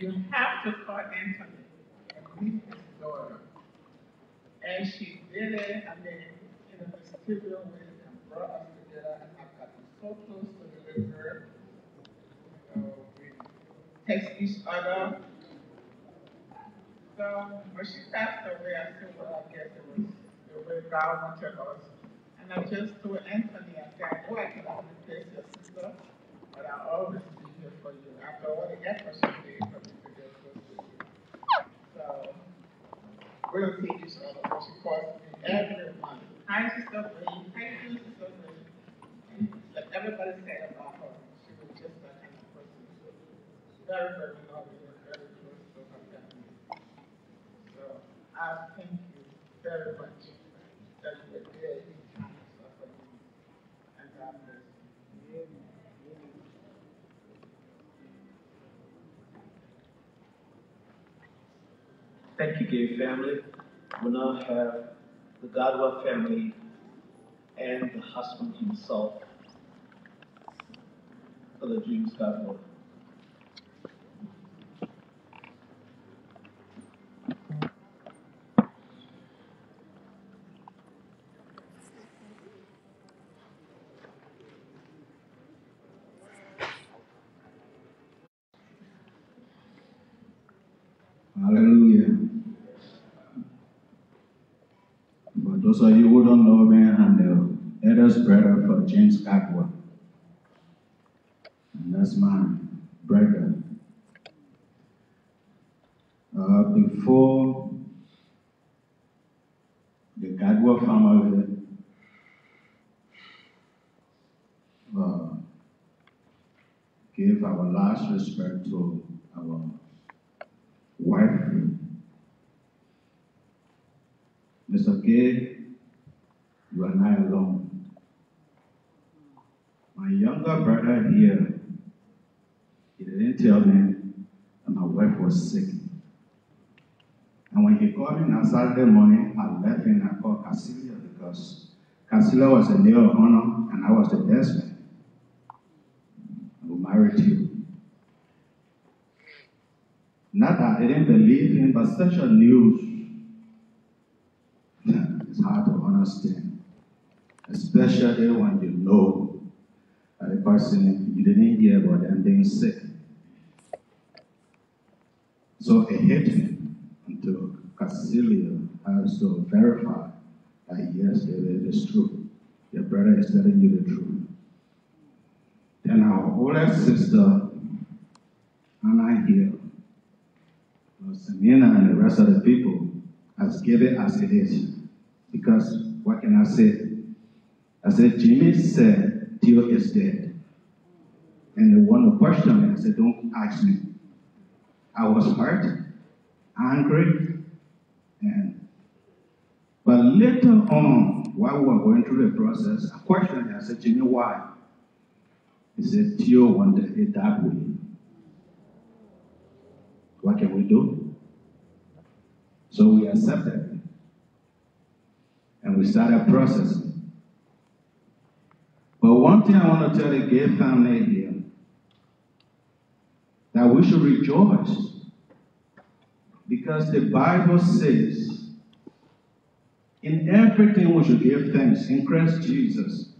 you have to call Anthony. His daughter. And she did it, I mean, in a mysterious way, and brought us together, and I've gotten so close to the little girl. We text each other. So when she passed away, I said, well, I guess it was the way God wanted us. And I just told Anthony, I said, oh, I can only place your sister, but I'll always be here for you. After all the effort she made for me to get close to you. So we'll see each other, but she calls me every month. Hi, Sister May. Thank you, Sister May. Like everybody said about her, she was just that kind of person. Very, very lovely and very close to her family. So I thank you very much that you were there each time suffering. And God bless you. Thank you, Gay family. We now have the Garduah family and the husband himself, Brother James Garduah. Those of you who don't know me, I'm the eldest brother for James Garduah. And that's my brother. Before the Garduah family gave our last respect to our wife, Mr. Gay, you are not alone. My younger brother here, he didn't tell me that my wife was sick. And when he called me on Saturday morning, I left and I called Castillo because Castillo was a male of honor and I was the best man. I will marry you. Not that I didn't believe him, but such a news. It's hard to understand, especially when you know that the person you didn't hear about them being sick. So it hit him until Castillo has to verify that yes, it is true. Your brother is telling you the truth. Then our oldest sister, Anna here, Samina and the rest of the people, has given as it is. Because what can I say? I said, Jimmy said, Theo is dead. And the one who questioned me, I said, don't ask me. I was hurt, angry, but later on, while we were going through the process, I questioned him. I said, Jimmy, why? He said, Theo wanted it that way. What can we do? So we accepted it. And we started processing. But one thing I want to tell the Gay family here, that we should rejoice because the Bible says, in everything we should give thanks in Christ Jesus,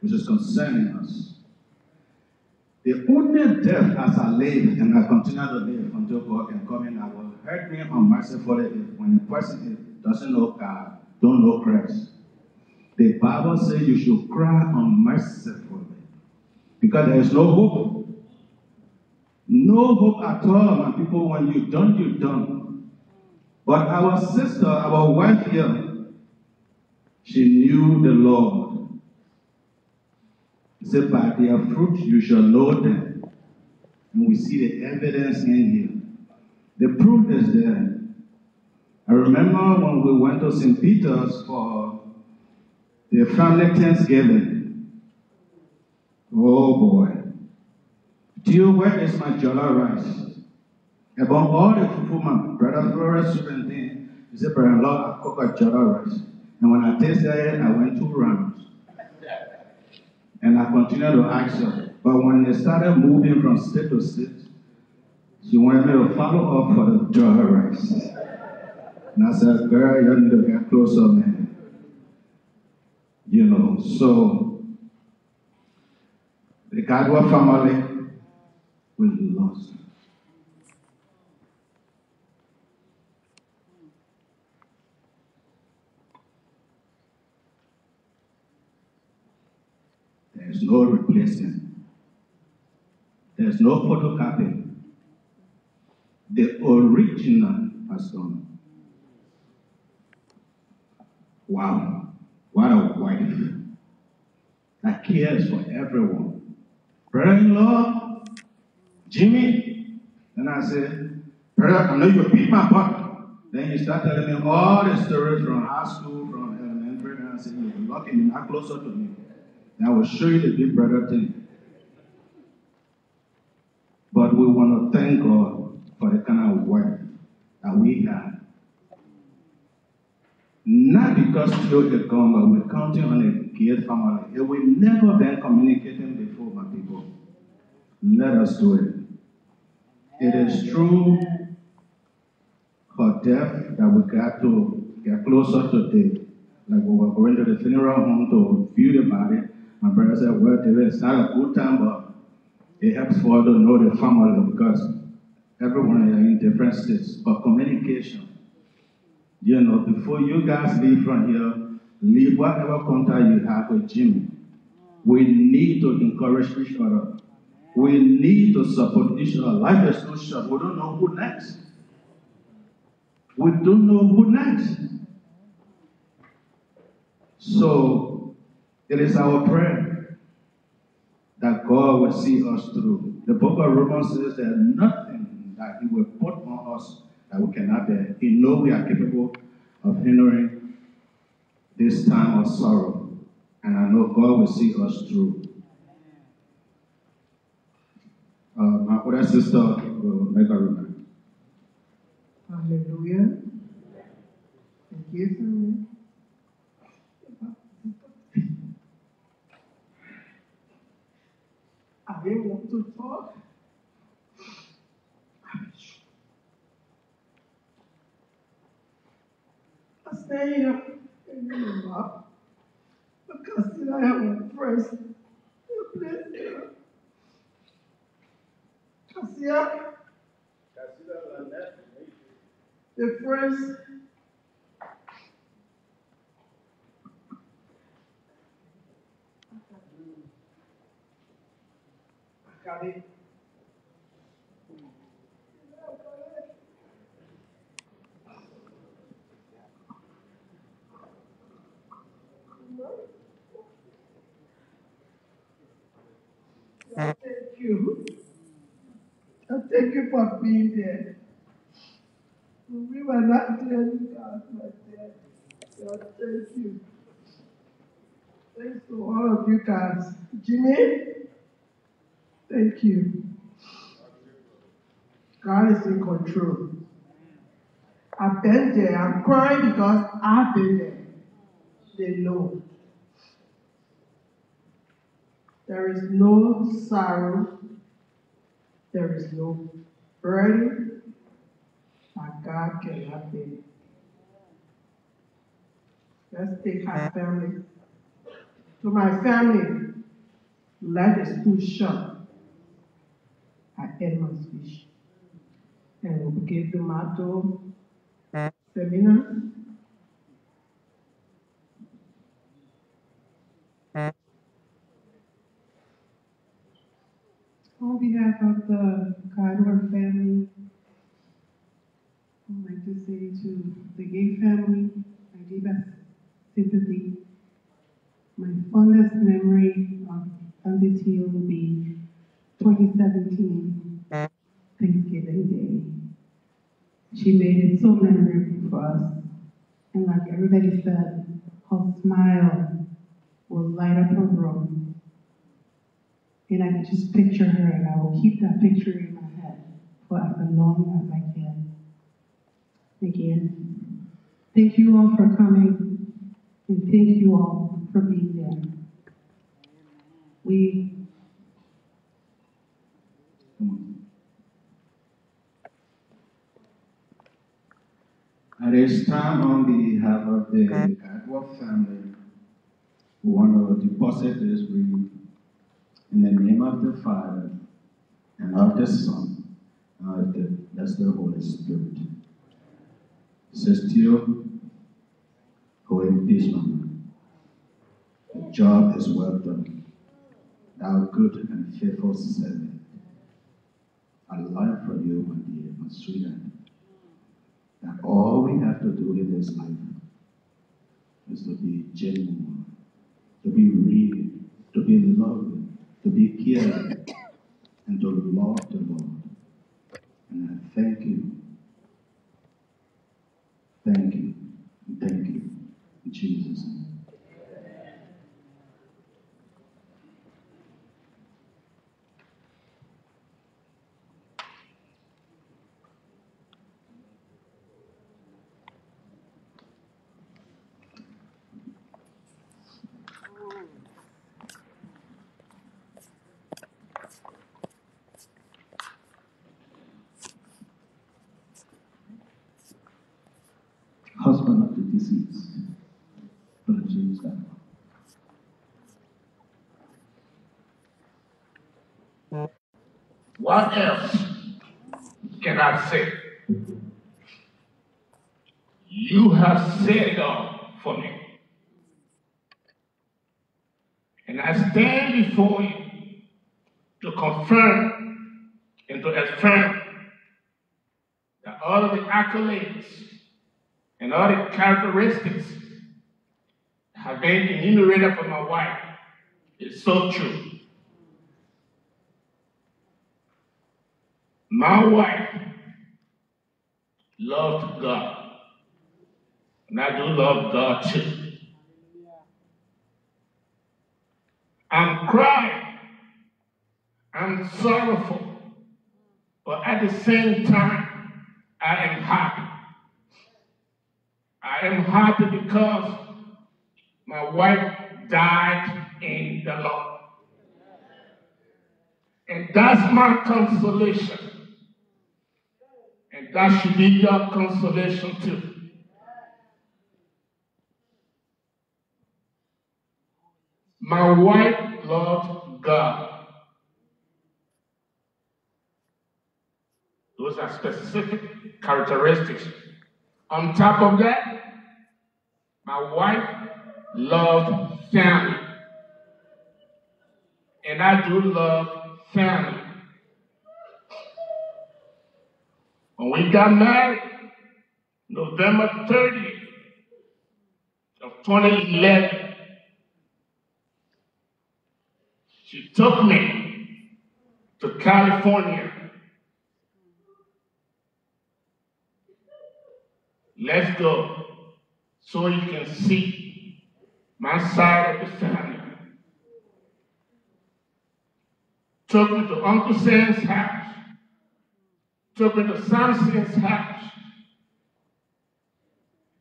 which is concerning us. The only death as I live and I continue to live until God and coming, I will hurt me unmercifully when a person doesn't know God, don't know Christ. The Bible says you should cry unmercifully because there is no hope. No hope at all, my people. When you don't, you don't. But our sister, our wife here, she knew the Lord. He said, by their fruit you shall know them. And we see the evidence in here. The proof is there. I remember when we went to St. Peter's for the family Thanksgiving. Oh boy. Dear, where is my jollof rice? About all the fufu, my brother Flores, superintendent, he said, brother, Lord, I cook a jollof rice. And when I tasted it, I went 2 rounds. And I continued to ask her. But when they started moving from state to state, she wanted me to follow up for the jollof rice. And I said, girl, you need to get closer, man. You know, so the Garduah family was lost. There's no replacement. There's no photocopy. The original has gone. Wow, what a wife that cares for everyone. Brother-in-law, Jimmy, and I said, brother, I know you beat my butt. Then he started telling me all the stories from high school, from elementary, and I said, you're lucky you're not closer to me. I will show you the big brother thing. But we want to thank God for the kind of work that we had. Not because Theo is gone, but we're counting on a great family. It will never been communicating before, my people. Let us do it. It is true for death that we got to get closer to death. Like we were going to the funeral home to view the body. My brother said, well, it's not a good time, but it helps for us to know the family because everyone is in different states. But communication, you know, before you guys leave from here, leave whatever contact you have with Jimmy. We need to encourage each other. We need to support each other. Life is too short. We don't know who next. We don't know who next. So, it is our prayer that God will see us through. The book of Romans says there's nothing that He will put on us that we cannot bear. He knows we are capable of hindering this time of sorrow. And I know God will see us through. My older sister will make a remark. Hallelujah. Thank you. I didn't want to talk. I stayed up and came up because I have a person who plays here. Castillo, Lynette, the friends. Macaline. Thank you. And thank you for being there. We were not telling God like that. God, thank you. Thanks to all of you guys. Jimmy? Thank you. God is in control. I've been there. I'm crying because I've been there. They know. There is no sorrow. There is no burden. and God can have it. Let's take our family. To my family, life is too short. I end my speech. And we give the motto, seminar. On behalf of the Garduah family, I'd like to say to the Gay family, I give us sympathy. My fondest memory of Uncle will be 2017 Thanksgiving Day. She made it so memorable for us. And like everybody said, her smile will light up her room. And I can just picture her, and I will keep that picture in my head for as long as I can. Again, thank you all for coming, and thank you all for being there. At this time, on behalf of the Garduah family, we want to deposit this reading in the name of the Father, and of the Son, and of the Holy Spirit. Still, go in peace, Mama. The job is well done. Thou good and faithful servant. I long for you, my dear, my sweetheart. That all we have to do in this life is to be genuine, to be real, to be loving, to be caring, and to love the Lord. And I thank you. Thank you. Thank you. In Jesus' name. What else can I say? You have said it all for me. And I stand before you to confirm and to affirm that all of the accolades and all the characteristics have been enumerated for my wife. It's so true. My wife loved God, and I do love God too. I'm crying, I'm sorrowful, but at the same time, I am happy. I am happy because my wife died in the Lord. And that's my consolation. And that should be your consolation too. My wife loved God. Those are specific characteristics. On top of that, my wife loved family. And I do love family. When we got married, November 30th of 2011, she took me to California. Let's go so you can see my side of the family. Took me to Uncle Sam's house. Took me to Samson's house,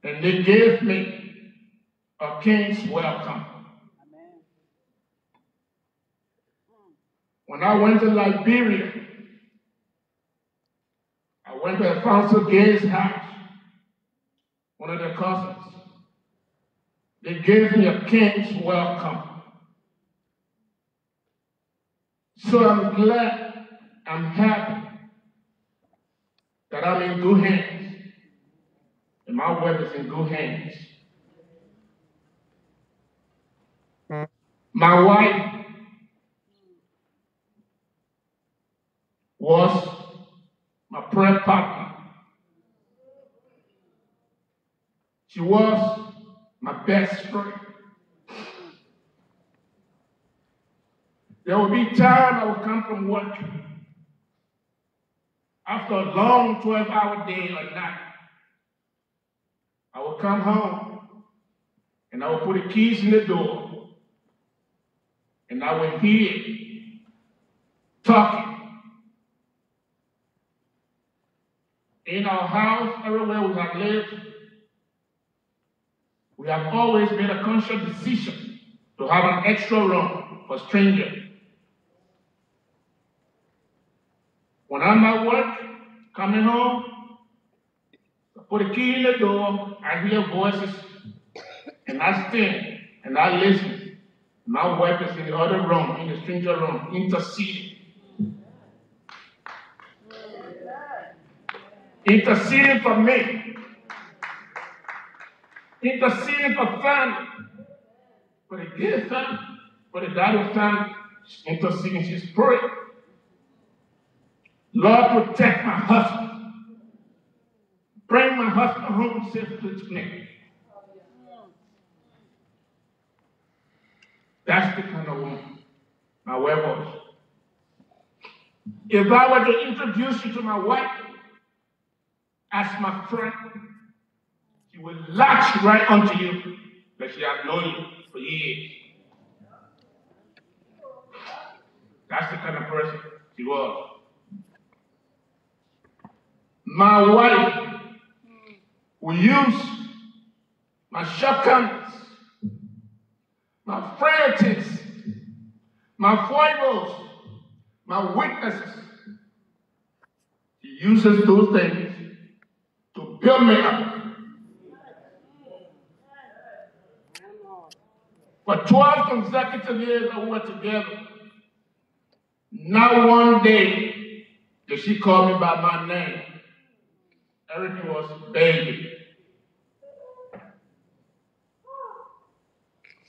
and they gave me a king's welcome. Amen. When I went to Liberia, I I went to Afonso Gay's house, one of their cousins. They gave me a king's welcome. So I'm glad, I'm happy that I'm in good hands. And my web is in good hands. My wife was my prayer partner. She was my best friend. There will be time I will come from work after a long 12-hour day or night. I will come home and I will put the keys in the door and I will hear talking. In our house, everywhere we have lived, we have always made a conscious decision to have an extra room for strangers. When I'm at work, coming home, I put a key in the door, I hear voices, and I stand, and I listen. My wife is in the other room, in the stranger room, interceding. Interceding for me. Interceding for family. For the gay family, for the daughter family, she's interceding, she's praying. Lord, protect my husband. Bring my husband home safely to me. That's the kind of woman my wife was. If I were to introduce you to my wife as my friend, she will latch right onto you, but she has known you for years. That's the kind of person she was. My wife will use my shortcomings, my frailties, my foibles, my weaknesses. She uses those things to build me up. For 12 consecutive years that we were together, not one day did she call me by my name. Everything was baby.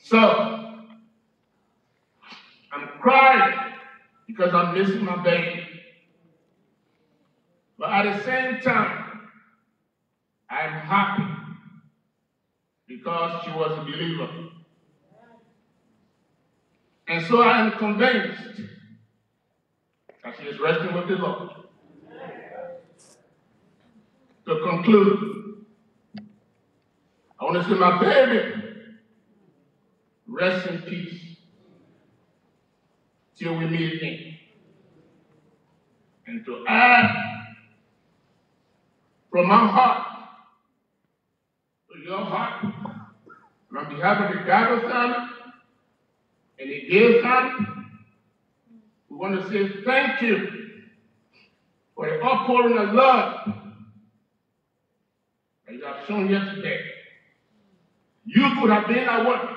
So, I'm crying because I'm missing my baby. But at the same time, I'm happy because she was a believer. And so I am convinced that she is resting with the Lord. To conclude, I want to say, my baby, rest in peace till we meet again. And to add from my heart to your heart, and on behalf of the Garduah family and the Gay family, we want to say thank you for the outpouring of love that you have shown here today. You could have been at work.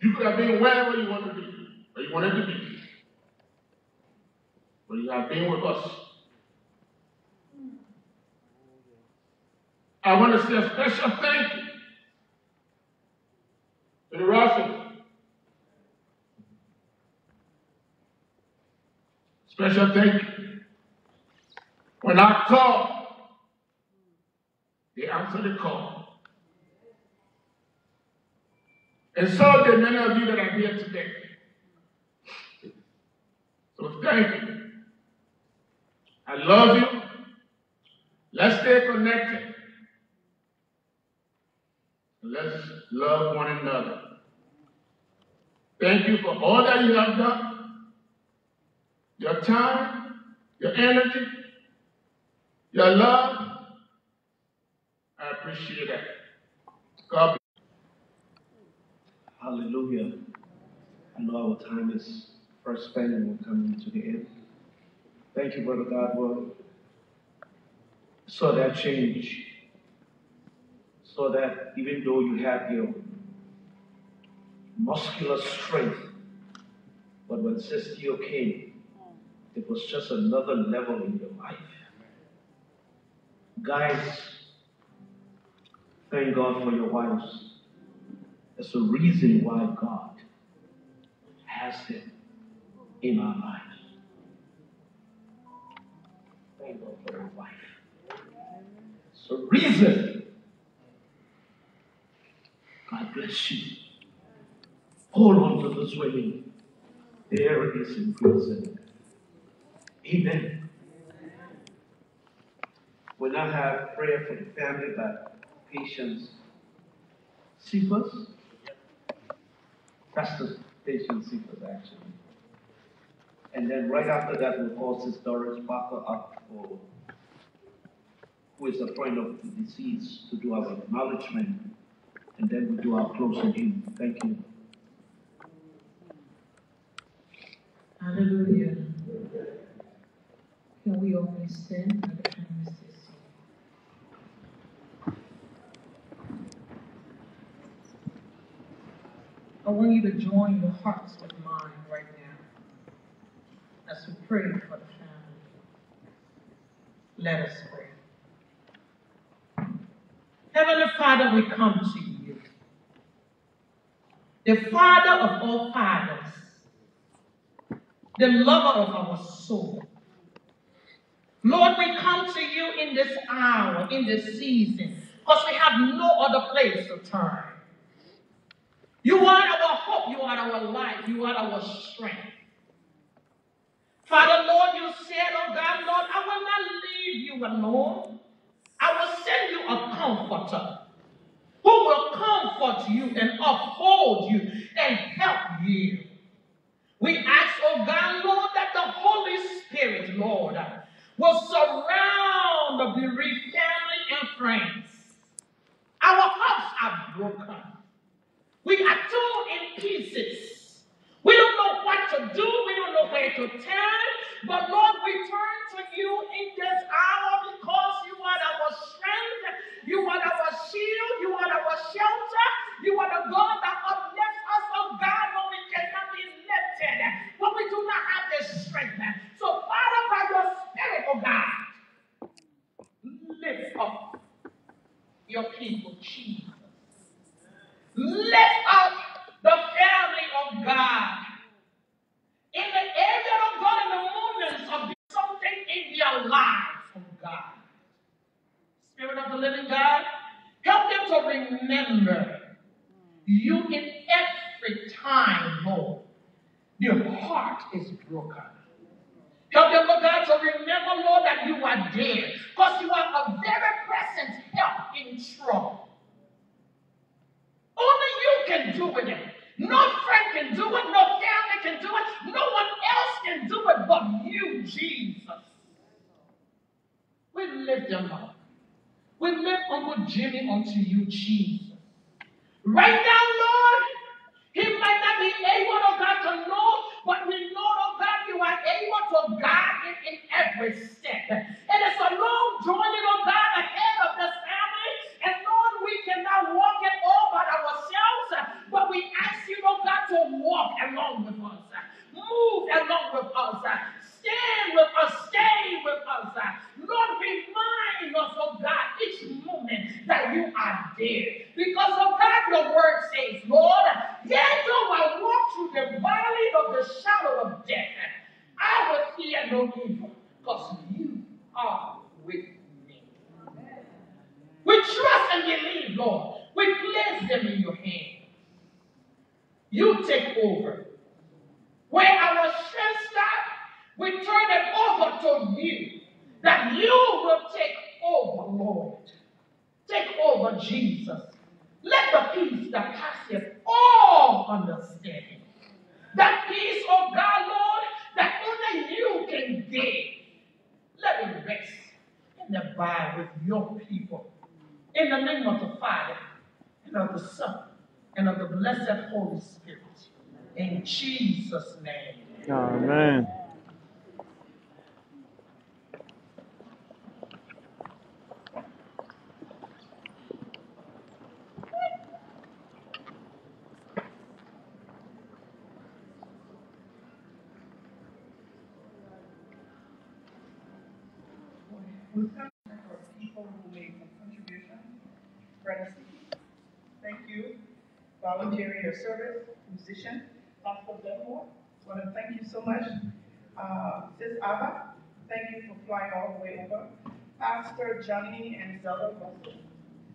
You could have been wherever you wanted to be, or you wanted to be. But you have been with us. I want to say a special thank you to the Russell. Special thank you. When I call, they answer the call. And so did many of you that are here today. So thank you. I love you. Let's stay connected. Let's love one another. Thank you for all that you have done. Your time, your energy, your love. I appreciate that. God bless. Hallelujah. I know our time is first spent and we're coming to the end. Thank you, Brother Godwell. Saw that change. Saw that even though you have your muscular strength, but when Castillo came, it was just another level in your life. Guys, thank God for your wives. That's the reason why God has them in our lives. Thank God for your wife. It's the reason. God bless you. Hold on to those women. There it is in prison. Amen. We'll now have prayer for the family that patience. See first? That's the patience see first, actually. And then right after that, we'll call Sister Doris Parker up, for, who is a friend of the deceased, to do our acknowledgement. And then we'll do our closing hymn. Thank you. Hallelujah. Can we always stand at the promises? I want you to join your hearts with mine right now as we pray for the family. Let us pray. Heavenly Father, we come to you, the Father of all fathers, the lover of our soul. Lord, we come to you in this hour, in this season, because we have no other place to turn. You are our hope, you are our life, you are our strength. Father, Lord, you said, oh God, Lord, I will not leave you alone. I will send you a comforter who will comfort you and uphold you and help you. We ask, oh God, Lord, that the Holy Spirit, Lord, will surround the bereaved family and friends. Our hearts are broken. We are torn in pieces. We don't know what to do. We don't know where to turn. But Lord, we turn to you in this hour because you are our strength. You are our shield. You are our shelter. You are the God that uplifts us, oh God, when we cannot be lifted, when we do not have the strength. So, Father, by your Spirit, oh God, lift up your people, Jesus. Lift up the family of God. In the area of God, in the moments of something in their lives, oh God. Spirit of the living God, help them to remember you in every time, Lord. Their heart is broken. Help them, Lord God, to remember, Lord, that you are there, because you are a very present help in trouble. Only you can do with it. No friend can do it. No family can do it. No one else can do it but you, Jesus. We lift them up. We lift Uncle Jimmy unto you, Jesus. Right now, Lord, he might not be able, oh God, to know, but we know, oh God, you are able to guide him in every step. And it's a long journey, oh God, ahead of this family. And Lord, we cannot walk it all by ourselves, but we ask you, oh God, to walk along with us, move along with us, stand with us, stay with us. Lord, remind us, oh God, each moment that you are there. Because, oh God, your word says, Lord, yet though I walk through the valley of the shadow of death, I will fear no evil, because you are with me. Amen. We trust and believe, Lord. We place them in your hands. You take over. Where our strength stops, we turn it over to you, that you will take over, Lord. Take over, Jesus. Let the peace that passes all understanding, that peace, oh God, Lord, that only you can give, let it rest and abide with your people. In the name of the Father, and of the Son, and of the blessed Holy Spirit. In Jesus' name. Amen. inclusive of people who make a contribution. Brenda, thank you. Volunteering your service, musician, Pastor Bemo. Want to thank you so much. Sis Abba, thank you for flying all the way over. Pastor Johnny and Zelda Russell,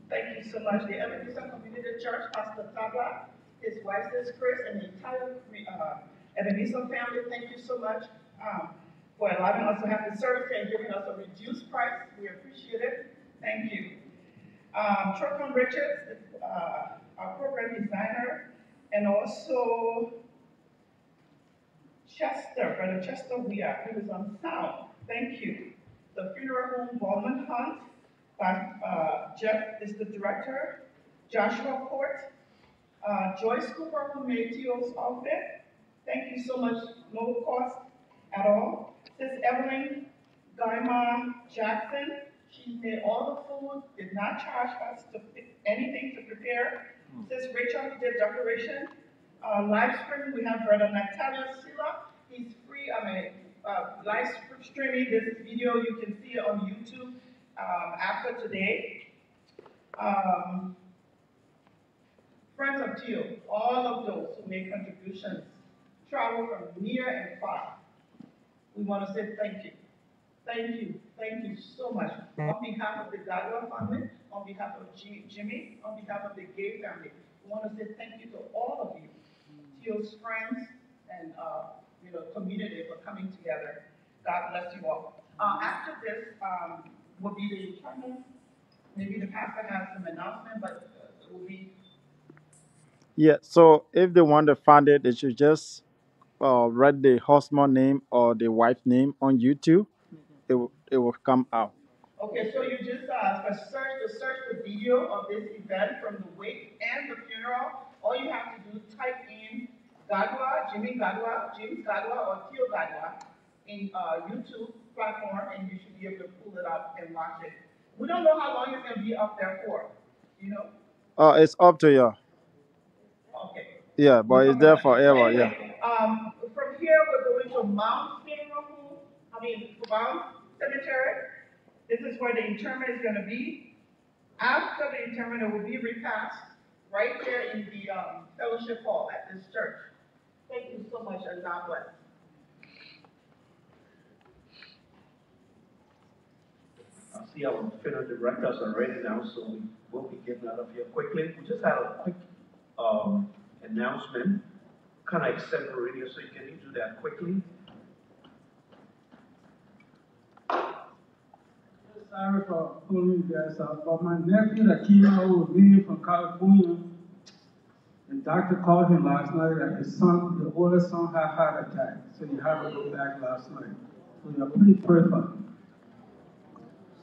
thank you so much. The Ebenezer Community Church, Pastor Tabla, his wife, Sis Chris, and the entire Ebenezer family, thank you so much for allowing us to have the service and giving us a reduced price. We appreciate it. Thank you. Trocon Richards, our program designer, and also Chester, Brother Chester Weir, who is on sound. Thank you. The Funeral Home Bowman Hunt, Jeff is the director. Joshua Port, Joyce Cooper, who made Theo's outfit. Thank you so much, no cost at all. Sis Evelyn Gaima Jackson, she made all the food, did not charge us to anything to prepare. Sis Rachel, who did decoration. Live stream, we have Brother Natalia Silla. He's free, live streaming this video. You can see it on YouTube after today. Friends of Theo, all of those who made contributions, travel from near and far. We want to say thank you. Thank you. Thank you so much. On behalf of the Garduah family, on behalf of Jimmy, on behalf of the Gay family, we want to say thank you to all of you, Theo's friends and community for coming together. God bless you all. After this will be the sermon. Maybe the pastor has some announcement, but it will be. Yeah, so if they want to find it, they should just write the husband name or the wife name on YouTube. It will come out. Okay, so you just search the video of this event from the wake and the funeral. All you have to do, type in Garduah, Jimmy Garduah, James Garduah, or Theo Garduah in YouTube platform, and you should be able to pull it up and watch it. We don't know how long it's going to be up there for, you know? It's up to you. Okay. Yeah, but it's there forever, anyway, yeah. From here, we're going to Mount Funeral Home, Mount Cemetery. This is where the interment is going to be. After the interment, it will be repassed right there in the fellowship hall at this church. Thank you so much, and God bless. I'll see our funeral directors already now, so we will be getting out of here quickly. We just had a quick announcement, kind of extemporaneous, so you can do that quickly. Sorry for pulling you guys out, but my nephew that came out was leaving from California, and doctor called him last night that his son, the oldest son, had a heart attack, so he had to go back last night. So you're pretty perfect.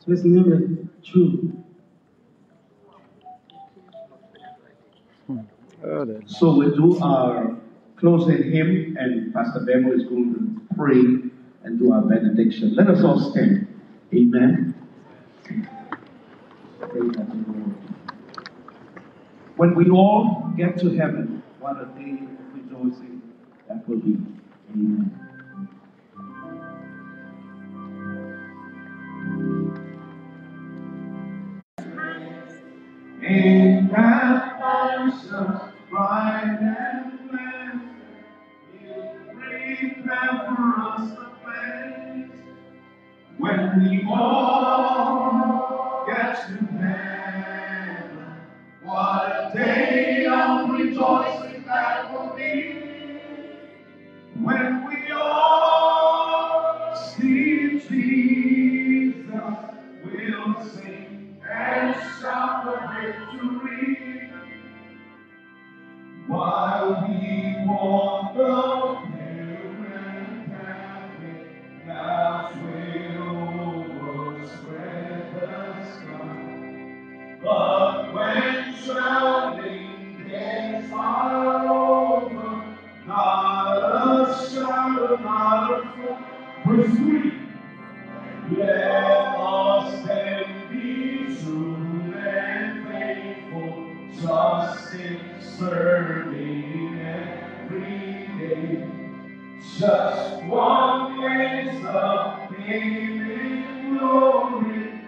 His name is True. So we do our closing hymn, and Pastor Bemo is going to pray and do our benediction. Let us all stand. Amen. When we all get to heaven, what a day of rejoicing that will be. Amen. In that fire, bright and blessed, you prepare for us the place when we all get to heaven. What a day of rejoicing that will be when we all see Jesus. We'll sing and shout the victory while we walk the barren pathway. Now we'll overspread the sky, but when shouting days are over, not a shout, not a fool, we're free. Let us then be true and faithful, just in serving every day. Just one place of name and glory,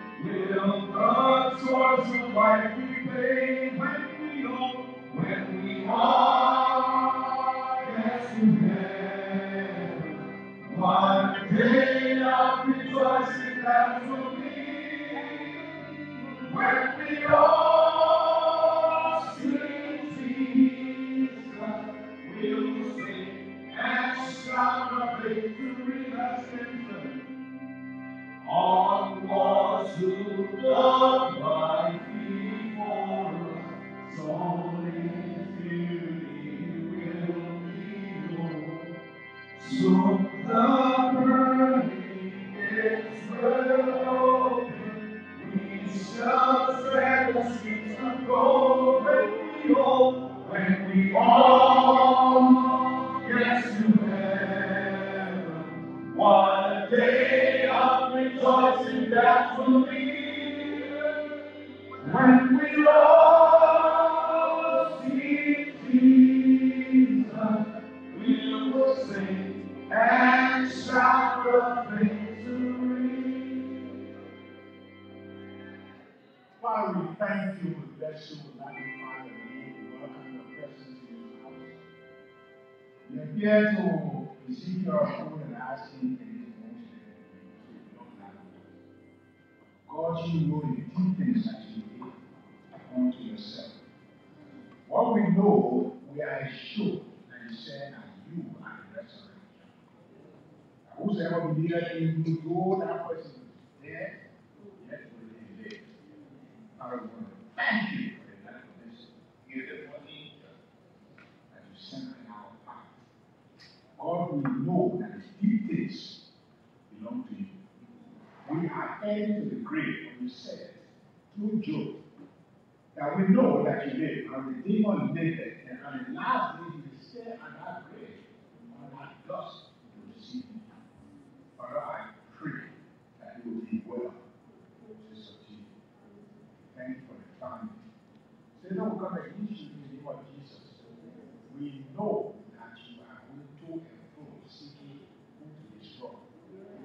Lord, so why we pay when we owe, when we are yes in heaven? One day I'll rejoice in that will be when we all sing Jesus, we'll sing and shout of victory that's in heaven. On wars who love my people, only few will be known. So the burning gates will open, we shall tread the streets of gold when we all get to heaven. One day of rejoicing that will be when we all and shout of victory. Father, we thank you and bless you and magnify your name. We welcome your presence in your house. We are here to receive your food and ask you for your blessing. God, you know the deep things that you do unto yourself. What we know, we are assured that you said that you are the resurrection. Whosoever believes in you, though that person is dead, yet will be dead. Father, we want to thank you for the life of this beautiful angel that you sent in our path. God, we know that the deep things belong to you. We are heading to the grave when you said through Job that we know that you live, and the demon lived, and on the last day you said on that grave, on that dust. Father, I pray that you will be well with this of Jesus. Thank you for the time. Say, no, God, I give you in the name of Jesus. We know that you are going to and fro seeking who to destroy.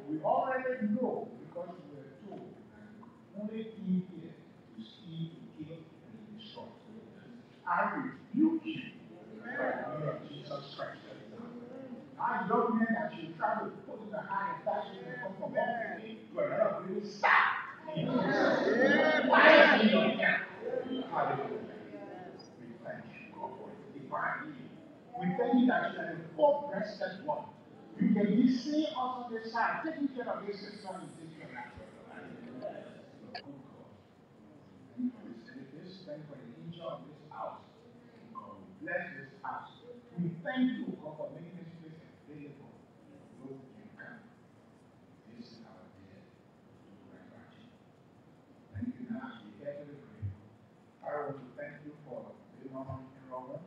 We already know because we were told that you only came here to see, to kill, and to destroy. I rebuke you in the name of Jesus Christ. I don't mean that you try to put in the high fashion and come from one thing to another thing. Stop! Why are you doing that? Hallelujah. We thank you, God, for the divine healing. We thank you that you are the four-breasted one. You can be seen on the side, taking care of your sister and taking care of your own God. Thank you for this edifice. Thank you for the angel of this house. God, bless this house. We thank you, God, for making this place available. Lord, you can. This is our day to record you. Thank you now as we get to the grave. I want to thank you for the mom and Robert.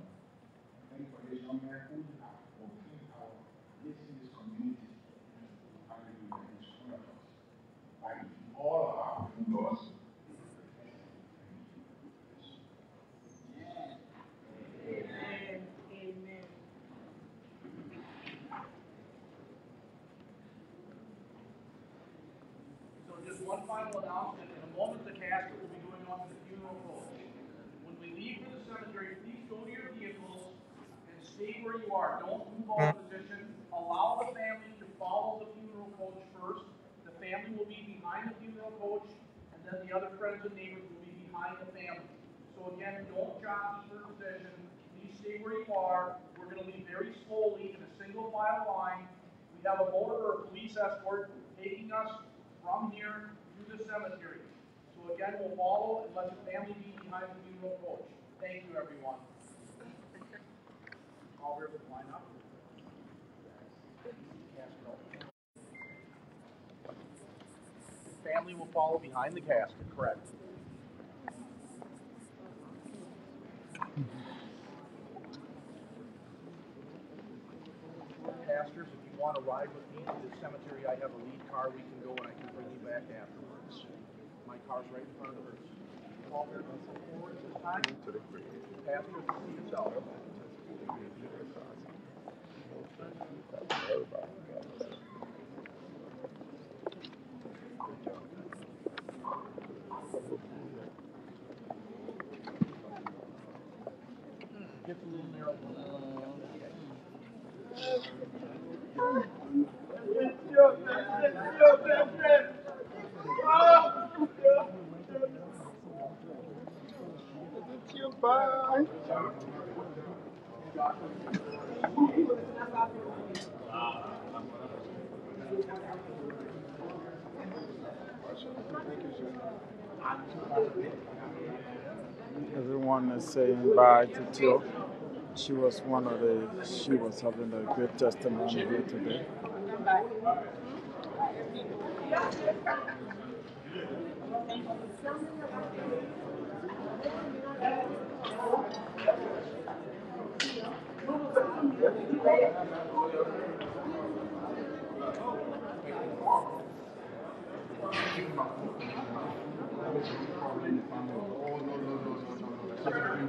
Thank you for this young man who is our place in this community. Hallelujah. It's one of us. By all of our windows. One final announcement. In a moment, the casket will be going off to the funeral home. When we leave for the cemetery, please go to your vehicles and stay where you are. Don't move out of position. Allow the family to follow the funeral coach first. The family will be behind the funeral coach, and then the other friends and neighbors will be behind the family. So again, don't jump to your position. Please stay where you are. We're going to leave very slowly in a single file line. We have a motor or a police escort taking us from here to the cemetery. So again, we'll follow and let the family be behind the funeral porch. Thank you, everyone. All ready to line up. The family will follow behind the casket, correct? Pastors, if you want to ride with me to the cemetery, I have a lead car. We can go and I can bring you back afterwards. My car's right in front of hers. All we're going to go forward this time. Pastor, see yourself. Everyone is saying bye to Till. She was having a great testimony here today.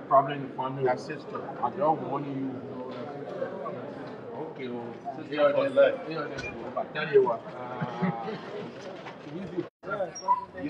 Problem in the family with sister. I don't want you. Okay, well, sister, I tell you what. You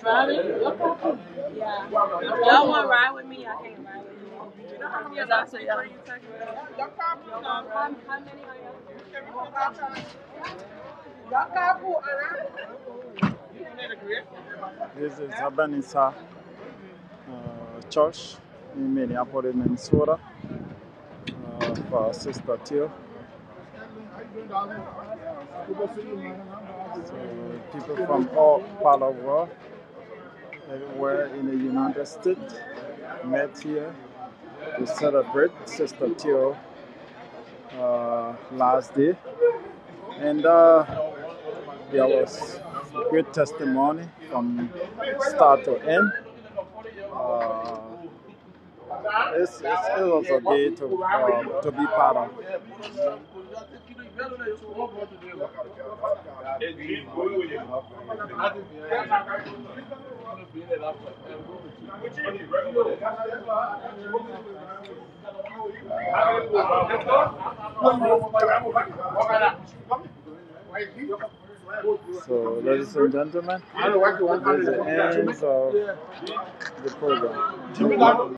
driving? Yeah. Y'all want to ride with me? I can't ride with you. How many are you? This is Ebenezer Church in Minneapolis, Minnesota, for Sister Till. So people from all parts of the world, everywhere in the United States, met here to celebrate Sister Till last day. And there was great testimony from start to end. It was a day to be part of. So, ladies and gentlemen, this is the end of the program.